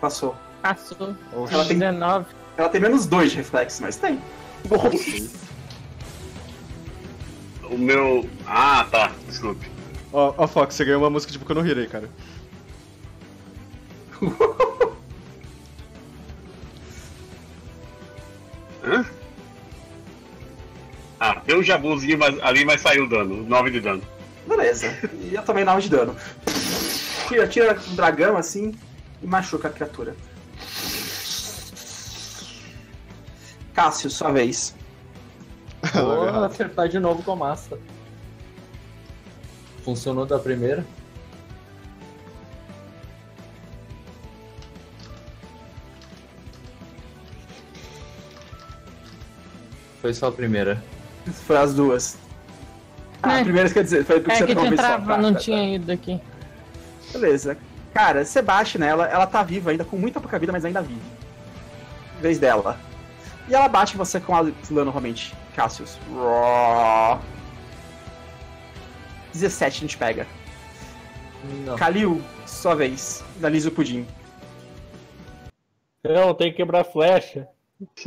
Passou. Passou. Oxi. Ela tem dezenove. Ela tem menos dois de reflexo, mas tem. O meu... Ah, tá. Desculpe. Ó, oh, oh, Fox, você ganhou uma música de Boku no Hero aí, cara. Hã? Ah, deu um jabuzinho ali, mas saiu dano. nove de dano. Beleza. E eu tomei nove de dano. Tira, tira um dragão assim e machuca a criatura. Cassius, sua vez. Vou acertar de novo com a massa. Funcionou da primeira. Foi só a primeira. Foi as duas. Ah, é. A primeira quer dizer, foi porque é você que tinha trava, só. Tá, não tá, tinha tá. ido aqui. Beleza. Cara, você bate nela, ela tá viva ainda, com muita pouca vida, mas ainda vive. Vez dela. E ela bate você com a lã novamente, Cassius. dezessete a gente pega. Não. Kalil, sua vez. Analisa o pudim. Não, tem que quebrar a flecha.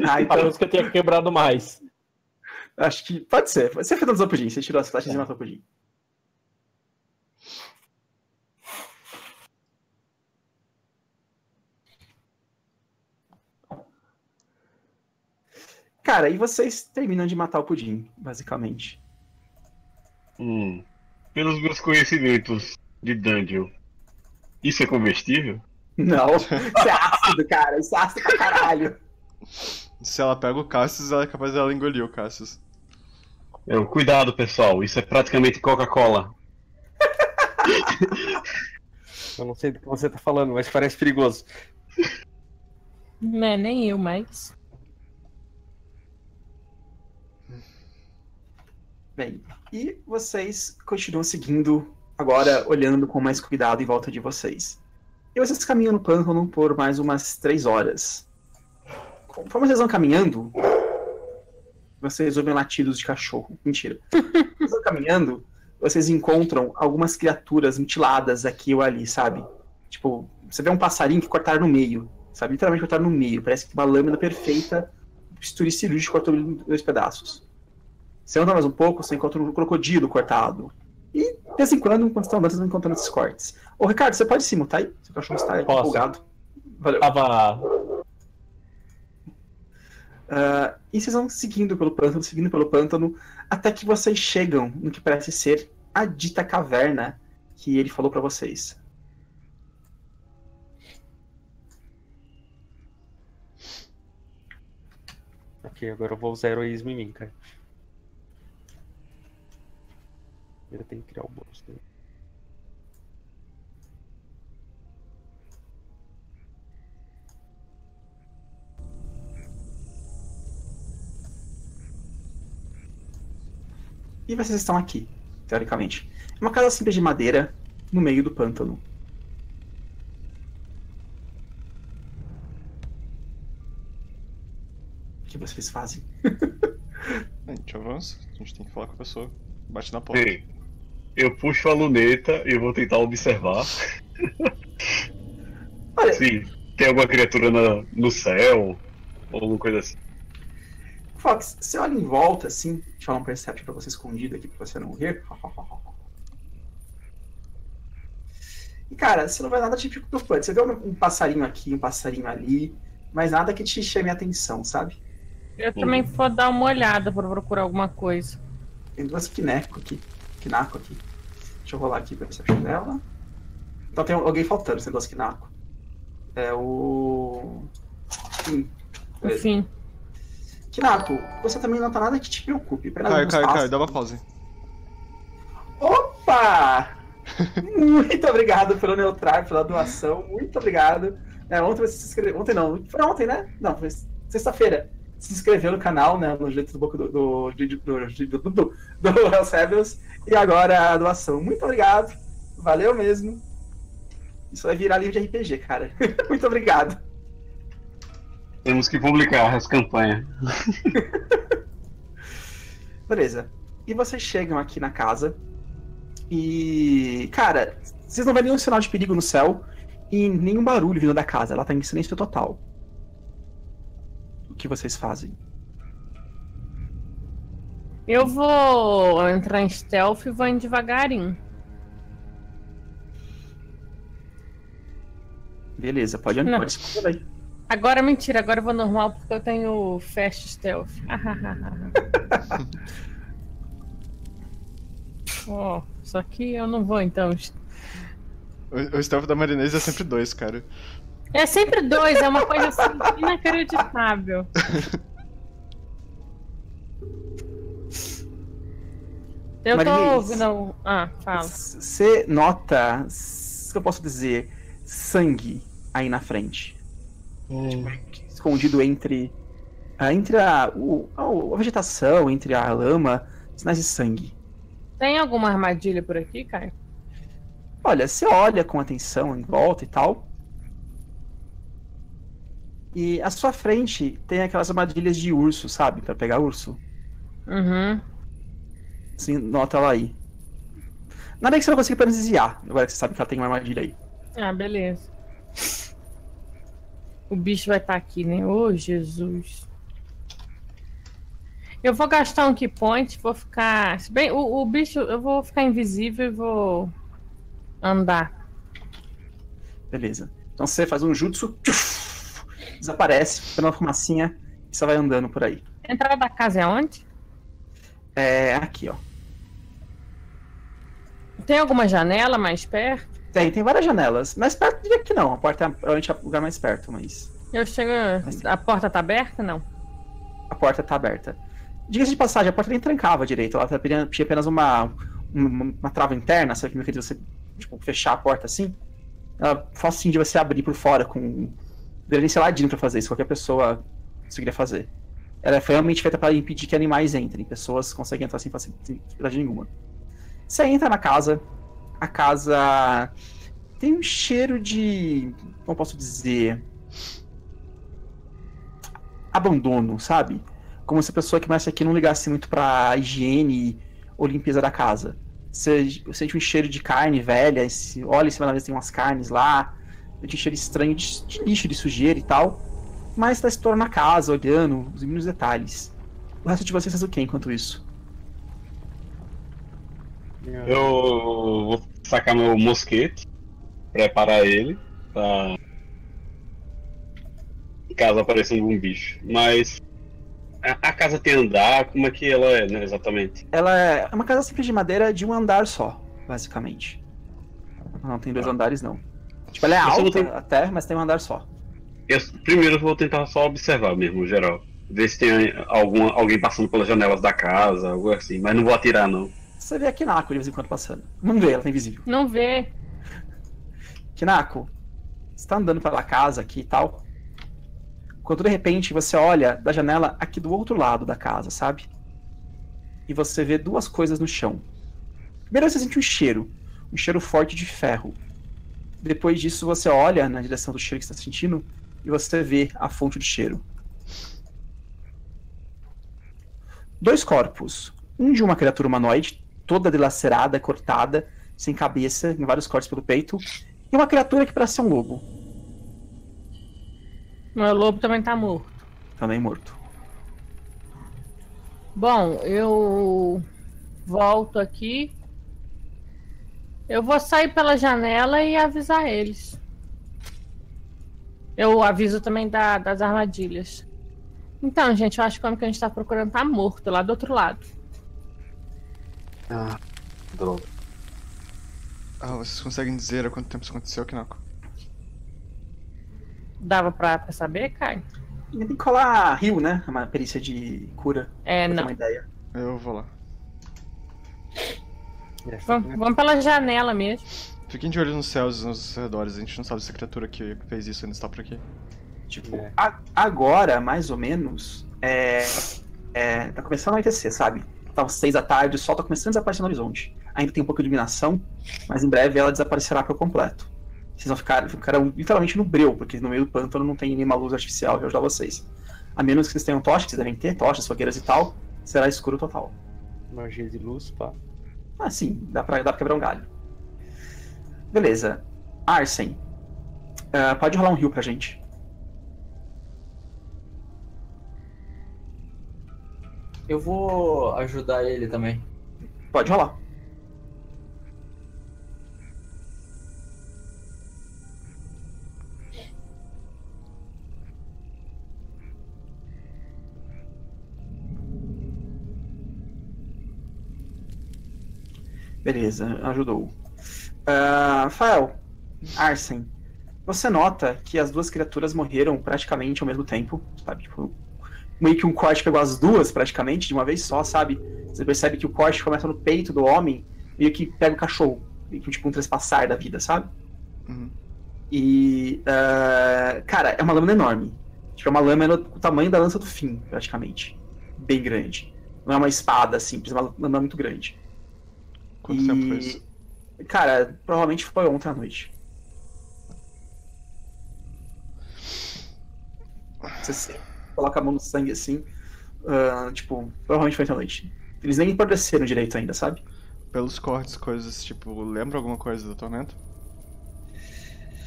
Ah, então... Parece que eu tenha quebrado mais. Acho que... Pode ser. Você fez o pudim. Você tirou as flechas é. e matou o pudim. Cara, e vocês terminam de matar o pudim, basicamente. Hum. Pelos meus conhecimentos de dungeon, isso é comestível? Não. Isso é ácido, cara. Isso é ácido pra caralho. Se ela pega o Cassius, ela é capaz dela engolir o Cassius. Eu, cuidado, pessoal. Isso é praticamente Coca-Cola. Eu não sei do que você tá falando, mas parece perigoso. Não é nem eu, mais. Bem, e vocês continuam seguindo agora, olhando com mais cuidado em volta de vocês. E vocês caminham no pântano por mais umas três horas. Conforme vocês vão caminhando, vocês ouvem latidos de cachorro. Mentira. Vocês vão caminhando, vocês encontram algumas criaturas mutiladas aqui ou ali, sabe? Tipo, você vê um passarinho que cortaram no meio, sabe? Literalmente cortaram no meio. Parece que uma lâmina perfeita, bisturi cirúrgico, cortou em dois pedaços. Você anda mais um pouco, você encontra um crocodilo cortado. E, de vez em quando, enquanto estão andando, vocês vão encontrando esses cortes. Ô, Ricardo, você pode se mutar aí? Seu cachorro está empolgado. Valeu. Tava... Uh, e vocês vão seguindo pelo pântano, seguindo pelo pântano, até que vocês chegam no que parece ser a dita caverna que ele falou pra vocês. Ok, agora eu vou usar heroísmo em mim, cara. Ele tem que criar o bônus dele. E vocês estão aqui, teoricamente. É uma casa simples de madeira no meio do pântano. O que vocês fazem? A gente avança, a gente tem que falar com a pessoa. Bate na porta. Ei, eu puxo a luneta e eu vou tentar observar. Olha, sim, tem alguma criatura na, no céu ou alguma coisa assim. Fox, você olha em volta, assim, deixa eu dar um percept pra você escondido aqui, pra você não rir. E, cara, você não vai nada típico do fã. Você vê um passarinho aqui, um passarinho ali, mas nada que te chame a atenção, sabe? Eu também vou dar uma olhada pra procurar alguma coisa. Tem duas Kinako aqui. Kinako aqui. Deixa eu rolar aqui pra perception dela. Então tem alguém faltando, tem duas Kinako. É o... Sim. Sim. Kinako, você também não tá nada que te preocupe. Caio, Caio, Caio, dá uma pausa. Opa! Muito obrigado pelo neutral, pela doação. Muito obrigado. É, ontem você se inscreveu. Ontem não. Foi ontem, né? Não, foi sexta-feira. Se inscreveu no canal, né? No jeito do boco do do do do Helsebius. E agora a doação. Muito obrigado. Valeu mesmo. Isso vai virar livro de R P G, cara. Muito obrigado. Temos que publicar essa campanha. Beleza. E vocês chegam aqui na casa. E... Cara, vocês não vêem nenhum sinal de perigo no céu. E nenhum barulho vindo da casa. Ela tá em silêncio total. O que vocês fazem? Eu vou entrar em stealth e vou em devagarinho. Beleza, pode andar. Pode esconder aí. Agora, mentira, agora eu vou normal porque eu tenho fast stealth. Oh, só que eu não vou, então. O, o stealth da marinesa é sempre dois, cara. É sempre dois, é uma coisa assim inacreditável. Eu Marinês, tô ouvindo... Ah, fala. Você nota, o que eu posso dizer, sangue aí na frente. Hum. Escondido entre, entre a, o, a vegetação, entre a lama, sinais de sangue. Tem alguma armadilha por aqui, Caio? Olha, você olha com atenção em volta e tal. E à sua frente tem aquelas armadilhas de urso, sabe? Pra pegar urso. Uhum. Assim, nota ela aí. Nada que você não consiga paralisar, agora que você sabe que ela tem uma armadilha aí. Ah, beleza. O bicho vai estar aqui, né? Ô, Jesus. Eu vou gastar um key point, vou ficar... Se bem, o, o bicho, eu vou ficar invisível e vou andar. Beleza. Então você faz um jutsu... Desaparece pela fumacinha e só vai andando por aí. A entrada da casa é onde? É aqui, ó. Tem alguma janela mais perto? Tem, tem várias janelas. Mais perto diria que não. A porta é provavelmente o lugar mais perto, mas... Eu chego... Mas... A porta tá aberta, não? A porta tá aberta. Diga-se de passagem, a porta nem trancava direito. Ela tinha apenas uma, uma, uma trava interna, sabe? Que você, tipo, fechar a porta assim. Ela facinho de você abrir por fora com... Deveria ser ladino pra fazer isso, qualquer pessoa conseguiria fazer. Ela foi realmente feita pra impedir que animais entrem, pessoas conseguem entrar sem facilidade nenhuma. Você entra na casa, a casa tem um cheiro de... como posso dizer... abandono, sabe? Como se a pessoa que mais aqui não ligasse muito pra higiene ou limpeza da casa. Você, você sente um cheiro de carne velha, esse, olha em cima da mesa tem umas carnes lá... de cheiro estranho, de, de lixo, de sujeira e tal. Mas tá estourando na casa, olhando os mínimos detalhes. O resto de vocês faz o quê enquanto isso? Eu vou sacar meu mosquete, preparar ele pra... caso apareça algum bicho. Mas A, a casa tem andar? Como é que ela é, né, exatamente? Ela é uma casa simples de madeira de um andar só, basicamente. Não tem dois ah. andares, não. Tipo, ela é eu alta tem... até, mas tem um andar só. Eu, primeiro eu vou tentar só observar mesmo, geral. Ver se tem alguma, alguém passando pelas janelas da casa, algo assim. Mas não vou atirar, não. Você vê a Kinako de vez em quando passando. Não vê, ela tá invisível. Não vê. Kinako, você tá andando pela casa aqui e tal. Quando de repente você olha da janela aqui do outro lado da casa, sabe? E você vê duas coisas no chão. Primeiro você sente um cheiro. Um cheiro forte de ferro. Depois disso você olha na direção do cheiro que você está sentindo e você vê a fonte do cheiro. Dois corpos. Um de uma criatura humanoide, toda dilacerada, cortada, sem cabeça, em vários cortes pelo peito. E uma criatura que parece ser um lobo. Meu lobo também tá morto. Também morto. Bom, eu volto aqui. Eu vou sair pela janela e avisar eles. Eu aviso também da, das armadilhas. Então, gente, eu acho que o homem que a gente tá procurando tá morto, lá do outro lado. Ah, droga. Ah, vocês conseguem dizer há quanto tempo isso aconteceu, Kinako? Dava pra, pra saber, Caio? Tem que colar rio, né? Uma perícia de cura. É, não. Uma ideia. Eu vou lá. Vamos, vamos pela janela mesmo. Fiquem de olho nos céus e nos redores. A gente não sabe se a criatura que fez isso ainda está por aqui. Tipo, é. a, agora, mais ou menos, é, é, tá começando a anoitecer, sabe? Tá às seis da tarde, o sol tá começando a desaparecer no horizonte. Ainda tem um pouco de iluminação, mas em breve ela desaparecerá por completo. Vocês vão ficar ficarão, literalmente no breu, porque no meio do pântano não tem nenhuma luz artificial que ajudar vocês. A menos que vocês tenham tochas, vocês devem ter tochas, fogueiras e tal, será escuro total. Magia de luz, pá. Ah, sim, dá pra, dá pra quebrar um galho. Beleza. Arsene, uh, pode rolar um rio pra gente. Eu vou ajudar ele também. Pode rolar. Beleza, ajudou. Uh, Fael, Arsene, você nota que as duas criaturas morreram praticamente ao mesmo tempo, sabe? Tipo, meio que um corte pegou as duas praticamente de uma vez só, sabe? Você percebe que o corte começa no peito do homem, meio que pega o cachorro, meio que tipo um trespassar da vida, sabe? Uhum. E, uh, cara, é uma lâmina enorme. Tipo, é uma lâmina do tamanho da lança do Finn, praticamente. Bem grande. Não é uma espada simples, é uma lâmina muito grande. Quanto e... tempo foi isso? Cara, provavelmente foi ontem à noite. Você coloca a mão no sangue assim. Uh, tipo, provavelmente foi ontem à noite. Eles nem empadreceram direito ainda, sabe? Pelos cortes, coisas tipo. Lembra alguma coisa do Tormento?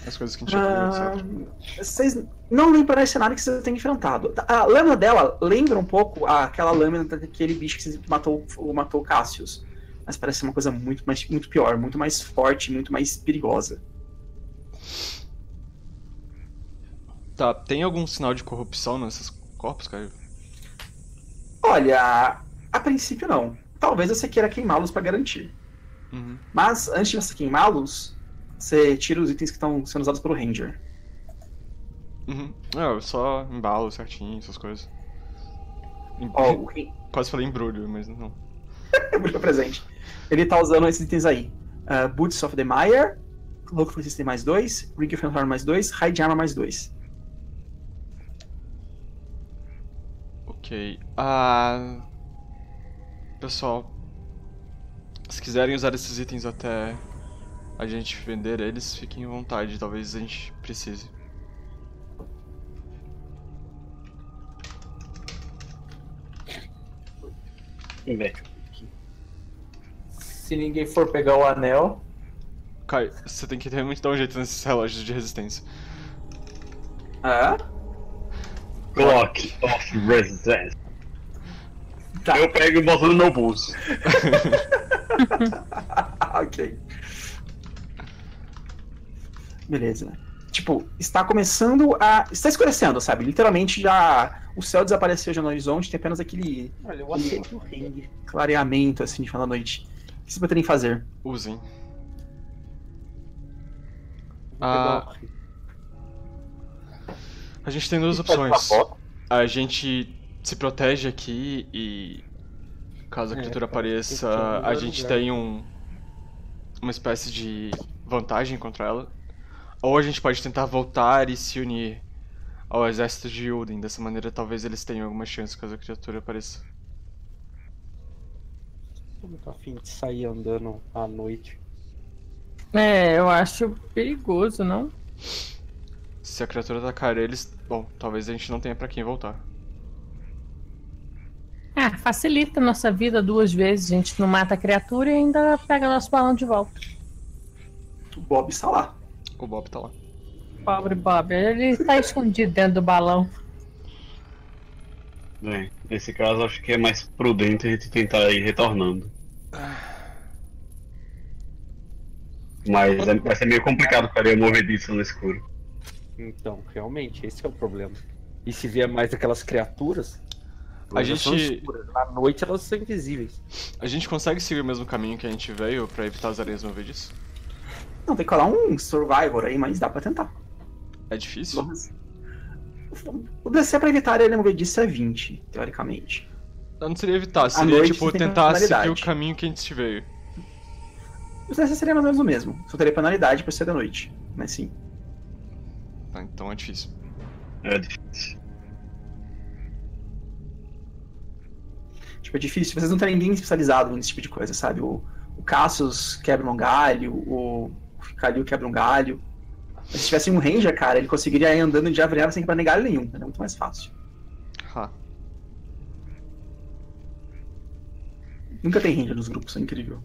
As coisas que a gente uh... tinha. Vocês não lembram desse cenário que vocês têm enfrentado. A lâmina dela lembra um pouco aquela lâmina daquele bicho que matou, matou o Cassius. Mas parece uma coisa muito, mais, muito pior, muito mais forte, muito mais perigosa. Tá, tem algum sinal de corrupção nesses corpos, Caio? Olha, a princípio não. Talvez você queira queimá-los pra garantir. Uhum. Mas antes de você queimá-los, você tira os itens que estão sendo usados pelo Ranger. Uhum. É, eu só embalo certinho, essas coisas. Em... Oh, okay. Quase falei embrulho, mas não. Muito presente. Ele tá usando esses itens aí: uh, Boots of the Mire, Local Resistance mais dois, Ring of Armor mais dois, Hide Armor mais dois. Ok. Uh... Pessoal, se quiserem usar esses itens até a gente vender eles, fiquem à vontade, talvez a gente precise. Inverno. Se ninguém for pegar o anel... Kai, você tem que realmente dar um jeito nesses relógios de resistência. Ah? Clock of Resistance. Tá. Eu pego e boto no meu bolso. Ok. Beleza. Tipo, está começando a... Está escurecendo, sabe? Literalmente já... O céu desapareceu já no horizonte, tem apenas aquele... Olha, eu aceito o ringue. Clareamento, assim, de final da noite. O que vocês pretendem fazer? Usem. Ah, a gente tem duas opções. A gente se protege aqui e... Caso a criatura apareça, a gente tem um... Uma espécie de vantagem contra ela. Ou a gente pode tentar voltar e se unir ao exército de Yuden. Dessa maneira talvez eles tenham alguma chance caso a criatura apareça. Tô muito afim de sair andando à noite. É, eu acho perigoso, não? Se a criatura atacar eles, bom, talvez a gente não tenha pra quem voltar. Ah, facilita a nossa vida duas vezes. A gente não mata a criatura e ainda pega nosso balão de volta. O Bob está lá. O Bob tá lá. Pobre Bob, ele tá escondido dentro do balão. Bem, nesse caso acho que é mais prudente a gente tentar ir retornando. Mas vai ser meio complicado fazer uma movediça no escuro. Então, realmente, esse é o problema. E se vier mais aquelas criaturas, a gente... Na noite elas são invisíveis. A gente consegue seguir o mesmo caminho que a gente veio pra evitar as areias movediças? Não, tem que colar um Survivor aí, mas dá pra tentar. É difícil? Mas... O D C pra evitar ele movediça é vinte, teoricamente. Não, não seria evitar, seria tipo tentar seguir o caminho que a gente veio. O D C seria mais ou menos o mesmo, só teria penalidade pra ser da noite, mas sim. Tá, então é difícil. É difícil. Tipo, é difícil, vocês não têm ninguém especializado nesse tipo de coisa, sabe? O, o Cassius quebra um galho, o... Kalil quebra um galho. Mas se tivesse um ranger, cara, ele conseguiria ir andando de avião sem quebrar nem galho nenhum. É muito mais fácil. Ha. Nunca tem ranger nos grupos, é incrível.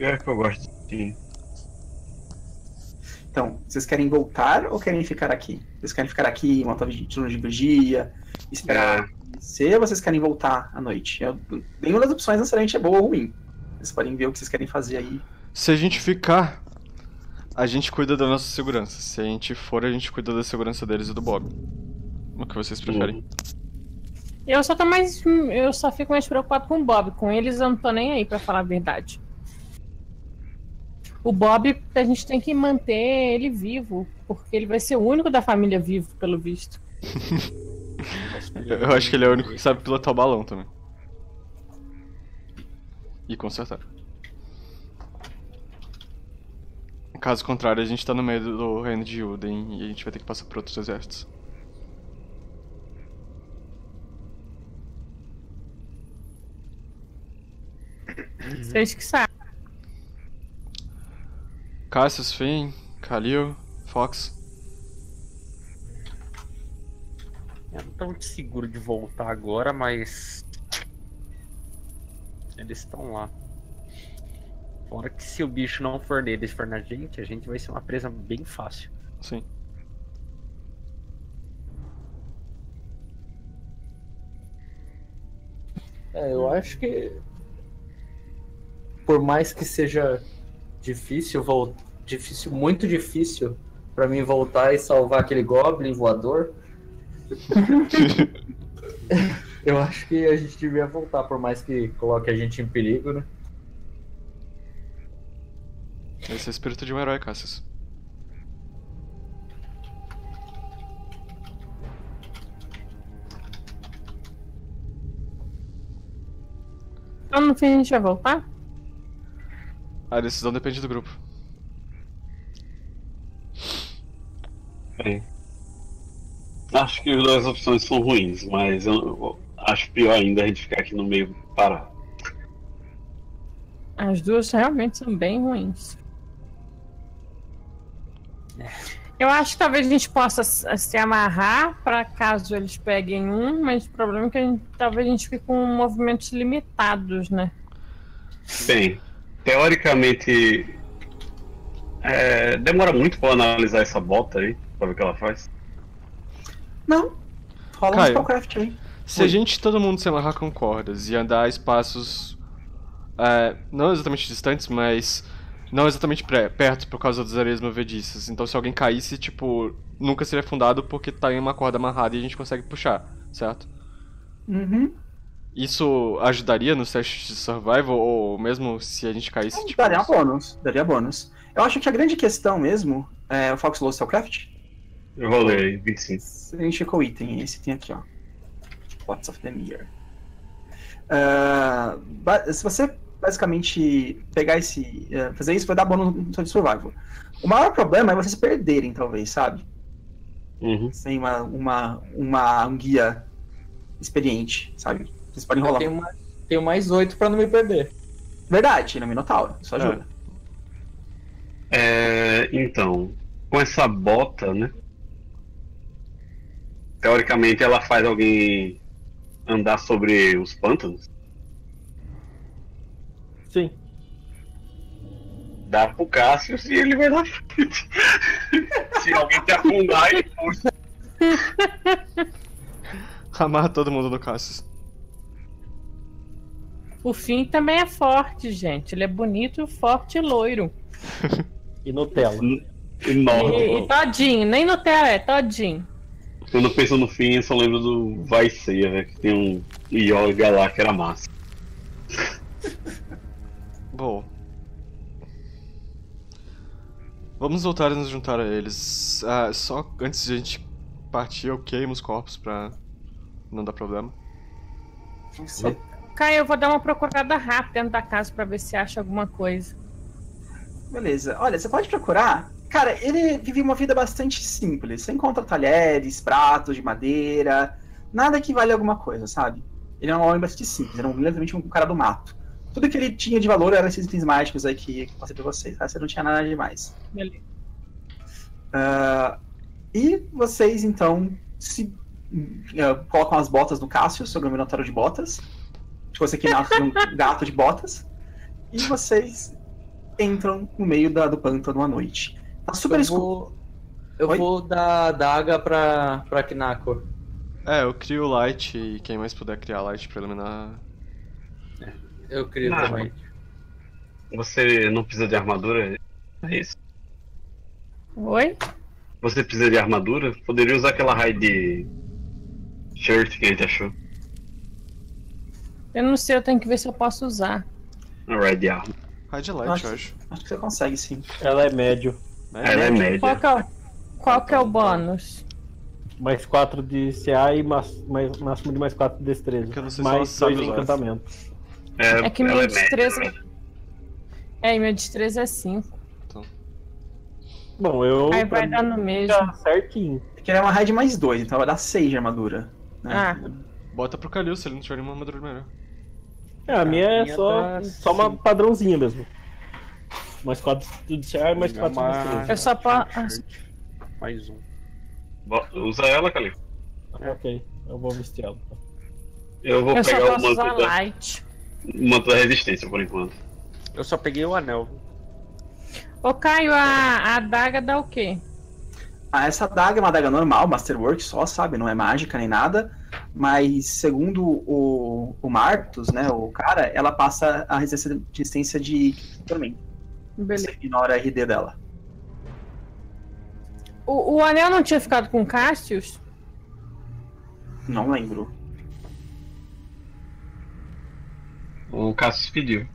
É que eu gosto de... Então, vocês querem voltar ou querem ficar aqui? Vocês querem ficar aqui, montar turno de vigia, esperar... É. Se vocês querem voltar à noite, eu, nenhuma das opções necessariamente é boa ou ruim. Vocês podem ver o que vocês querem fazer aí. Se a gente ficar, a gente cuida da nossa segurança. Se a gente for, a gente cuida da segurança deles e do Bob. O que vocês preferem? Eu só tô mais... Eu só fico mais preocupado com o Bob. Com eles eu não tô nem aí, pra falar a verdade. O Bob, a gente tem que manter ele vivo, porque ele vai ser o único da família vivo, pelo visto. Eu acho que ele é o único que sabe pilotar o balão também. E consertar. Caso contrário, a gente tá no meio do reino de Yuden e a gente vai ter que passar por outros exércitos. Vocês que sabem. Cassius, Finn, Kalil, Fox. Eu não tô muito seguro de voltar agora, mas... Eles estão lá. Fora que se o bicho não for neles, for na gente, a gente vai ser uma presa bem fácil. Sim. É, eu acho que... Por mais que seja difícil, vol... difícil muito difícil pra mim voltar e salvar aquele Goblin voador... Eu acho que a gente devia voltar, por mais que coloque a gente em perigo, né? Esse é o espírito de um herói, Cassius. Então no fim a gente vai voltar? A decisão depende do grupo. Peraí. Acho que as duas opções são ruins, mas eu, eu acho pior ainda a gente ficar aqui no meio parado. As duas realmente são bem ruins. Eu acho que talvez a gente possa se amarrar para caso eles peguem um, mas o problema é que a gente, talvez a gente fique com movimentos limitados, né? Bem, teoricamente é, demora muito para analisar essa bota aí, para ver o que ela faz. Não, rola Caio, um Spellcraft aí. Se Oi. a gente, todo mundo se amarrar com cordas e andar espaços é, não exatamente distantes, mas não exatamente perto por causa das areias movediças. Então se alguém caísse, tipo, nunca seria afundado porque tá em uma corda amarrada e a gente consegue puxar, certo? Uhum. Isso ajudaria nos testes de survival ou mesmo se a gente caísse? Tipo, daria bônus, daria bônus. Eu acho que a grande questão mesmo é o Fox Low Craft. Eu rolei, vi sim. A gente checou o item, esse tem aqui, ó. Pots of the Mirror. Uh, se você basicamente pegar esse. Uh, fazer isso vai dar bônus no de survival. O maior problema é vocês perderem, talvez, sabe? Uhum. Sem uma, uma, uma um guia experiente, sabe? Vocês podem rolar. Eu tenho, uma, tenho mais oito pra não me perder. Verdade, no Minotauro, isso ajuda. É. É, então, com essa bota, né? Teoricamente ela faz alguém andar sobre os pântanos? Sim. Dá pro Cassius e ele vai na frente. Se alguém te afundar, ele puxa. Amarra todo mundo no Cassius. O Finn também é forte, gente. Ele é bonito, forte e loiro. E Nutella. Enorme. E, e todinho, nem Nutella é, todinho. Quando eu penso no Finn, eu só lembro do Vai Ceia, velho, que tem um yoga lá que era massa. Bom. Vamos voltar e nos juntar a eles. Ah, só antes de a gente partir, eu queimo os corpos pra não dar problema. Caio, eu vou dar uma procurada rápida dentro da casa pra ver se acha alguma coisa. Beleza. Olha, você pode procurar... Cara, ele vive uma vida bastante simples. Você encontra talheres, pratos de madeira, nada que valha alguma coisa, sabe? Ele é um homem bastante simples, ele é um, literalmente um cara do mato. Tudo que ele tinha de valor eram esses itens mágicos aí que eu passei pra vocês, tá? Você não tinha nada demais. Beleza. Uh, e vocês, então, se uh, colocam as botas no Cássio, sobre o minotauro de botas. Tipo, você que nasce um gato de botas. E vocês entram no meio da, do pântano à noite. Tá super escuro. Eu vou, eu vou dar daga pra, pra Kinako. É, eu crio light e quem mais puder criar light pra iluminar. É. Eu crio ah, também. Você não precisa de armadura? É isso? Oi? Você precisa de armadura? Poderia usar aquela raid shirt que a gente achou. Eu não sei, eu tenho que ver se eu posso usar. A raid arma. Raid light, acho, eu acho. Acho que você consegue sim. Ela é médio. É, ela é média. Qual que é, qual que é o bônus? Mais quatro de C A e mais, mais, máximo de mais quatro de destreza. Eu não sei mais se dois de encantamento. É, é que minha destreza. É, é, minha destreza é cinco. Então. Bom, eu. Aí vai dar no mesmo. Certinho. É que era uma raid mais dois, então vai dar seis de armadura. Né? Ah. Bota pro Kalil se ele não tiver nenhuma armadura melhor. É, a minha é só, só uma padrãozinha mesmo. Mais quatro de C A e mais quatro de destreza. É só pra... Mais um. Usa ela, Kalil. Ok, eu vou vestir ela. Eu vou eu pegar só o manto da... Light. O manto da resistência, por enquanto. Eu só peguei o anel. Ô Caio, a, a adaga dá o quê? Ah, essa adaga é uma adaga normal, Masterwork só, sabe? Não é mágica nem nada. Mas segundo o, o Marthos, né, o cara, ela passa a resistência de tormento. Beleza. Você ignora a R D dela. O, o anel não tinha ficado com Cassius? Não lembro. O Cassius pediu.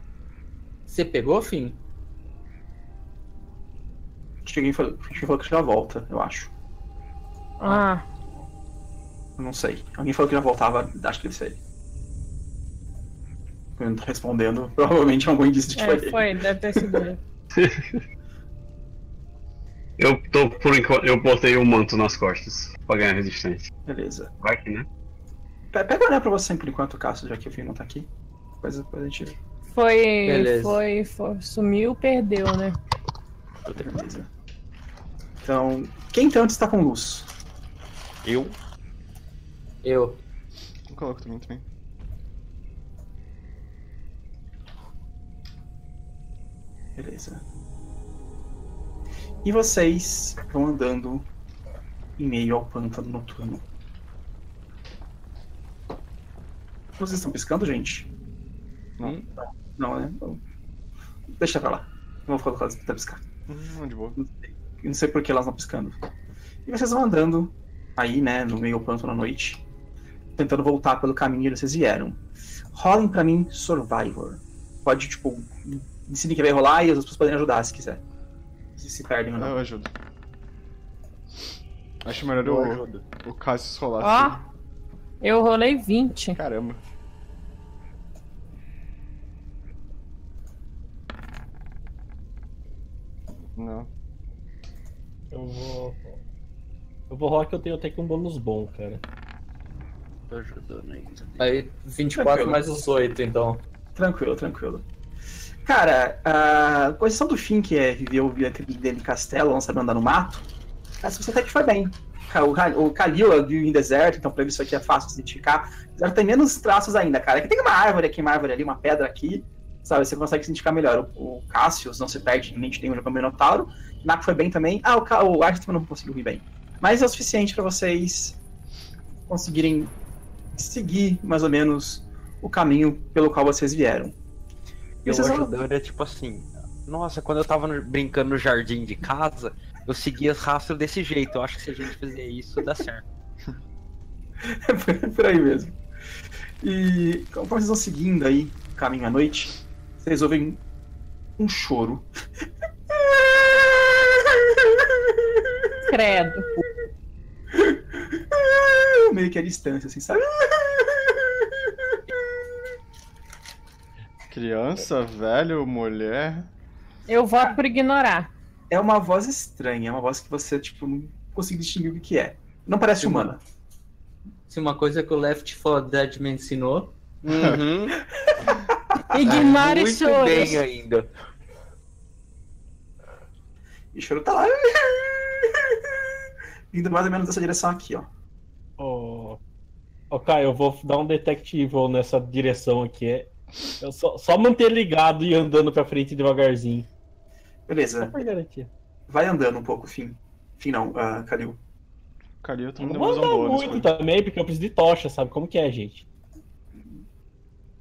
Você pegou, Finn? Cheguei e falou, falou que já volta, eu acho. Ah. Eu não sei. Alguém falou que já voltava, acho que deve ser ele. Eu não tô respondendo, provavelmente algum indício de que foi. É, foi, deve ter sido. Eu tô por enquanto. Eu botei o manto nas costas pra ganhar resistência. Beleza. Vai que, né? Pega o anel pra você por enquanto, Cássio, já que o Finn não tá aqui. Depois, depois a gente. Foi. Beleza. Foi. Foi. Sumiu, perdeu, né? Beleza. Então. Quem tanto está com luz? Eu. Eu. Eu coloco também também. Beleza. E vocês estão andando em meio ao pântano noturno. Vocês estão piscando, gente? Não. Não, né? Então, deixa pra lá. Vamos ficar com elas tentar piscar. Hum, de boa. Não sei, não sei por que elas não piscando. E vocês vão andando aí, né, no meio do pântano à noite, tentando voltar pelo caminho que vocês vieram. Rolem pra mim Survivor. Pode, tipo, decidir que vai rolar e as pessoas podem ajudar se quiser. Se se perdem ou não. Eu ajudo. Acho melhor eu, eu o Cassius rolar. Ó, assim. Eu rolei vinte. Caramba. Não. Eu vou... Eu vou rolar que eu tenho até que um bônus bom, cara. Tô ajudando aí. Aí, vinte e quatro mais os oito, então. Tranquilo, tranquilo. Cara, a posição do Finn, que é viver o vida dele em castelo, não sabe andar no mato, essa você até que foi bem. O Kalil viu em deserto, então pra ele isso aqui é fácil de identificar. Já tem menos traços ainda, cara. Aqui tem uma árvore aqui, uma árvore ali, uma pedra aqui, sabe? Você consegue se identificar melhor. O, o Cassius não se perde, nem tem um jogo Minotauro. Naco foi bem também. Ah, o, o Arsene não conseguiu ir bem. Mas é o suficiente pra vocês conseguirem seguir, mais ou menos, o caminho pelo qual vocês vieram. E eu ajudando é tipo assim... Nossa, quando eu tava no, brincando no jardim de casa, eu seguia rastro desse jeito. Eu acho que se a gente fizer isso, dá certo. É por aí mesmo. E como vocês vão seguindo aí, caminho à noite, vocês ouvem um choro. Credo. Meio que a distância, assim, sabe? Criança, velho, mulher... Eu voto por ignorar. É uma voz estranha, é uma voz que você, tipo, não consegue distinguir o que é. Não parece se humana. Uma... Se uma coisa que o Left four Dead me ensinou... Uhum. Ignore muito choros. Bem ainda. E o choro tá lá... Indo mais ou menos nessa direção aqui, ó. Ô, oh, Caio, okay, eu vou dar um detect evil nessa direção aqui. Eu só, só manter ligado e andando pra frente devagarzinho. Beleza. Vai andando um pouco, Finn. Finn não, uh, Kalil. Kalil, eu não vou andar muito coisa. Também, porque eu preciso de tocha, sabe? Como que é, gente?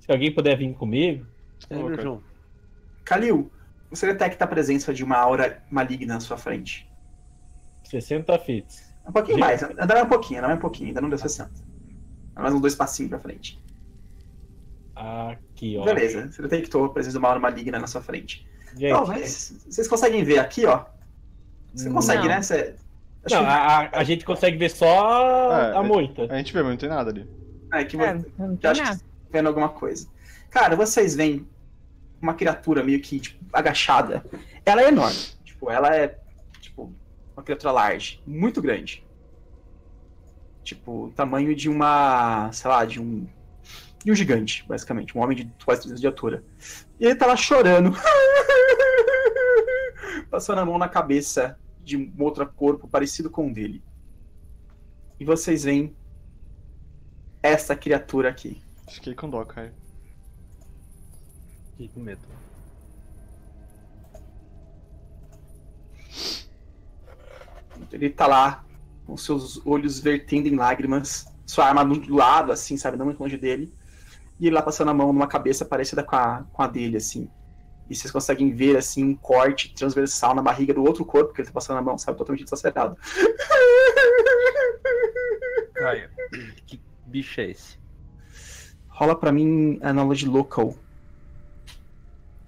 Se alguém puder vir comigo... É, oh, João. Kalil, você detecta a presença de uma aura maligna na sua frente. sessenta fits. Um pouquinho mais, andar um pouquinho, andar um pouquinho, ainda não deu sessenta. Mais uns dois passinhos pra frente. Aqui, ó. Beleza, você detectou a presença de uma aura maligna na sua frente. Gente, talvez, é... vocês conseguem ver aqui, ó. Você consegue, não. Né? Você... Não, que... a, a gente consegue ver só é, a moita. A gente vê, mas não tem nada ali. É, que é, não tem acho nada. Que vendo alguma coisa. Cara, vocês veem uma criatura meio que, tipo, agachada. Ela é enorme. Tipo, ela é, tipo... Uma criatura large, muito grande. Tipo, tamanho de uma... Sei lá, de um... De um gigante, basicamente. Um homem de quase trezentos de altura. E ele tá lá chorando. Passando a mão na cabeça de um outro corpo parecido com o dele. E vocês veem... Essa criatura aqui. Fiquei com dó, cara. Fiquei com medo. Ele tá lá, com seus olhos vertendo em lágrimas, sua arma do lado, assim, sabe, não muito longe dele. E ele lá passando a mão numa cabeça parecida com a, com a dele, assim. E vocês conseguem ver, assim, um corte transversal na barriga do outro corpo, que ele tá passando a mão, sabe, totalmente desacertado. Caio, que bicho é esse? Rola pra mim a knowledge local.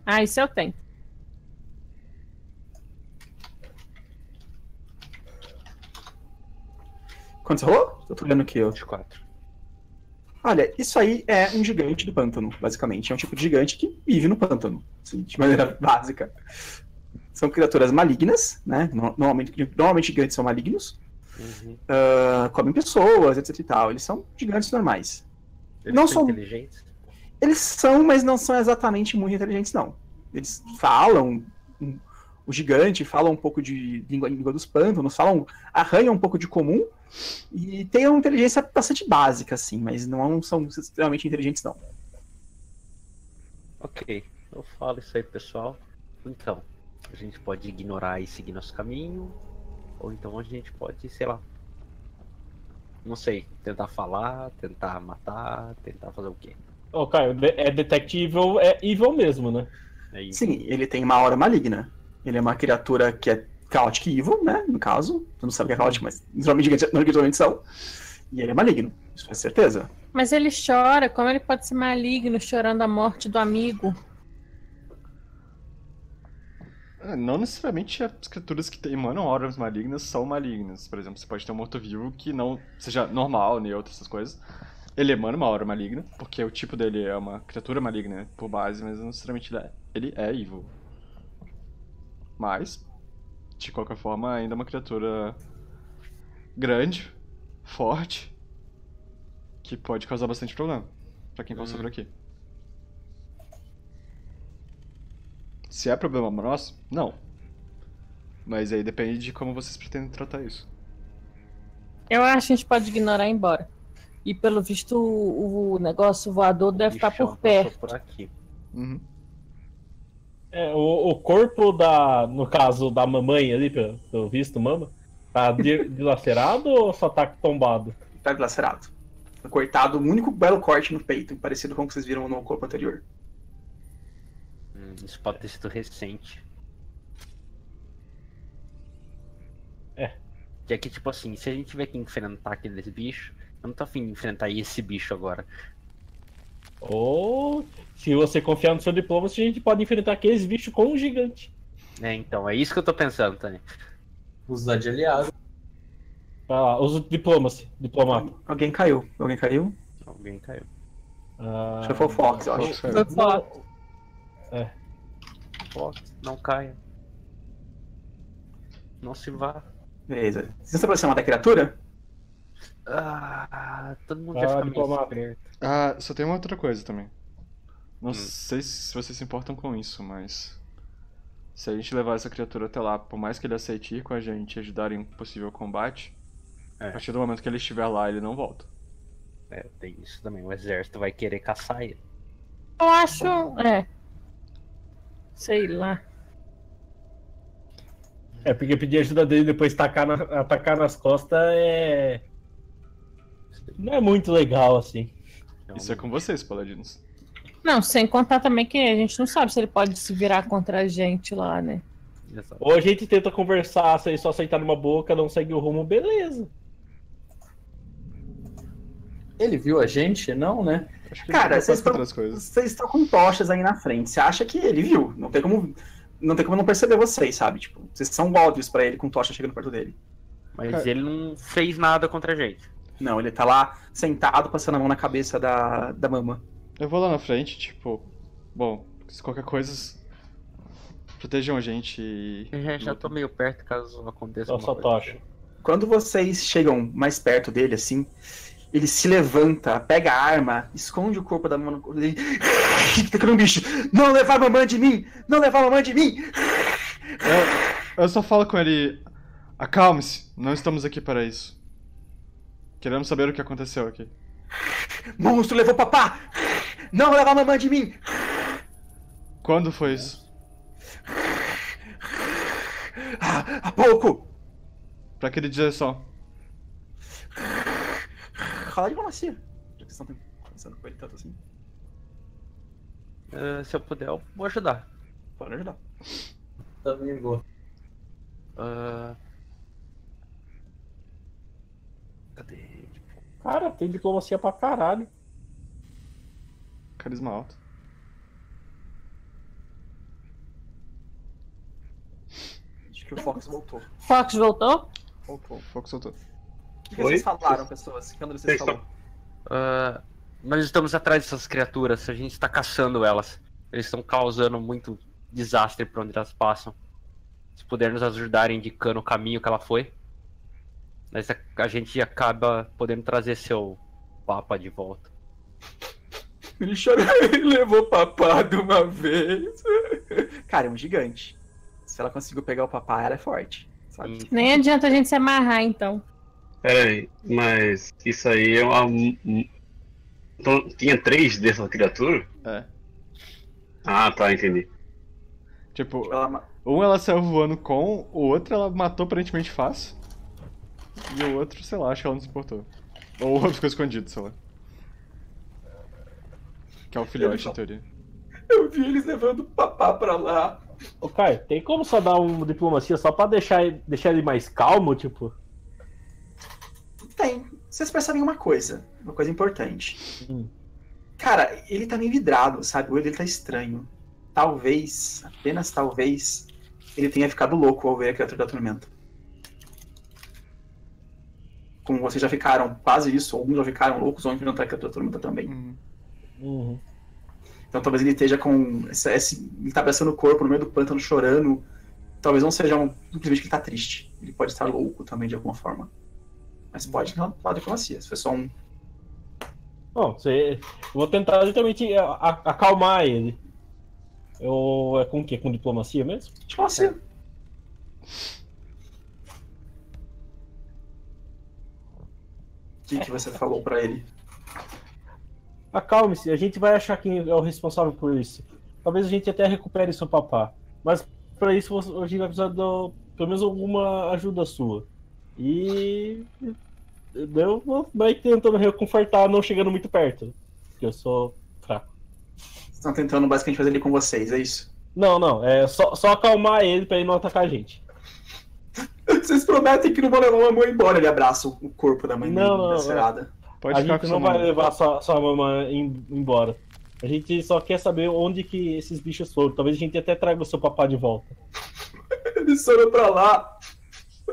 Ah, isso eu tenho. Quanto você rolou? Eu tô olhando aqui, ó. vinte e quatro. Olha, isso aí é um gigante do pântano, basicamente. É um tipo de gigante que vive no pântano, assim, de maneira básica. São criaturas malignas, né? Normalmente, normalmente gigantes são malignos. Uhum. Uh, comem pessoas, etc e tal. Eles são gigantes normais. Eles não são inteligentes? Eles são, mas não são exatamente muito inteligentes, não. Eles falam... O gigante fala um pouco de língua, língua dos pântanos, falam, arranha um pouco de comum e tem uma inteligência bastante básica, assim, mas não são extremamente inteligentes, não. Ok, eu falo isso aí, pessoal. Então, a gente pode ignorar e seguir nosso caminho, ou então a gente pode, sei lá, não sei, tentar falar, tentar matar, tentar fazer o quê? Ô, oh, Caio, é detect evil, é evil mesmo, né? É evil. Sim, ele tem uma aura maligna. Ele é uma criatura que é chaotic evil, né? No caso, tu não sabe o que é chaotic, mas normalmente são. E ele é maligno, isso é certeza. Mas ele chora, como ele pode ser maligno chorando a morte do amigo? Não necessariamente as criaturas que emanam auras malignas são malignas. Por exemplo, você pode ter um morto-vivo que não seja normal, neutro, essas coisas. Ele emana uma aura maligna, porque o tipo dele é uma criatura maligna por base, mas não necessariamente ele é evil. Mas, de qualquer forma, ainda é uma criatura grande, forte, que pode causar bastante problema pra quem passa por aqui. Se é problema nosso, não. Mas aí depende de como vocês pretendem tratar isso. Eu acho que a gente pode ignorar e ir embora. E pelo visto o, o negócio voador deve estar por perto. Por aqui. Uhum. É, o, o corpo da, no caso da mamãe ali, pelo, pelo visto, mama, tá dilacerado ou só tá tombado? Tá dilacerado. Cortado, um único belo corte no peito, parecido com o que vocês viram no corpo anterior. Isso pode ter sido recente. É. Que é que, tipo assim, se a gente tiver que enfrentar aquele bicho, eu não tô afim de enfrentar esse bicho agora. Ou, se você confiar no seu diploma, a gente pode enfrentar aqueles bichos com um gigante. É, então, é isso que eu tô pensando, Tânia. Usar de aliado. Vai lá, usa o diploma-se, diplomata. Alguém caiu, alguém caiu? Alguém caiu. Ah... Acho que foi o Fox, eu acho. Foi o Fox. É. Fox, não caia. Não se vá. Beleza. Você sabe chamar da criatura? Ah, todo mundo já ah, fica meio... Ah, só tem uma outra coisa também. Não hum. sei se vocês se importam com isso, mas... Se a gente levar essa criatura até lá, por mais que ele aceite ir com a gente e ajudar em um possível combate, é. a partir do momento que ele estiver lá, ele não volta. É, tem isso também. O exército vai querer caçar ele. Eu acho... É. Sei lá. É, porque pedir ajuda dele e depois tacar na, atacar nas costas é... Não é muito legal, assim. Isso é com vocês, paladinos. Não, sem contar também que a gente não sabe se ele pode se virar contra a gente lá, né? Ou a gente tenta conversar, se ele só aceitar numa boca, não segue o rumo, beleza. Ele viu a gente? Não, né? Cara, vocês estão com tochas aí na frente. Você acha que ele viu? Não tem como não, tem como não perceber vocês, sabe? Tipo, vocês são óbvios pra ele com tocha chegando perto dele. Mas cara, ele não fez nada contra a gente. Não, ele tá lá sentado, passando a mão na cabeça da, da mamã. Eu vou lá na frente, tipo... Bom, se qualquer coisa... Protejam a gente e... Eu já tô meio perto caso aconteça alguma coisa. Tocha. Quando vocês chegam mais perto dele, assim... Ele se levanta, pega a arma, esconde o corpo da mamãe no corpo dele. Fica com um bicho. Não levar a mamãe de mim! Não levar a mamãe de mim! Eu, eu só falo com ele. Acalme-se, não estamos aqui para isso. Queremos saber o que aconteceu aqui. Monstro levou papá! Não levar a mamãe de mim! Quando foi isso? Há, há pouco! Pra que direção? Fala de Marcia, já que vocês estão conversando com ele tanto assim. Uh, se eu puder, eu vou ajudar. Pode ajudar. Também vou. Uh... Cadê? Cara, tem diplomacia pra caralho. Carisma alto. Acho que o Fox voltou. Fox voltou? Voltou. Fox voltou. O que, que vocês falaram, pessoas? O que André vocês falaram? Uh, nós estamos atrás dessas criaturas, a gente está caçando elas. Eles estão causando muito desastre por onde elas passam. Se puder nos ajudar indicando o caminho que ela foi, mas a, a gente acaba podendo trazer seu papa de volta. Ele chorou, ele levou papá de uma vez. Cara, é um gigante. Se ela conseguiu pegar o papá, ela é forte, sabe? Hum. Nem adianta a gente se amarrar, então. Peraí, mas isso aí é uma... Então, tinha três dessa criatura? É. Ah, tá, entendi. Tipo, ela... um ela saiu voando com, o outro ela matou aparentemente fácil. E o outro, sei lá, acho que ela não se importou. Ou o outro ficou escondido, sei lá. Que é o filhote, em teoria. Eu vi eles levando o papá pra lá. Ô, Caio, tem como só dar uma diplomacia só pra deixar ele, deixar ele mais calmo, tipo? Tem. Vocês percebem uma coisa. Uma coisa importante. Hum. Cara, ele tá meio vidrado, sabe? O olho dele tá estranho. Talvez, apenas talvez, ele tenha ficado louco ao ver a criatura da tormenta. Como vocês já ficaram quase isso, alguns já ficaram loucos, vão enfrentar a criatura da tormenta também. Uhum. Uhum. Então talvez ele esteja com... Esse, esse, ele tá abraçando o corpo no meio do pântano, chorando. Talvez não seja um, simplesmente que ele tá triste. Ele pode estar louco também, de alguma forma. Mas pode ir lá da diplomacia, se foi só um... Bom, você... eu vou tentar justamente acalmar ele. Eu... É com o quê? Com diplomacia mesmo? Diplomacia. O que, que você falou pra ele? Acalme-se, a gente vai achar quem é o responsável por isso. Talvez a gente até recupere seu papá. Mas pra isso a gente vai precisar de pelo menos alguma ajuda sua. E... eu vou tentando reconfortar, não chegando muito perto. Porque eu sou fraco. Vocês estão tentando basicamente fazer ele com vocês, é isso? Não, não. É só, só acalmar ele pra ele não atacar a gente. Vocês prometem que não vão levar a mamãe embora. Ele abraça o corpo da mãe desesperada. Pode a gente não vai levar sua, sua mamãe embora. A gente só quer saber onde que esses bichos foram. Talvez a gente até traga o seu papá de volta. Eles foram pra lá.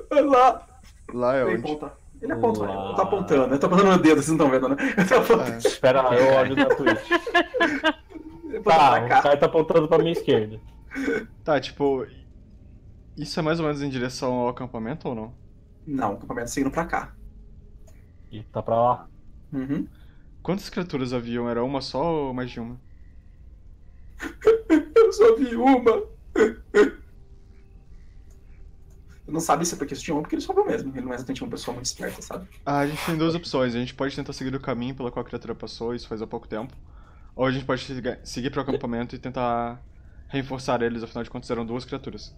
Pra lá. Lá é onde? Ponta. Ele aponta, ele tá apontando. Eu tô apontando meu dedo, vocês não estão vendo, né? Eu tô apontando. É. Espera lá, eu olho na Twitch. Tá, o cara tá apontando pra minha esquerda. Tá, tipo... Isso é mais ou menos em direção ao acampamento ou não? Não, o acampamento tá seguindo pra cá. E tá pra lá. Uhum. Quantas criaturas haviam? Era uma só ou mais de uma? Eu só vi uma. Não sabe se é porque isso tinha um, porque ele sobrou mesmo. Ele não é exatamente uma pessoa muito esperta, sabe? Ah, a gente tem duas opções. A gente pode tentar seguir o caminho pela qual a criatura passou, isso faz há pouco tempo. Ou a gente pode seguir para o acampamento e tentar reforçar eles, afinal de contas eram duas criaturas.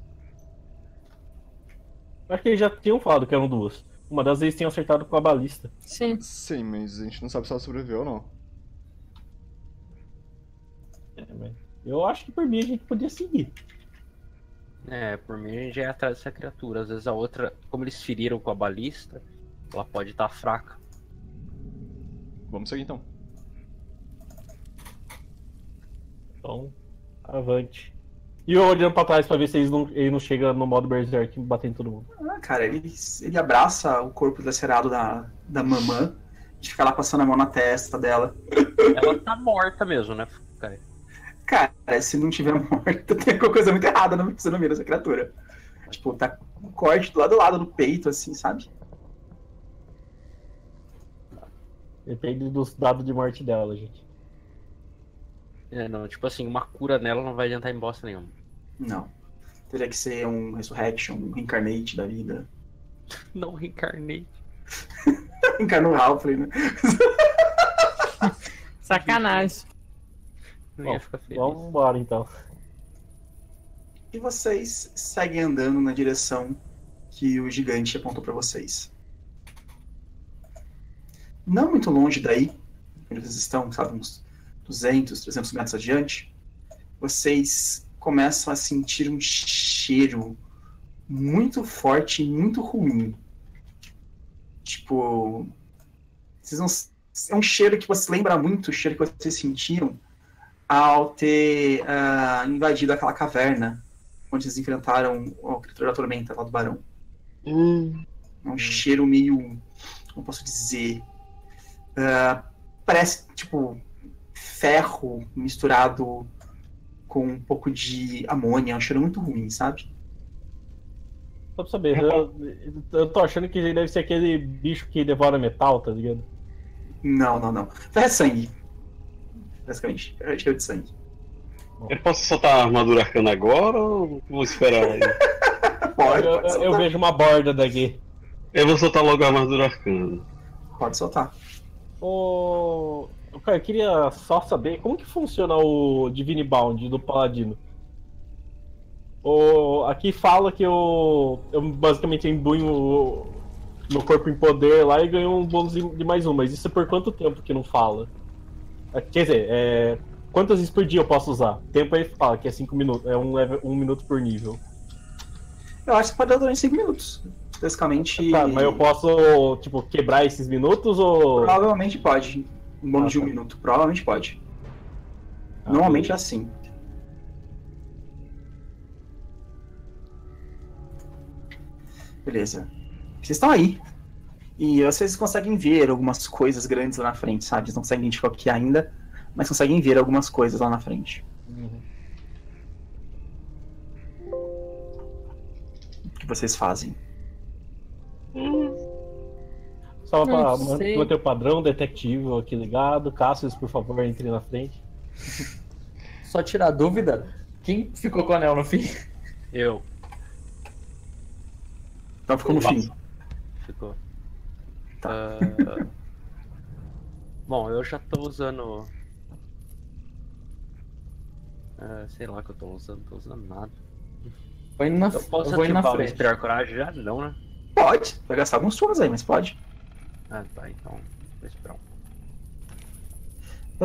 Acho que eles já tinham falado que eram duas. Uma das vezes tinham acertado com a balista. Sim. Sim, mas a gente não sabe se ela sobreviveu ou não. É, mas eu acho que por mim a gente podia seguir. É, por mim a gente é atrás dessa criatura. Às vezes a outra, como eles feriram com a balista, ela pode estar fraca. Vamos seguir então. Então, avante. E eu olhando pra trás pra ver se ele não, ele não chega no modo berserk e batendo todo mundo. Ah, cara, ele, ele abraça o corpo lacerado da, da mamã. A gente fica lá passando a mão na testa dela. Ela tá morta mesmo, né, cara? Cara, se não tiver morta, tem alguma coisa muito errada na fisionomia dessa criatura. Tipo, tá com um corte do lado do lado do peito, assim, sabe? Depende dos dados de morte dela, gente. É, não, tipo assim, uma cura nela não vai adiantar em bosta nenhuma. Não. Teria que ser um resurrection, um reincarnate da vida. Não reincarnate. Encarnou o Halfling, né? Sacanagem. Bom, vamos embora então. E vocês seguem andando na direção que o gigante apontou pra vocês. Não muito longe daí, onde vocês estão, sabe, uns duzentos, trezentos metros adiante, vocês começam a sentir um cheiro muito forte e muito ruim. Tipo, vocês não, é um cheiro que vocês lembram muito, o cheiro que vocês sentiram ao ter uh, invadido aquela caverna onde eles enfrentaram a criatura da tormenta lá do barão. Hum. É um cheiro meio... como posso dizer? Uh, parece, tipo, ferro misturado com um pouco de amônia. É um cheiro muito ruim, sabe? Só pra saber, eu, eu tô achando que ele deve ser aquele bicho que devora metal, tá ligado? Não, não, não. É sangue. Basicamente, é cheio de sangue. Eu posso soltar a armadura arcana agora ou vou esperar aí? Pode, eu, pode eu vejo uma borda daqui. Eu vou soltar logo a armadura arcana. Pode soltar. Ô... Cara, eu queria só saber como que funciona o Divine Bound do Paladino. O... Aqui fala que eu, eu basicamente embuio meu corpo em poder lá e ganho um bônus de mais um, mas isso é por quanto tempo que não fala? Quer dizer, é... quantas vezes por dia eu posso usar? O tempo aí fala que é cinco minutos, é um, level, um minuto por nível. Eu acho que pode dar durante cinco minutos. Basicamente. Tá, mas eu posso, tipo, quebrar esses minutos ou. Provavelmente pode. Um bônus ah, de um tá. minuto. Provavelmente pode. Ah, Normalmente é assim. Beleza. Vocês estão aí. E vocês conseguem ver algumas coisas grandes lá na frente, sabe? Vocês não conseguem identificar o que ainda, mas conseguem ver algumas coisas lá na frente. Uhum. O que vocês fazem? Hum. Só para manter o padrão, detectivo aqui ligado. Cassius, por favor, entre na frente. Só tirar dúvida, quem ficou com o anel no fim? Eu. Então ficou no fim. Ficou. Tá. Uh... Bom, eu já tô usando... Uh, sei lá o que eu tô usando, não tô usando nada. Vou indo na... Eu posso eu vou ativar na frente. O Inspirar Coragem já? Não, né? Pode. Vai gastar alguns suas aí, mas pode. Ah, tá. Então, vou esperar um pouco.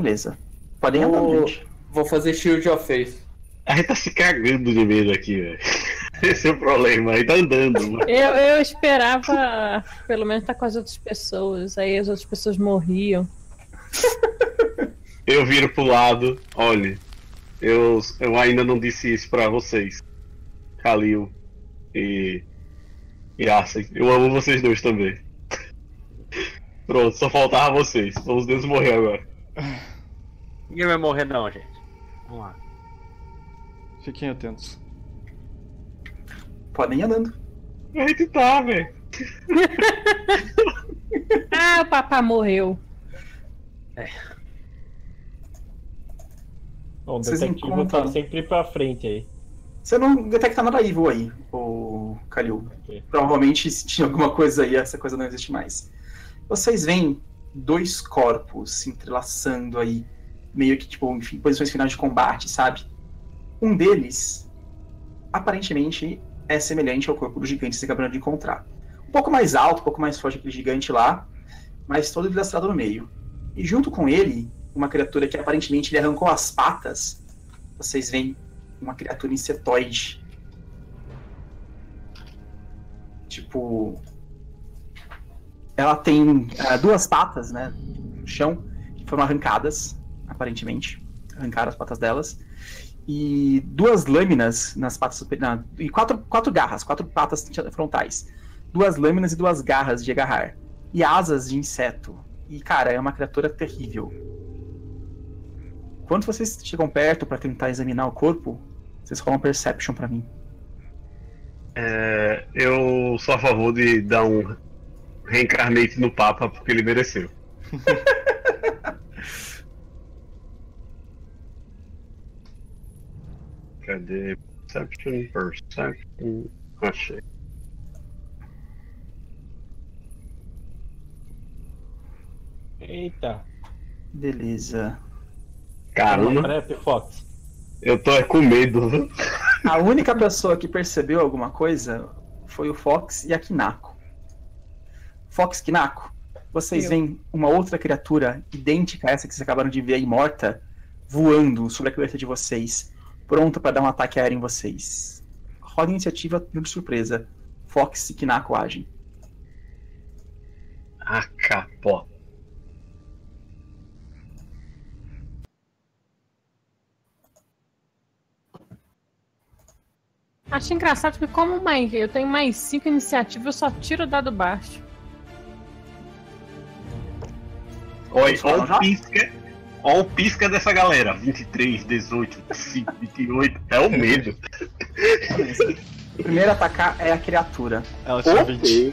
Beleza. Podem andar, gente. Vou fazer Shield of Faith. A gente tá se cagando de medo aqui, velho. Esse é o problema, aí tá andando. Mano. Eu, eu esperava pelo menos estar com as outras pessoas, aí as outras pessoas morriam. Eu viro pro lado, olha, eu, eu ainda não disse isso pra vocês, Kalil e, e Arsene, eu amo vocês dois também. Pronto, só faltava vocês, só os deuses morrer agora. Ninguém vai morrer não, gente. Vamos lá. Fiquem atentos. Podem ir andando. A gente tá, velho. Ah, o papá morreu. É. Bom, o detectivo encontram... tá sempre pra frente aí. Você não detecta nada evil aí, ô Kalil. Okay. Provavelmente se tinha alguma coisa aí, essa coisa não existe mais. Vocês veem dois corpos se entrelaçando aí, meio que tipo, enfim, posições finais de combate, sabe? Um deles, aparentemente... é semelhante ao corpo do gigante que você acabou de encontrar. Um pouco mais alto, um pouco mais forte aquele gigante lá, mas todo vidraçado no meio. E junto com ele, uma criatura que aparentemente ele arrancou as patas. Vocês veem uma criatura insetoide. Tipo... ela tem uh, duas patas, né, no chão, que foram arrancadas, aparentemente. Arrancaram as patas delas. E duas lâminas nas patas superiores. E quatro, quatro garras, quatro patas frontais. Duas lâminas e duas garras de agarrar. E asas de inseto. E, cara, é uma criatura terrível. Quando vocês chegam perto pra tentar examinar o corpo, vocês rolam Perception pra mim. É, eu sou a favor de dar um reencarnate no Papa, porque ele mereceu. Cadê? Perception, Perception, achei. Eita. Beleza. Caramba. Eu tô é com medo. A única pessoa que percebeu alguma coisa foi o Fox e a Kinako. Fox, Kinako, vocês Eu. veem uma outra criatura idêntica a essa que vocês acabaram de ver aí morta, voando sobre a cabeça de vocês. Pronta pra dar um ataque aéreo em vocês. Roda iniciativa de surpresa. Fox e Kinako agem. Ah, capó. Acho engraçado porque como mais, eu tenho mais cinco iniciativas, eu só tiro o dado baixo. Oi, olha o pisca. Olha o pisca dessa galera, vinte e três, dezoito, vinte e oito, é o medo. O primeiro a atacar é a criatura. Ela tinha vinte.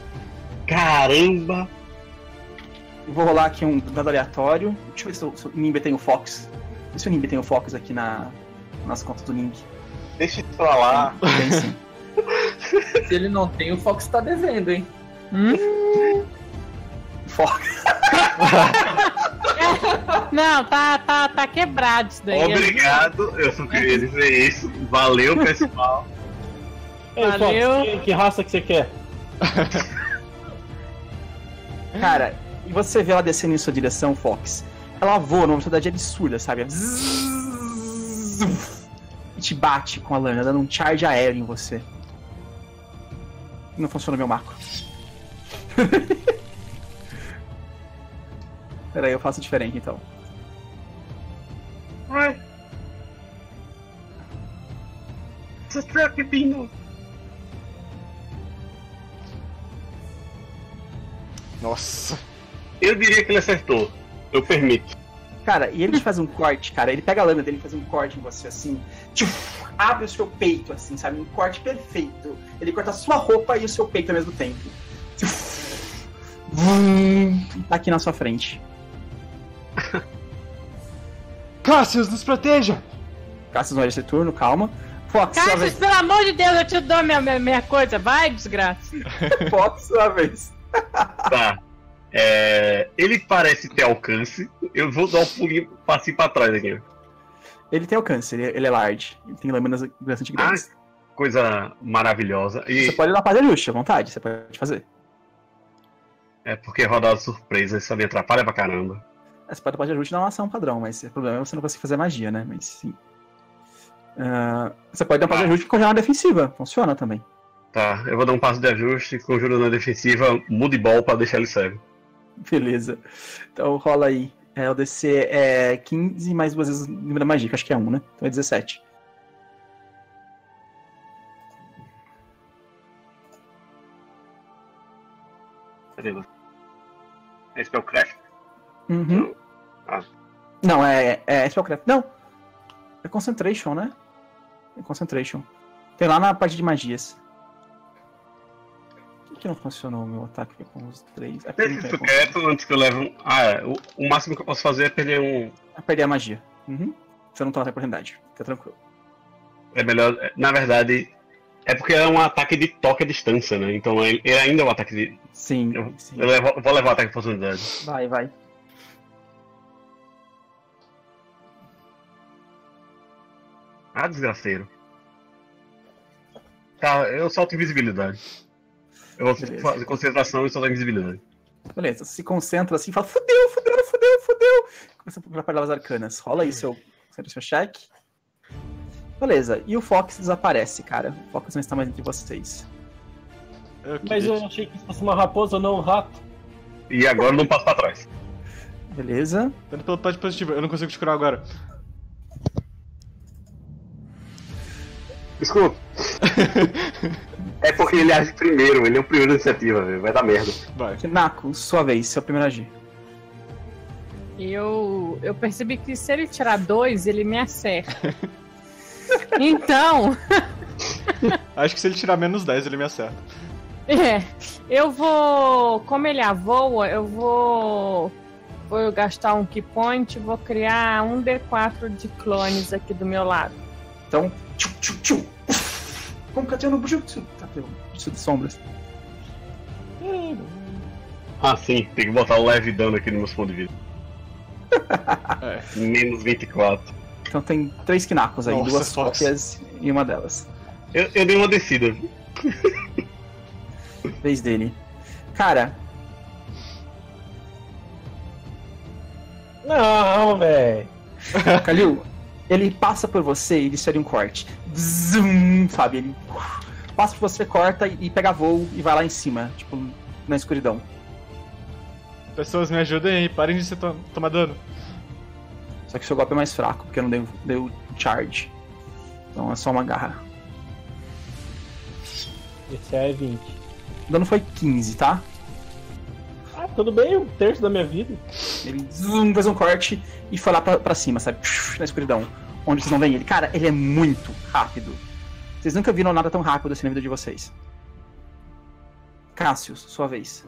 Caramba! Vou rolar aqui um dado aleatório. Deixa eu ver se o Nimbi tem o Fox. Vê se o Nimbi tem o Fox aqui na, nas contas do Nimbi. Deixa eu falar. Se ele não tem, o Fox tá devendo, hein? Hum... Fox. Não, tá, tá, tá quebrado isso daí. Obrigado, eu só queria dizer isso. Valeu, pessoal. Valeu. Ei, Fox, que raça que você quer? Cara, e você vê ela descendo em sua direção, Fox. ela voa numa velocidade absurda, sabe? E te bate com a lâmina, dando um charge aéreo em você. Não funciona meu macro. Peraí, eu faço diferente então. Ué? Essa trap, Pino! Nossa! Eu diria que ele acertou. Eu permito. Cara, e ele faz um corte, cara. Ele pega a lâmina dele e faz um corte em você, assim. Tchuf, abre o seu peito, assim, sabe? Um corte perfeito. Ele corta a sua roupa e o seu peito ao mesmo tempo. Tchuf, vum, tá aqui na sua frente. Cassius, nos proteja! Cassius não vai esse turno, calma. Fox, Cassius, vez... pelo amor de Deus, eu te dou minha, minha, minha coisa. Vai, desgraça. Fox, sua vez. Tá. É, ele parece ter alcance. Eu vou dar um pulinho, passei pra trás aqui. Ele tem alcance, ele, ele é large. Ele tem lâminas bastante grandes. Ah, coisa maravilhosa. E... você pode dar padelhucha à vontade, você pode fazer. É porque rodada surpresa, isso me atrapalha pra caramba. Você pode dar padelhucha e dar uma ação padrão, mas o problema é você não conseguir fazer magia, né? Mas sim. Uh, você pode dar um passo de ajuste e conjurar na defensiva, funciona também. Tá, eu vou dar um passo de ajuste, conjuro na defensiva, muda de bola pra deixar ele cego. Beleza, então rola aí. É, o D C é quinze mais duas vezes o número da magia, que acho que é um, né? Então é dezessete. Beleza. É Spellcraft? Uhum. Ah. Não, é, é Spellcraft. Não! É Concentration, né? Concentration. Tem lá na parte de magias. Por que, que não funcionou o meu ataque com os três? É isso quieto antes que eu leve um... Ah, é. o, o máximo que eu posso fazer é perder um... É perder a magia. Uhum. Você não toma essa oportunidade. Fica tranquilo. É melhor... Na verdade, é porque é um ataque de toque à distância, né? Então ele ainda é um ataque de... Sim. Eu, sim. eu levo, vou levar o ataque de oportunidade. Vai, vai. Ah, desgraceiro. Tá, eu solto invisibilidade. Eu vou Beleza. fazer concentração e soltar invisibilidade. Beleza, você se concentra assim e fala: fudeu, fudeu, fudeu, fudeu. Começa a procurar palavras arcanas. Rola aí seu, seu cheque. Beleza, e o Fox desaparece, cara. O Fox não está mais entre vocês. Eu Mas eu achei que fosse uma raposa, não um rato. E agora eu não passo pra trás. Beleza. Tendo pelo pad positivo, eu não consigo te curar agora. Escuta. É porque ele age primeiro, ele é o primeiro da iniciativa, véio. Vai dar merda. Vai. Kinako, sua vez, seu primeiro agir. Eu, eu percebi que se ele tirar dois, ele me acerta. Então... acho que se ele tirar menos dez, ele me acerta. É, eu vou... Como ele avoa, eu vou... Vou gastar um key point, vou criar um D quatro de clones aqui do meu lado. Então... Tchum, tchum, tchum. Concateando o Bujutsu. Tá, pegou. Bujutsu de sombras. Ah, sim. Tem que botar o leve dano aqui no meu ponto de vida. É. Menos vinte e quatro. Então tem três Kinakos aí. Nossa, duas Fox. Cópias e uma delas. Eu, eu dei uma descida. Vez dele. Cara. Não, véi. Kalil. Ele passa por você e insere um corte. Zum, sabe? Ele passa por você, corta e pega voo e vai lá em cima, tipo, na escuridão. Pessoas, me ajudem aí, parem de se to tomar dano. Só que seu golpe é mais fraco, porque eu não dei, dei o charge. Então é só uma garra. Esse é vinte. O dano foi quinze, tá? Ah, tudo bem, um terço da minha vida. Ele zoom, fez um corte e foi lá pra, pra cima, sabe? Na escuridão. Onde vocês não veem ele. Cara, ele é muito rápido. Vocês nunca viram nada tão rápido assim na vida de vocês. Cassius, sua vez.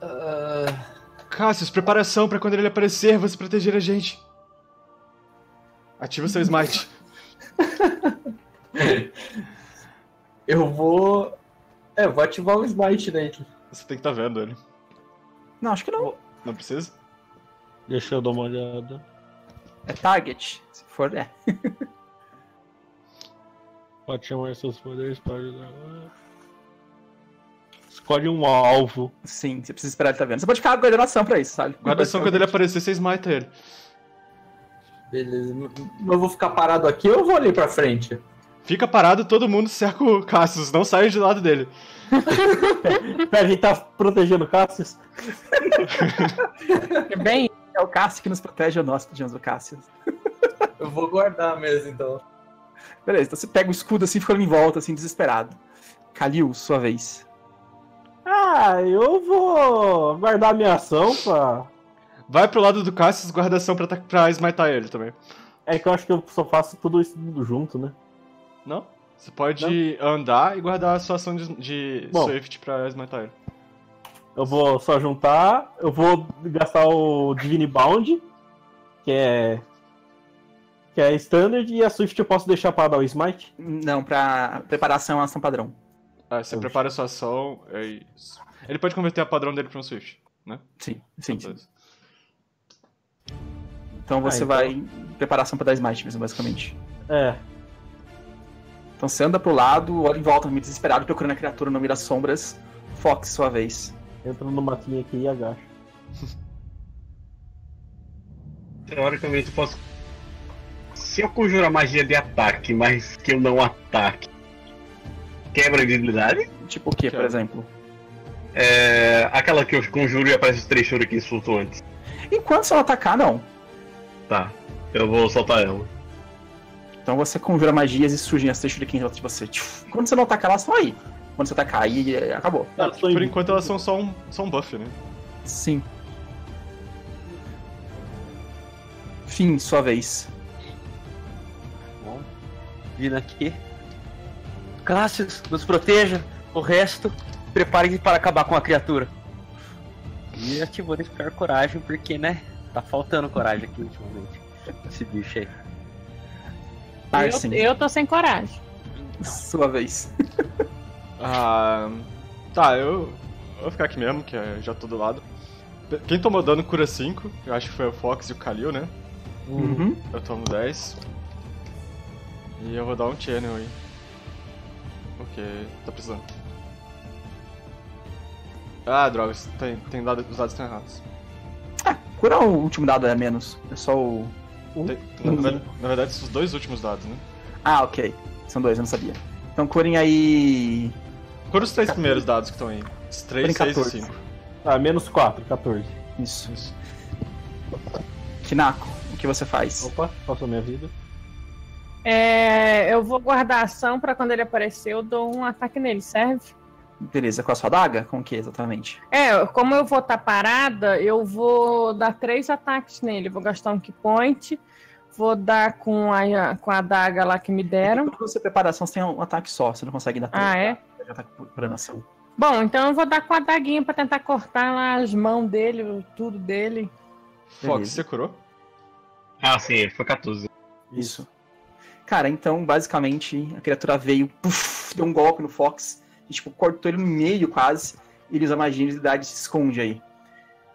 Uh... Cassius, preparação pra quando ele aparecer, você proteger a gente. Ativa seu smite. Eu vou... É, eu vou ativar o smite dentro. Você tem que estar tá vendo ele. Não, acho que não. Não precisa? Deixa eu dar uma olhada. É target, se for, é. Pode chamar seus poderes para ajudar agora. escolhe um alvo. Sim, você precisa esperar ele tá vendo. Você pode ficar guardando ação pra isso, sabe? Guarda ação quando ele aparecer, você smite ele. Beleza. Eu vou ficar parado aqui ou eu vou ali pra frente? Fica parado, todo mundo cerca o Cassius. Não sai de lado dele. A gente tá protegendo o Cassius? Bem, é o Cassius que nos protege, ou nós protegemos o Cassius. Eu vou guardar mesmo, então. Beleza, então você pega o escudo assim, fica em volta, assim, desesperado. Kalil, sua vez. Ah, eu vou guardar a minha ação pra... Vai pro lado do Cassius, guarda ação pra, pra smitar ele também. É que eu acho que eu só faço tudo isso junto, né? Não? Você pode Não. andar e guardar a sua ação de, de Bom, swift pra smitar ele. Eu vou só juntar, eu vou gastar o Divine Bound, que é... Que é standard, e a swift eu posso deixar pra dar o smite? Não, pra preparação, ação padrão. Ah, você Oxi. prepara a sua ação, é isso. Ele pode converter a padrão dele pra um swift, né? Sim, sim, então, sim. Então você ah, então... vai em preparação pra dar smite mesmo, basicamente. É. Então você anda pro lado, olha em volta, meio desesperado, procurando a criatura no meio das sombras. Fox, sua vez. Entra no matinho aqui e agacha. Teoricamente eu posso... Se eu conjuro a magia de ataque, mas que eu não ataque, quebra de habilidade? Tipo o que, por exemplo? É... Aquela que eu conjuro e aparece os três shurikens flutuantes. Enquanto se ela atacar, não. Tá, eu vou soltar ela. Então você conjura magias e surgem as três shurikens em volta de você. Quando você não atacar, elas estão aí. Quando você atacar, aí acabou. Ah, por indo. enquanto elas são só um, só um buff, né? Sim. Fim, sua vez. Bom, vindo aqui. Cassius, nos proteja. O resto, preparem-se para acabar com a criatura. E ativou de ficar coragem, porque, né? Tá faltando coragem aqui ultimamente. Esse bicho aí. Eu, eu tô sem coragem. Sua vez. Ah, tá, eu, eu vou ficar aqui mesmo, que é já tô do lado. Quem tomou dano cura cinco. Eu acho que foi o Fox e o Kalil, né? Uhum. Eu tomo dez. E eu vou dar um channel aí. Ok, tá precisando. Ah, droga, tem, tem dado, os dados estão errados. Ah, cura o último dado é menos. É só o... Tem, na, na verdade, são os dois últimos dados, né? Ah, ok. São dois, eu não sabia. Então curem aí... Cura os três primeiros dados que estão aí. Os três, seis e cinco. Ah, menos quatro, quatorze. Isso. Isso. Kinako, o que você faz? Opa, passou minha vida. É... Eu vou guardar a ação pra quando ele aparecer, eu dou um ataque nele, serve? Beleza, com a sua daga? Com o que exatamente? É, como eu vou estar parada, eu vou dar três ataques nele. Vou gastar um key point, vou dar com a, com a daga lá que me deram. Quando você prepara ação, você tem um ataque só, você não consegue dar três. Ah, é? Ataque por ação. Bom, então eu vou dar com a daguinha pra tentar cortar lá as mãos dele, tudo dele. Fox, você curou? Ah, sim, foi quatorze. Isso. Cara, então, basicamente, a criatura veio, puff, deu um golpe no Fox. E, tipo, cortou ele no meio quase, e ele usa magia de idade e se esconde aí.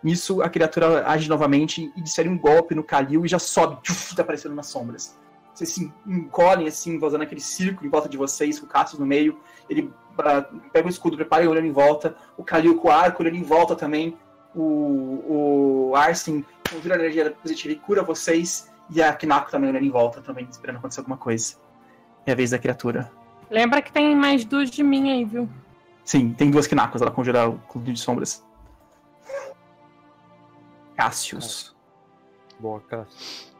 Nisso, a criatura age novamente e desfere um golpe no Kalil e já sobe, tchuf, tá aparecendo nas sombras. Vocês se encolhem, assim, fazendo aquele círculo em volta de vocês, com o Cassius no meio. Ele pra, pega o escudo, prepara e olhando em volta. O Kalil com o arco olhando em volta também. O, o Arsene conjura a energia positiva e cura vocês. E a Kinako também olhando em volta, também esperando acontecer alguma coisa. É a vez da criatura. Lembra que tem mais duas de mim aí, viu? Sim, tem duas Kinakos, ela conjura o Clube de Sombras. Cassius. Boa, Cassius.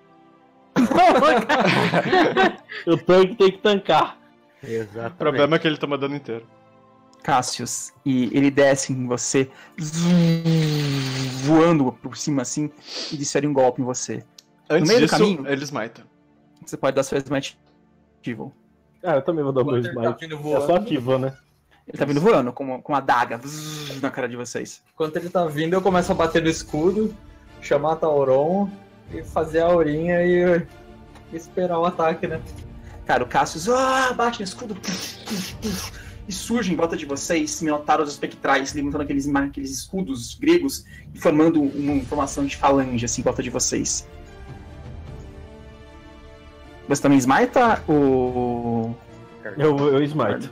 O tanque tem que tancar. Exatamente. O problema é que ele toma dano inteiro. Cassius, e ele desce em você, voando por cima assim, e desfere um golpe em você. Antes no meio disso, do caminho, ele smite. Você pode dar sua smite evil. Ah, eu também vou dar o smite. Tá é só ativa, né? Ele tá vindo voando com, com a daga vzz, na cara de vocês. Enquanto ele tá vindo, eu começo a bater no escudo, chamar a Tauron e fazer a aurinha e, e esperar o ataque, né? Cara, o Cassius ah, bate no escudo puf, puf, puf, e surge em volta de vocês minotauros espectrais, levantando aqueles, aqueles escudos gregos e formando uma formação de falange assim, em volta de vocês. Você também smita o... Eu, eu smite.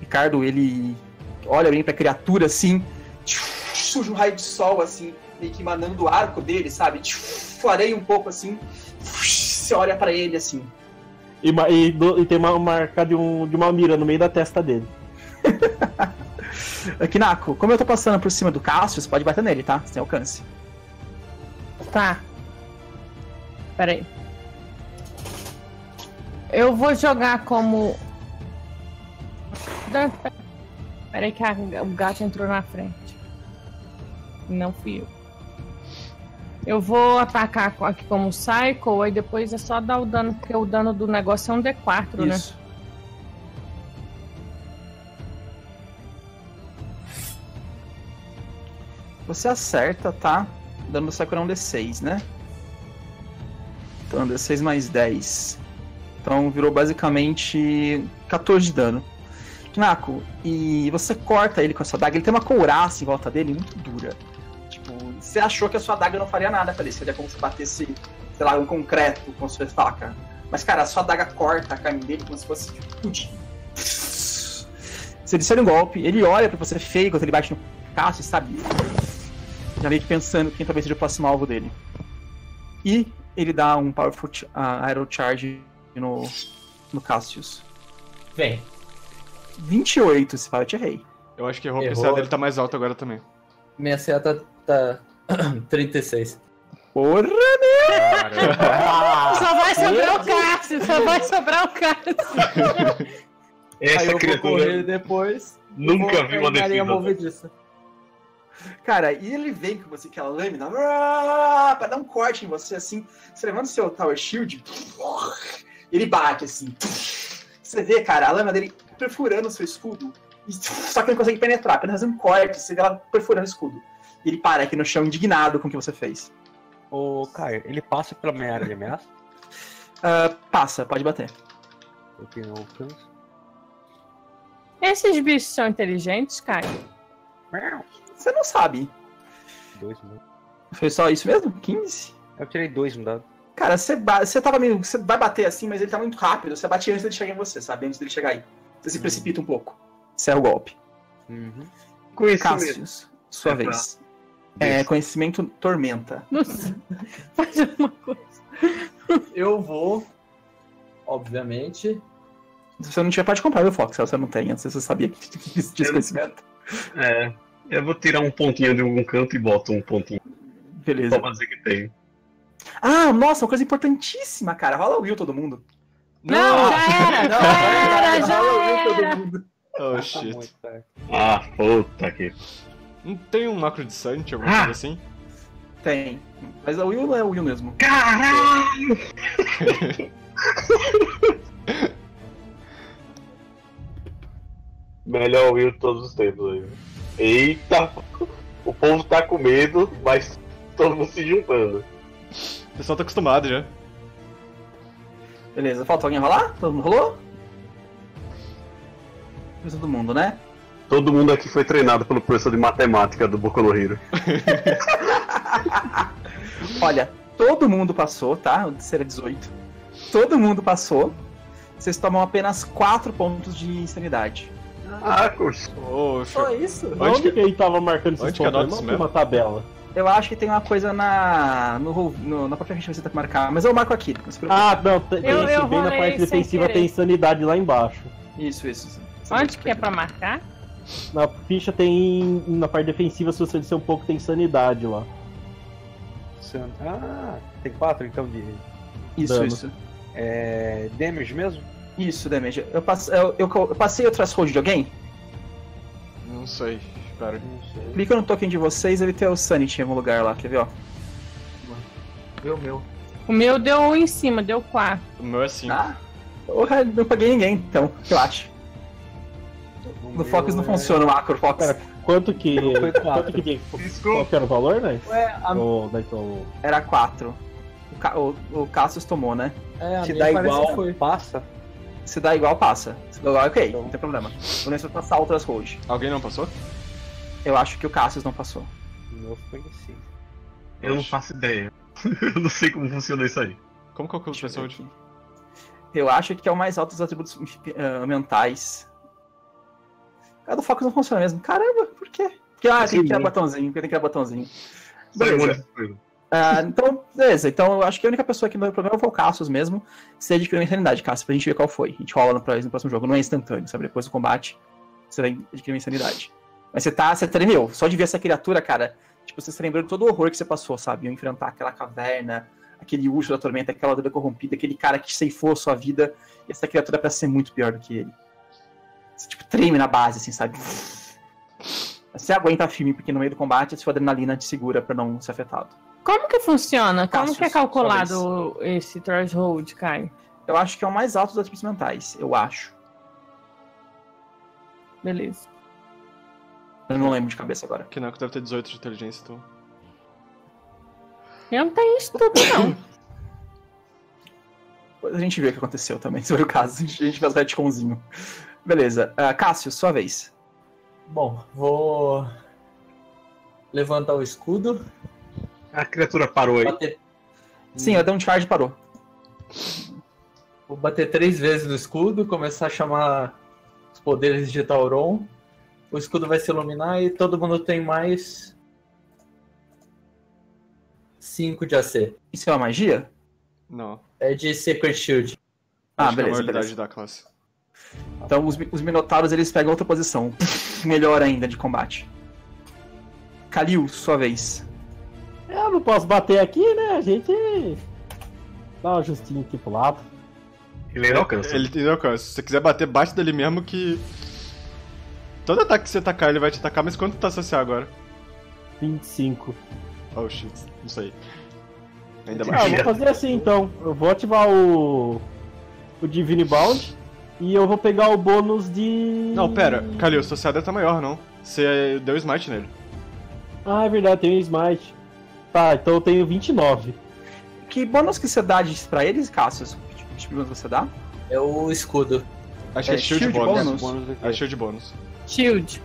Ricardo, ele olha bem pra criatura assim, surge um raio de sol assim, meio que emanando do arco dele, sabe? Flareia um pouco assim, você olha pra ele assim. E, e, do, e tem uma marca de, um, de uma mira no meio da testa dele. Kinako, como eu tô passando por cima do Cassius, você pode bater nele, tá? Sem alcance. Tá. Pera aí. Eu vou jogar como... Pera aí que a, o gato entrou na frente. Não fui eu. Eu vou atacar aqui como Psycho, aí depois é só dar o dano, porque o dano do negócio é um D quatro, né? Isso. Você acerta, tá? O dano do Psycho é um D seis, né? Então é um D seis mais dez. Então virou basicamente quatorze de dano. Kinako, e você corta ele com a sua daga. Ele tem uma couraça em volta dele muito dura. Tipo, você achou que a sua daga não faria nada pra ele. Seria como se batesse, sei lá, um concreto com sua faca. Mas, cara, a sua daga corta a carne dele como se fosse pudim. Você desceu um golpe, ele olha pra você feio quando ele bate no caço, sabe? Já veio pensando quem talvez seja o próximo alvo dele. E ele dá um Powerful uh, Aero Charge no, no Cassius. Vem. vinte e oito, se fala, eu te errei. Eu acho que errou, errou. Porque a C A dele tá mais alta agora também. Minha C A tá, tá... trinta e seis. Porra, meu! Só vai sobrar o Cassius, só vai sobrar o Cassius. Essa criatura depois. Nunca vi uma defesa. Cara, e ele vem com você, aquela lâmina, pra dar um corte em você, assim, você levanta o seu Tower Shield, ele bate, assim. Você vê, cara, a lâmina dele perfurando o seu escudo, só que ele não consegue penetrar, apenas fazendo um corte, você vê ela perfurando o escudo. E ele para aqui no chão, indignado com o que você fez. Ô, Caio, ele passa pela minha área de ameaça? uh, passa, pode bater. Eu tenho alcance. Esses bichos são inteligentes, Caio? Você não sabe. Dois mil. Foi só isso mesmo? quinze? Eu tirei dois no dado. Cara, você, ba você tava meio. Você vai bater assim, mas ele tá muito rápido. Você bate antes dele chegar em você, sabe? Antes dele chegar aí. Você se uhum. precipita um pouco. Isso é o golpe. Uhum. Cassius, sua é vez. Pra... É, conhecimento tormenta. Nossa. Faz alguma coisa. Eu vou. Obviamente. Se você não tiver, pode comprar, viu, Fox? Se você não tem, antes você sabia que tinha conhecimento. É. Eu vou tirar um pontinho de algum canto e boto um pontinho. Beleza. Só pra dizer que tem. Ah, nossa, uma coisa importantíssima, cara. Rola o Will todo mundo. Não, não já era! Não, já era, já era! Rola o Will todo mundo. Oh, shit. Ah, puta que... Não tem um macro de Santi, alguma ah. coisa assim? Tem. Mas o Will não é o Will mesmo. Caralho! Melhor Will de todos os tempos aí. Eita, o povo tá com medo, mas todo mundo se juntando. O pessoal tá acostumado já. Beleza, falta alguém rolar? Todo mundo rolou? Todo mundo, né? Todo mundo aqui foi treinado pelo professor de matemática do Boku no Hero. Olha, todo mundo passou, tá? O terceiro é dezoito. Todo mundo passou. Vocês tomam apenas quatro pontos de insanidade. Ah, curso. Só isso? Onde, onde que ele tava marcando esses pontos? Eu não tenho uma tabela. Eu acho que tem uma coisa na no, no, na própria gente que você tem que marcar, mas eu marco aqui. Não ah, não, tem eu, esse eu bem na parte defensiva, tem insanidade lá embaixo. Isso, isso. Sim. Onde sim, que é pra marcar? Na ficha tem, na parte defensiva, se você disser um pouco, tem insanidade lá. Ah, tem quatro então de Isso, dano. Isso. É... damage mesmo? Isso, damage. Eu, passe... eu, eu, eu passei o threshold de alguém? Não sei, cara. Clica no token de vocês, ele tem o Sanity em algum lugar lá, quer ver, ó? Deu o meu. O meu deu um em cima, deu quatro. O meu é cinco. Ah, eu não paguei ninguém, então, eu acho. No Fox não é... funciona o macro, Fox. Pera, quanto que... quanto que tem? Qual que era o valor, né? Ué, a... o... Era quatro. O, Ca... o... o Cassius tomou, né? É, a Te dá igual, foi. Passa. Se dá igual, passa. Se dá igual, ok, então... não tem problema. Vou nem só passar o threshold. Alguém não passou? Eu acho que o Cassius não passou. Não conheci. Eu, eu não faço ideia. Eu não sei como funciona isso aí. Como que é o threshold? Eu acho que é o mais alto dos atributos uh, mentais. A do Fox não funciona mesmo. Caramba, por quê? Porque ah, tem que criar botãozinho, porque tem que criar botãozinho. Beleza. Ah, então, beleza. Então, acho que a única pessoa que não tem problema foi o Cassius mesmo. Você adquiriu a insanidade, Cassius, pra gente ver qual foi. A gente rola no próximo jogo, não é instantâneo, sabe? Depois do combate, você vai adquirir a insanidade. Mas você tá, você tremeu. Só de ver essa criatura, cara, tipo, você se lembrou de todo o horror que você passou, sabe? Eu enfrentar aquela caverna, aquele urso da tormenta, aquela dor corrompida, aquele cara que ceifou a sua vida, e essa criatura parece ser muito pior do que ele. Você, tipo, treme na base, assim, sabe? Você aguenta firme, porque no meio do combate a sua adrenalina te segura pra não ser afetado. Como que funciona? Como Cassius, que é calculado esse threshold, Caio? Eu acho que é o mais alto dos atributos mentais, eu acho. Beleza. Eu não lembro de cabeça agora. Que não, que deve ter dezoito de inteligência, então. Eu não tenho isso tudo, não. A gente vê o que aconteceu também, sobre o caso. A gente faz o retconzinho. Beleza. Uh, Cassius, sua vez. Bom, vou levantar o escudo. A criatura parou aí. Bater... Sim, ela deu um charge e parou. Vou bater três vezes no escudo, começar a chamar os poderes de Tauron. O escudo vai se iluminar e todo mundo tem mais cinco de A C. Isso é uma magia? Não. É de Secret Shield. Ah, acho, beleza, que é a beleza da classe. Então os, os Minotauros, eles pegam outra posição. Melhor ainda de combate. Kalil, sua vez. Eu não posso bater aqui, né? A gente dá uma justinha aqui pro lado. Ele não alcança. Ele, ele não alcança. Se você quiser bater, bate dele mesmo que... Todo ataque que você atacar, ele vai te atacar, mas quanto tá associar agora? vinte e cinco. Oh shit, não sei. Ainda mais. Ah, eu vou fazer assim então. Eu vou ativar o. o Divine Bound. E eu vou pegar o bônus de. Não, pera, Kalil, sua C A D tá maior, não? Você deu smite nele. Ah, é verdade, tem smite. Tá, então eu tenho vinte e nove. Que bônus que você dá pra eles, Cassius? Que bônus você dá? É o escudo. Acho que é shield bônus. É shield bônus. Shield.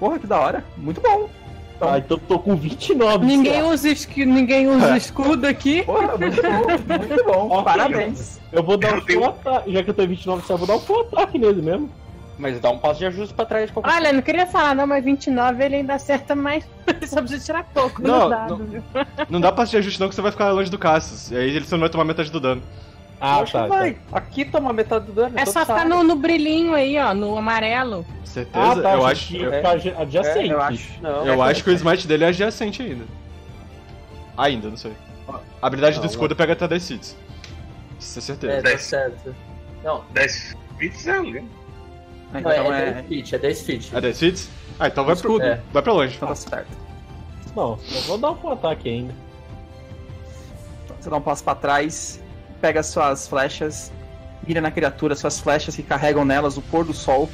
Porra, que da hora. Muito bom. Então, ah, então tô com vinte e nove. Ninguém usa, esqui... Ninguém usa escudo aqui. Porra, muito bom. Muito bom. Ó, parabéns. Eu vou dar um full ataque. Já que eu tô em vinte e nove, eu vou dar um full ataque nele mesmo. Mas dá um passo de ajuste pra trás de qualquer coisa. Olha, não queria falar não, mas vinte e nove ele ainda acerta, mas só precisa tirar pouco. Não, dado, não, viu? Não dá passo de ajuste não, que você vai ficar longe do Cassius. E aí ele só não vai tomar metade do dano. Ah, acho tá, que vai. Tá. Aqui toma metade do dano. É só ficar no, no brilhinho aí, ó, no amarelo. Certeza? Ah, tá, eu, acho, eu, é, adjacente. É, eu acho. Não, eu é acho que o smite dele é adjacente ainda. Ainda, não sei. A habilidade não, do escudo não. Pega até dez hits. Isso é certeza. É, tá certo. Não, dez hits é alguém. Ah, então não, é, é... dez feet, é dez feet. É dez feet? Ah, então vai pro, é. vai pra longe. Então tá certo. Não, eu vou dar um ataque ainda. Você dá um passo pra trás, pega suas flechas, mira na criatura, suas flechas que carregam nelas o pôr do sol.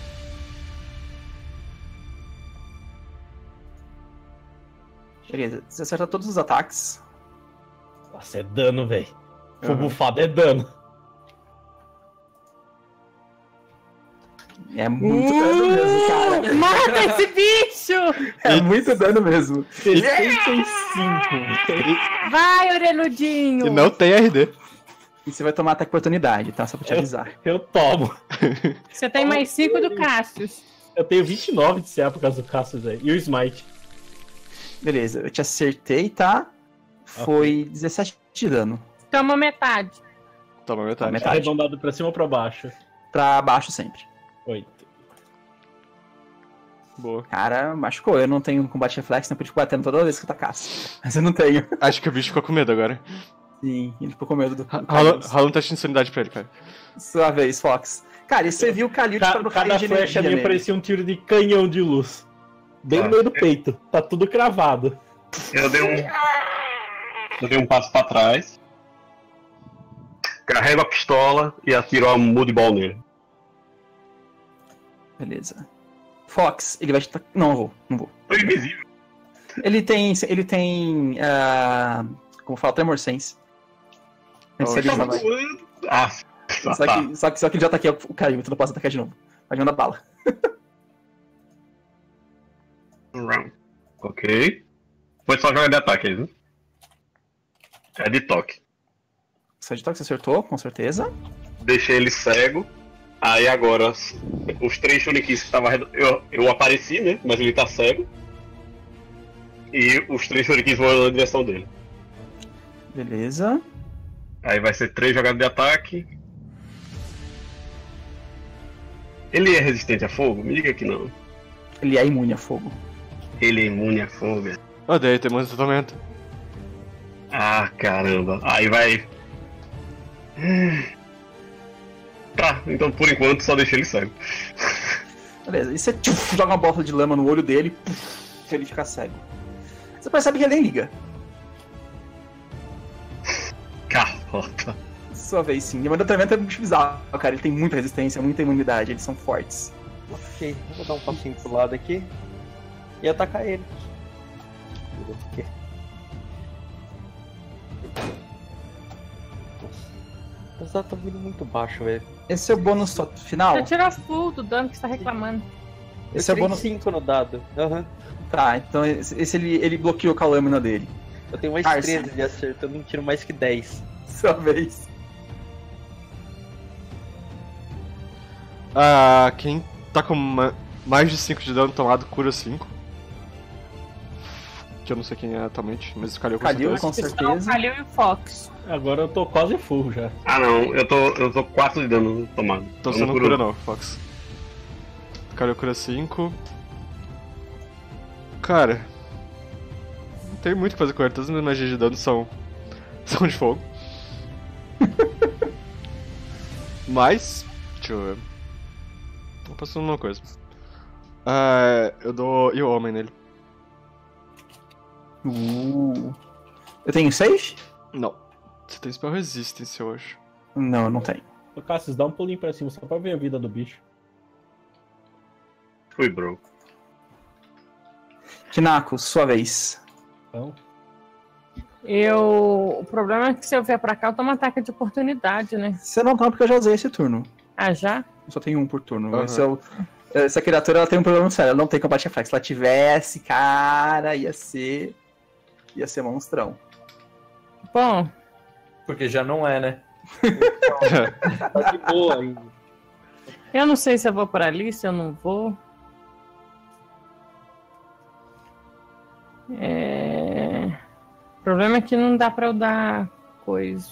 Beleza, você acerta todos os ataques. Nossa, é dano, velho. Foi bufado, é dano. É muito uh, dano mesmo, cara. Mata esse bicho! É e... muito dano mesmo. sessenta e cinco. E... Vai, oreludinho! E não tem R D. E você vai tomar ataque oportunidade, tá? Só pra te avisar. Eu, eu tomo. Você tem mais cinco do Cassius. Eu tenho vinte e nove de C A por causa do Cassius aí. E o smite. Beleza, eu te acertei, tá? Foi okay. dezessete de dano. Toma metade. Toma metade. Toma metade. Arredondado pra cima ou pra baixo? Pra baixo sempre. oito. Boa. Cara, machucou. Eu não tenho combate reflexo, não pude batendo toda vez que eu tacasse. Mas eu não tenho. Acho que o bicho ficou com medo agora. Sim, ele ficou com medo do Kalil. Rola um teste de insanidade pra ele, cara. Sua vez, Fox. Cara, e você viu o Kalil Ca de cada flecha ali parecia um tiro de canhão de luz. Bem ah, no meio do peito. Tá tudo cravado. Eu dei um. Eu dei um passo pra trás. Carrego a pistola e atiro a mudball nele. Beleza. Fox, ele vai te. Não, eu vou. Não vou. Tô invisível. Ele tem. Ele tem. Uh... Como fala, Tremor Sense. Oh, ah, só, tá. que, só, que, só que ele já ataquei o Caio, tu não posso atacar de novo. Vai mandar bala. Um round. Ok. Foi só jogar de ataque, né? É de toque. Você é de toque, você acertou, com certeza. Deixei ele cego. Aí agora, os três shurikens que estavam... Eu, eu apareci, né? Mas ele tá cego. E os três shurikens vão na direção dele. Beleza. Aí vai ser três jogadas de ataque. Ele é resistente a fogo? Me diga que não. Ele é imune a fogo. Ele é imune a fogo. Odeio ter muito tratamento. Ah, caramba. Aí vai... Tá, então por enquanto só deixei ele cego. Beleza, e você tchuf, joga uma bola de lama no olho dele, puf, ele fica cego. Você percebe que ele nem liga. Carota. Sua vez, sim. O Tormenta é muito bizarro, cara. Ele tem muita resistência, muita imunidade, eles são fortes. Ok, eu vou dar um passinho pro lado aqui e atacar ele. O pessoal tá vindo muito baixo, velho. Esse é o bônus final? Já tirar full do dano que você tá reclamando. Esse eu é o bônus cinco no dado. Uhum. Tá, então esse, esse ele, ele bloqueou com a lâmina dele. Eu tenho mais Arsene. treze de acerto, eu não tiro mais que dez. Sua vez. Ah, quem tá com uma, mais de cinco de dano tomado cura cinco. Que eu não sei quem é atualmente, mas o Kalil com Kalil, certeza. Com certeza. Kalil e o Fox. Agora eu tô quase full já. Ah não, eu tô, eu tô quatro de dano tomado. Então você não cura não, Fox. O Kalil cura cinco. Cara... Não tem muito o que fazer com ele, todas as minhas magias de dano são... São de fogo. Mas... Deixa eu ver... Tô passando uma coisa. Uh, eu dou... E o homem nele. Uh. Eu tenho seis? Não. Você tem spell resistance, eu acho. Não, eu não tenho. Ô Cassius, dá um pulinho pra cima só pra ver a vida do bicho. Fui, bro. Kinako, sua vez. Então. Eu... O problema é que se eu vier pra cá, eu tomo ataque de oportunidade, né? Você não toma porque eu já usei esse turno. Ah, já? Eu só tenho um por turno. Uhum. Esse é o... Essa criatura ela tem um problema sério, ela não tem combate reflexo. Se ela tivesse, cara, ia ser. ia ser monstrão. Bom. Porque já não é, né? Então, tá de boa ainda. Eu não sei se eu vou por ali, se eu não vou. É... O problema é que não dá pra eu dar coisa.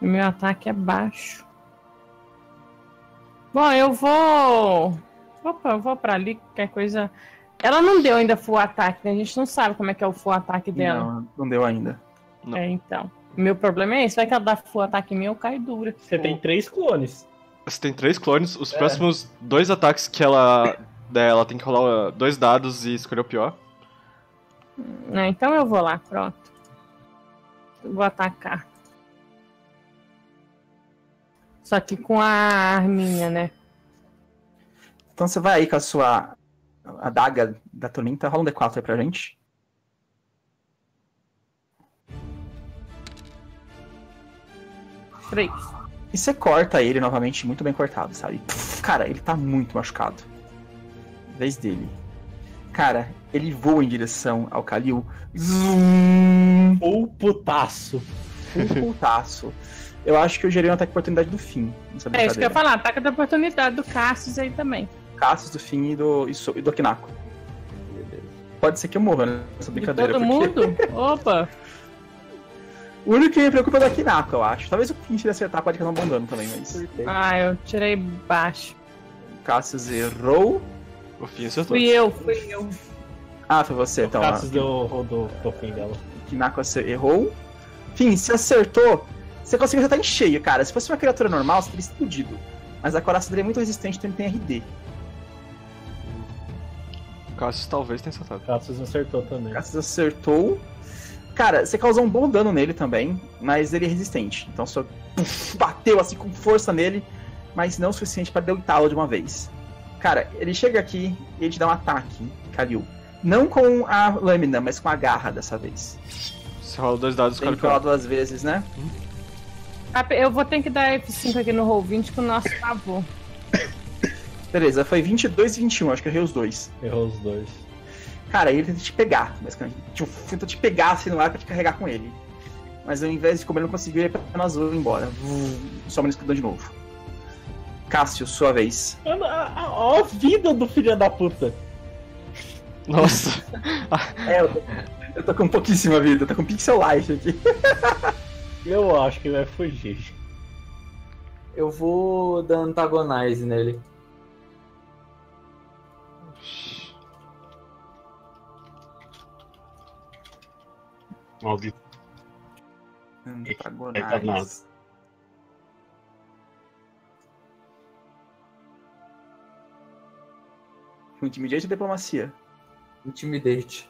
O meu ataque é baixo. Bom, eu vou... Opa, eu vou pra ali, qualquer coisa... Ela não deu ainda full ataque, né? A gente não sabe como é que é o full ataque dela. Não, não deu ainda. Não. É, então. Meu problema é esse. Vai que ela dá full ataque em mim, eu caio dura. Você tem três clones. Você tem três clones. Os é. próximos dois ataques que ela... Ela tem que rolar dois dados e escolher o pior. Não, então eu vou lá, pronto. Eu vou atacar. Só que com a arminha, né? Então você vai aí com a sua adaga da Tormenta. Rola um D quatro aí pra gente. Três. E você corta ele novamente, muito bem cortado, sabe? Cara, ele tá muito machucado. Vez dele. Cara, ele voa em direção ao Kalil. Zum! Ou putaço. Um putaço. Eu acho que eu gerei um ataque de oportunidade do Finn. É isso que eu ia falar, ataque de oportunidade do Cassius aí também. Cassius, do Finn e do, e so, e do Kinako. Pode ser que eu morra, né? Essa brincadeira. De todo porque... mundo? Opa! O único que me preocupa é o da Kinako, eu acho. Talvez o Finn tire acertar, pode causar um bom dano também, mas... Ah, eu tirei baixo. Cassius errou. O Finn acertou. Fui eu, fui eu. Ah, foi você, o então. Cassius rodou o toquinho dela. Kinako errou. Finn, se acertou... Você conseguiu acertar em cheio, cara. Se fosse uma criatura normal, você teria explodido. Mas a coraça dele é muito resistente, então ele tem R D. Cassius talvez tenha acertado. Cassius acertou também. Cassius acertou. Cara, você causou um bom dano nele também, mas ele é resistente. Então só puf, bateu assim com força nele, mas não o suficiente pra deitá-lo de uma vez. Cara, ele chega aqui e ele te dá um ataque, Kalil. Não com a lâmina, mas com a garra dessa vez. Você rola dois dados, cara. Você rola duas vezes, né? Hum. Eu vou ter que dar F cinco aqui no roll vinte com o nosso favor. Beleza, foi vinte e dois e vinte e um, acho que eu errei os dois. Errou os dois. Cara, ele tenta te pegar, basicamente. Tipo, tenta te pegar assim no ar pra te carregar com ele. Mas ao invés de como ele não conseguiu, ele é pra Amazônia e ir embora. Só menos que dá de novo. Cássio, sua vez. Mano, ó a vida do filho da puta. Nossa. É, eu tô, eu tô com pouquíssima vida, eu tô com pixel life aqui. Eu acho que vai fugir. Eu vou dar antagonize nele. Maldito. Antagonize. Intimidate ou diplomacia? Intimidate.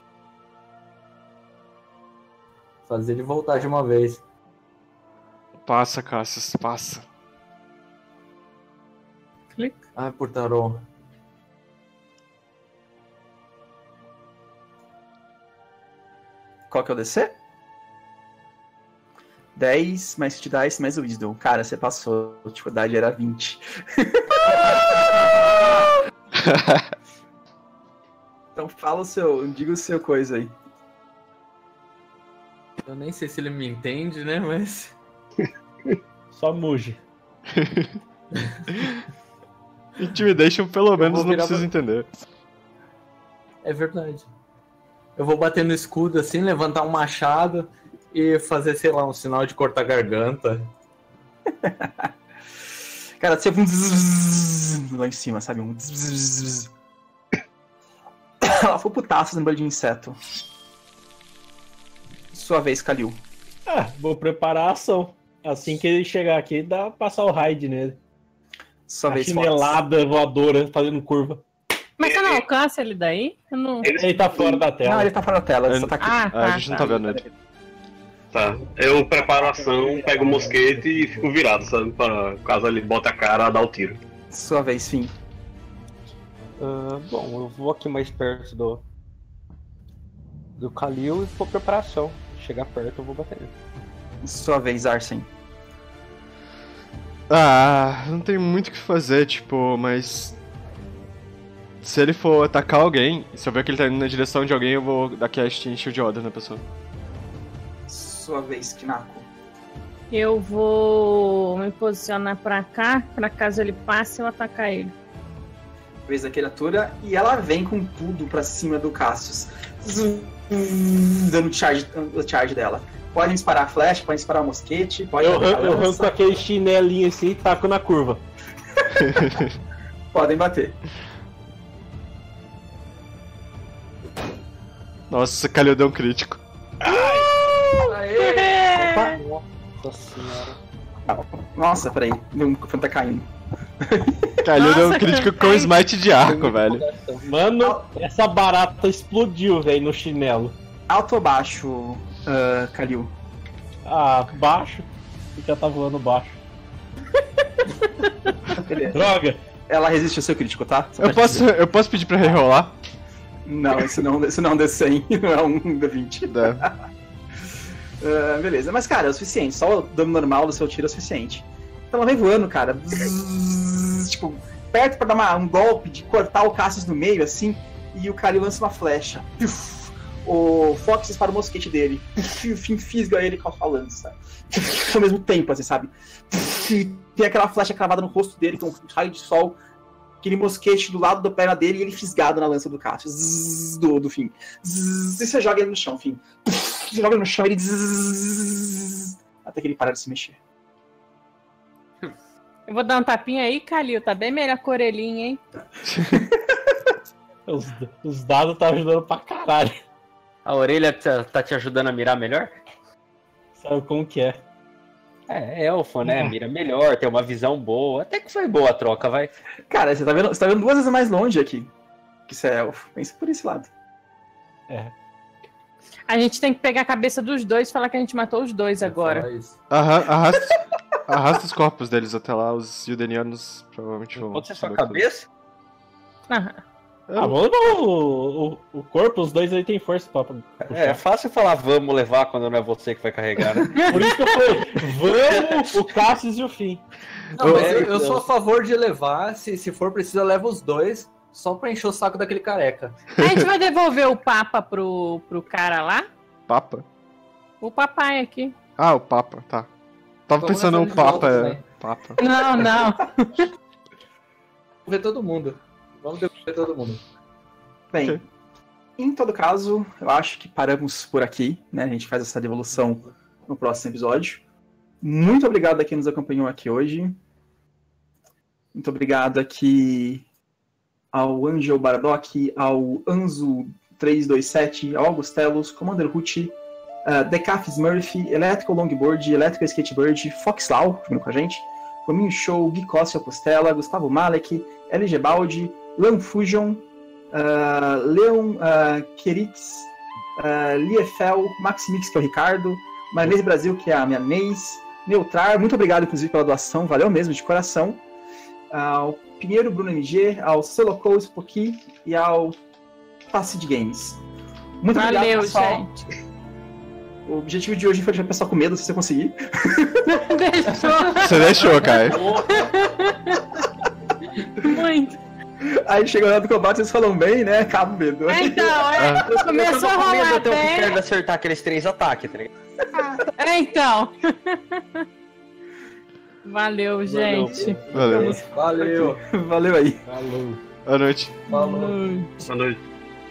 Fazer ele voltar de uma vez. Passa, Cassius, passa. Clique. Ah, por Tauron. Qual que é o D C? dez mais te dá esse mais o Wisdom. Cara, você passou. A dificuldade era vinte. Então fala o seu, diga o seu coisa aí. Eu nem sei se ele me entende, né, mas... Só muge. Intimidation pelo menos não precisa pra... entender. É verdade. Eu vou bater no escudo assim, levantar um machado e fazer, sei lá, um sinal de cortar garganta. Cara, sempre um zzz lá em cima, sabe? Um zzz. Ela foi putaço no bolo de inseto. Sua vez, Kalil. Ah, vou preparar a ação. Assim que ele chegar aqui, dá pra passar o raid nele. Sua a vez, chinelada Fox. Voadora, fazendo curva. Mas você não alcança ele daí? Eu não... Ele, ele tá fora da tela. Não, ele tá fora da tela, ele só tá aqui. Ah, tá, a gente tá, não tá vendo ele. Tá, eu preparo a ação, pego o mosquete e fico virado, sabe? Pra caso ele bota a cara, dá o tiro. Sua vez, sim. Uh, bom, eu vou aqui mais perto do do Kalil e vou preparar a ação. Chegar perto, eu vou bater ele. Sua vez, Arsene. Ah, não tem muito o que fazer, tipo, mas... Se ele for atacar alguém, se eu ver que ele tá indo na direção de alguém, eu vou dar cast em Shield Order na pessoa. Sua vez, Kinako. Eu vou me posicionar pra cá, pra caso ele passe, eu atacar ele. Vez da criatura, e ela vem com tudo pra cima do Cassius. Zum, dando charge, o charge dela. Pode disparar flash, pode disparar mosquete, pode... Eu, eu arranco aquele chinelinho assim e taco na curva. Podem bater. Nossa, Kalil deu um crítico. Ai. Nossa senhora. Nossa, peraí, meu microfone tá caindo. Kalil deu um crítico com smite de arco, velho. Mano, Al... essa barata explodiu, velho, no chinelo. Alto ou baixo, uh, Kalil? Ah, baixo? Porque ela tá voando baixo. Beleza. Droga! Ela resiste ao seu crítico, tá? Eu posso, eu posso pedir pra rerolar? Não, isso não, isso não é um D cem, não é um D vinte. Dá. Uh, beleza, mas cara, é o suficiente. Só o dano normal do seu tiro é o suficiente. Então ela vem voando, cara. Bzzz, tipo, perto pra dar uma, um golpe de cortar o Cassius no meio, assim. E o cara lança uma flecha. Puf, o Fox dispara o mosquete dele. Puf, e o Finn fisga ele com a lança. Puf, ao mesmo tempo, assim, sabe? Puf, e tem aquela flecha cravada no rosto dele, com um raio de sol. Aquele mosquete do lado da perna dele e ele fisgado na lança do Cassius. Zzz, do, do Finn. Zzz, e você joga ele no chão, Finn. Puf, você joga no chão e ele... Zzz, até que ele para de se mexer. Eu vou dar um tapinha aí, Kalil. Tá bem melhor com a orelhinha, hein? os, os dados tá ajudando pra caralho. A orelha tá, tá te ajudando a mirar melhor? Sabe como que é. É, elfo, né? Mira melhor, tem uma visão boa. Até que foi boa a troca, vai. Cara, você tá vendo, você tá vendo duas vezes mais longe aqui. Que você é elfo. Pensa por esse lado. É. A gente tem que pegar a cabeça dos dois e falar que a gente matou os dois agora. Arrasta, arrasta, arrasta os corpos deles até lá, os Yudenianos provavelmente vão... Pode ser só a cabeça? Aham. Ah, vamos o, o, o corpo, os dois aí tem força pra puxar. É, é fácil falar vamos levar quando não é você que vai carregar, né? Por isso que eu falei, vamos o Cassius e o Finn. Não, mas eu, eu sou a favor de levar, se, se for preciso, leva os dois. Só pra encher o saco daquele careca. A gente vai devolver o Papa pro, pro cara lá? Papa? O papai aqui. Ah, o Papa, tá. Tava Vamos pensando no Papa. Volta, né? Papa. Não, não. devolver todo mundo. Vamos devolver todo mundo. Bem, okay. Em todo caso, eu acho que paramos por aqui, né? A gente faz essa devolução no próximo episódio. Muito obrigado a quem nos acompanhou aqui hoje. Muito obrigado aqui ao Angel Baradoc, ao Anzo três dois sete, ao Augustelos, Commander Ruti, uh, Decaf Smurfy, Electrical Longboard, Electrical Skateboard, Foxlau, jogando com a gente, Cominho Show, Gui Costa Costela, Gustavo Malek, L G Baldi, Lanfusion, uh, Leon uh, Kerix, uh, Liefel, Maximix, que é o Ricardo, Marinês Brasil, que é a minha Neis, Neutrar, muito obrigado, inclusive, pela doação, valeu mesmo, de coração. Ao Pinheiro Bruno M G, ao Celocou Spoki e ao Facid Games. Muito Valeu, obrigado, pessoal. Gente. O objetivo de hoje foi deixar o pessoal com medo, se você conseguir. Deixou. Você deixou, Caio. Muito. Aí chegou na hora do combate, vocês falam bem, né? Acaba o medo. É, então, é. Ah. Eu começou a rolar medo até o Ricardo acertar aqueles três ataques. Três. Ah, é, então. Valeu, gente. Valeu. Valeu. Valeu aí. Falou. Boa noite. Falou. Boa noite.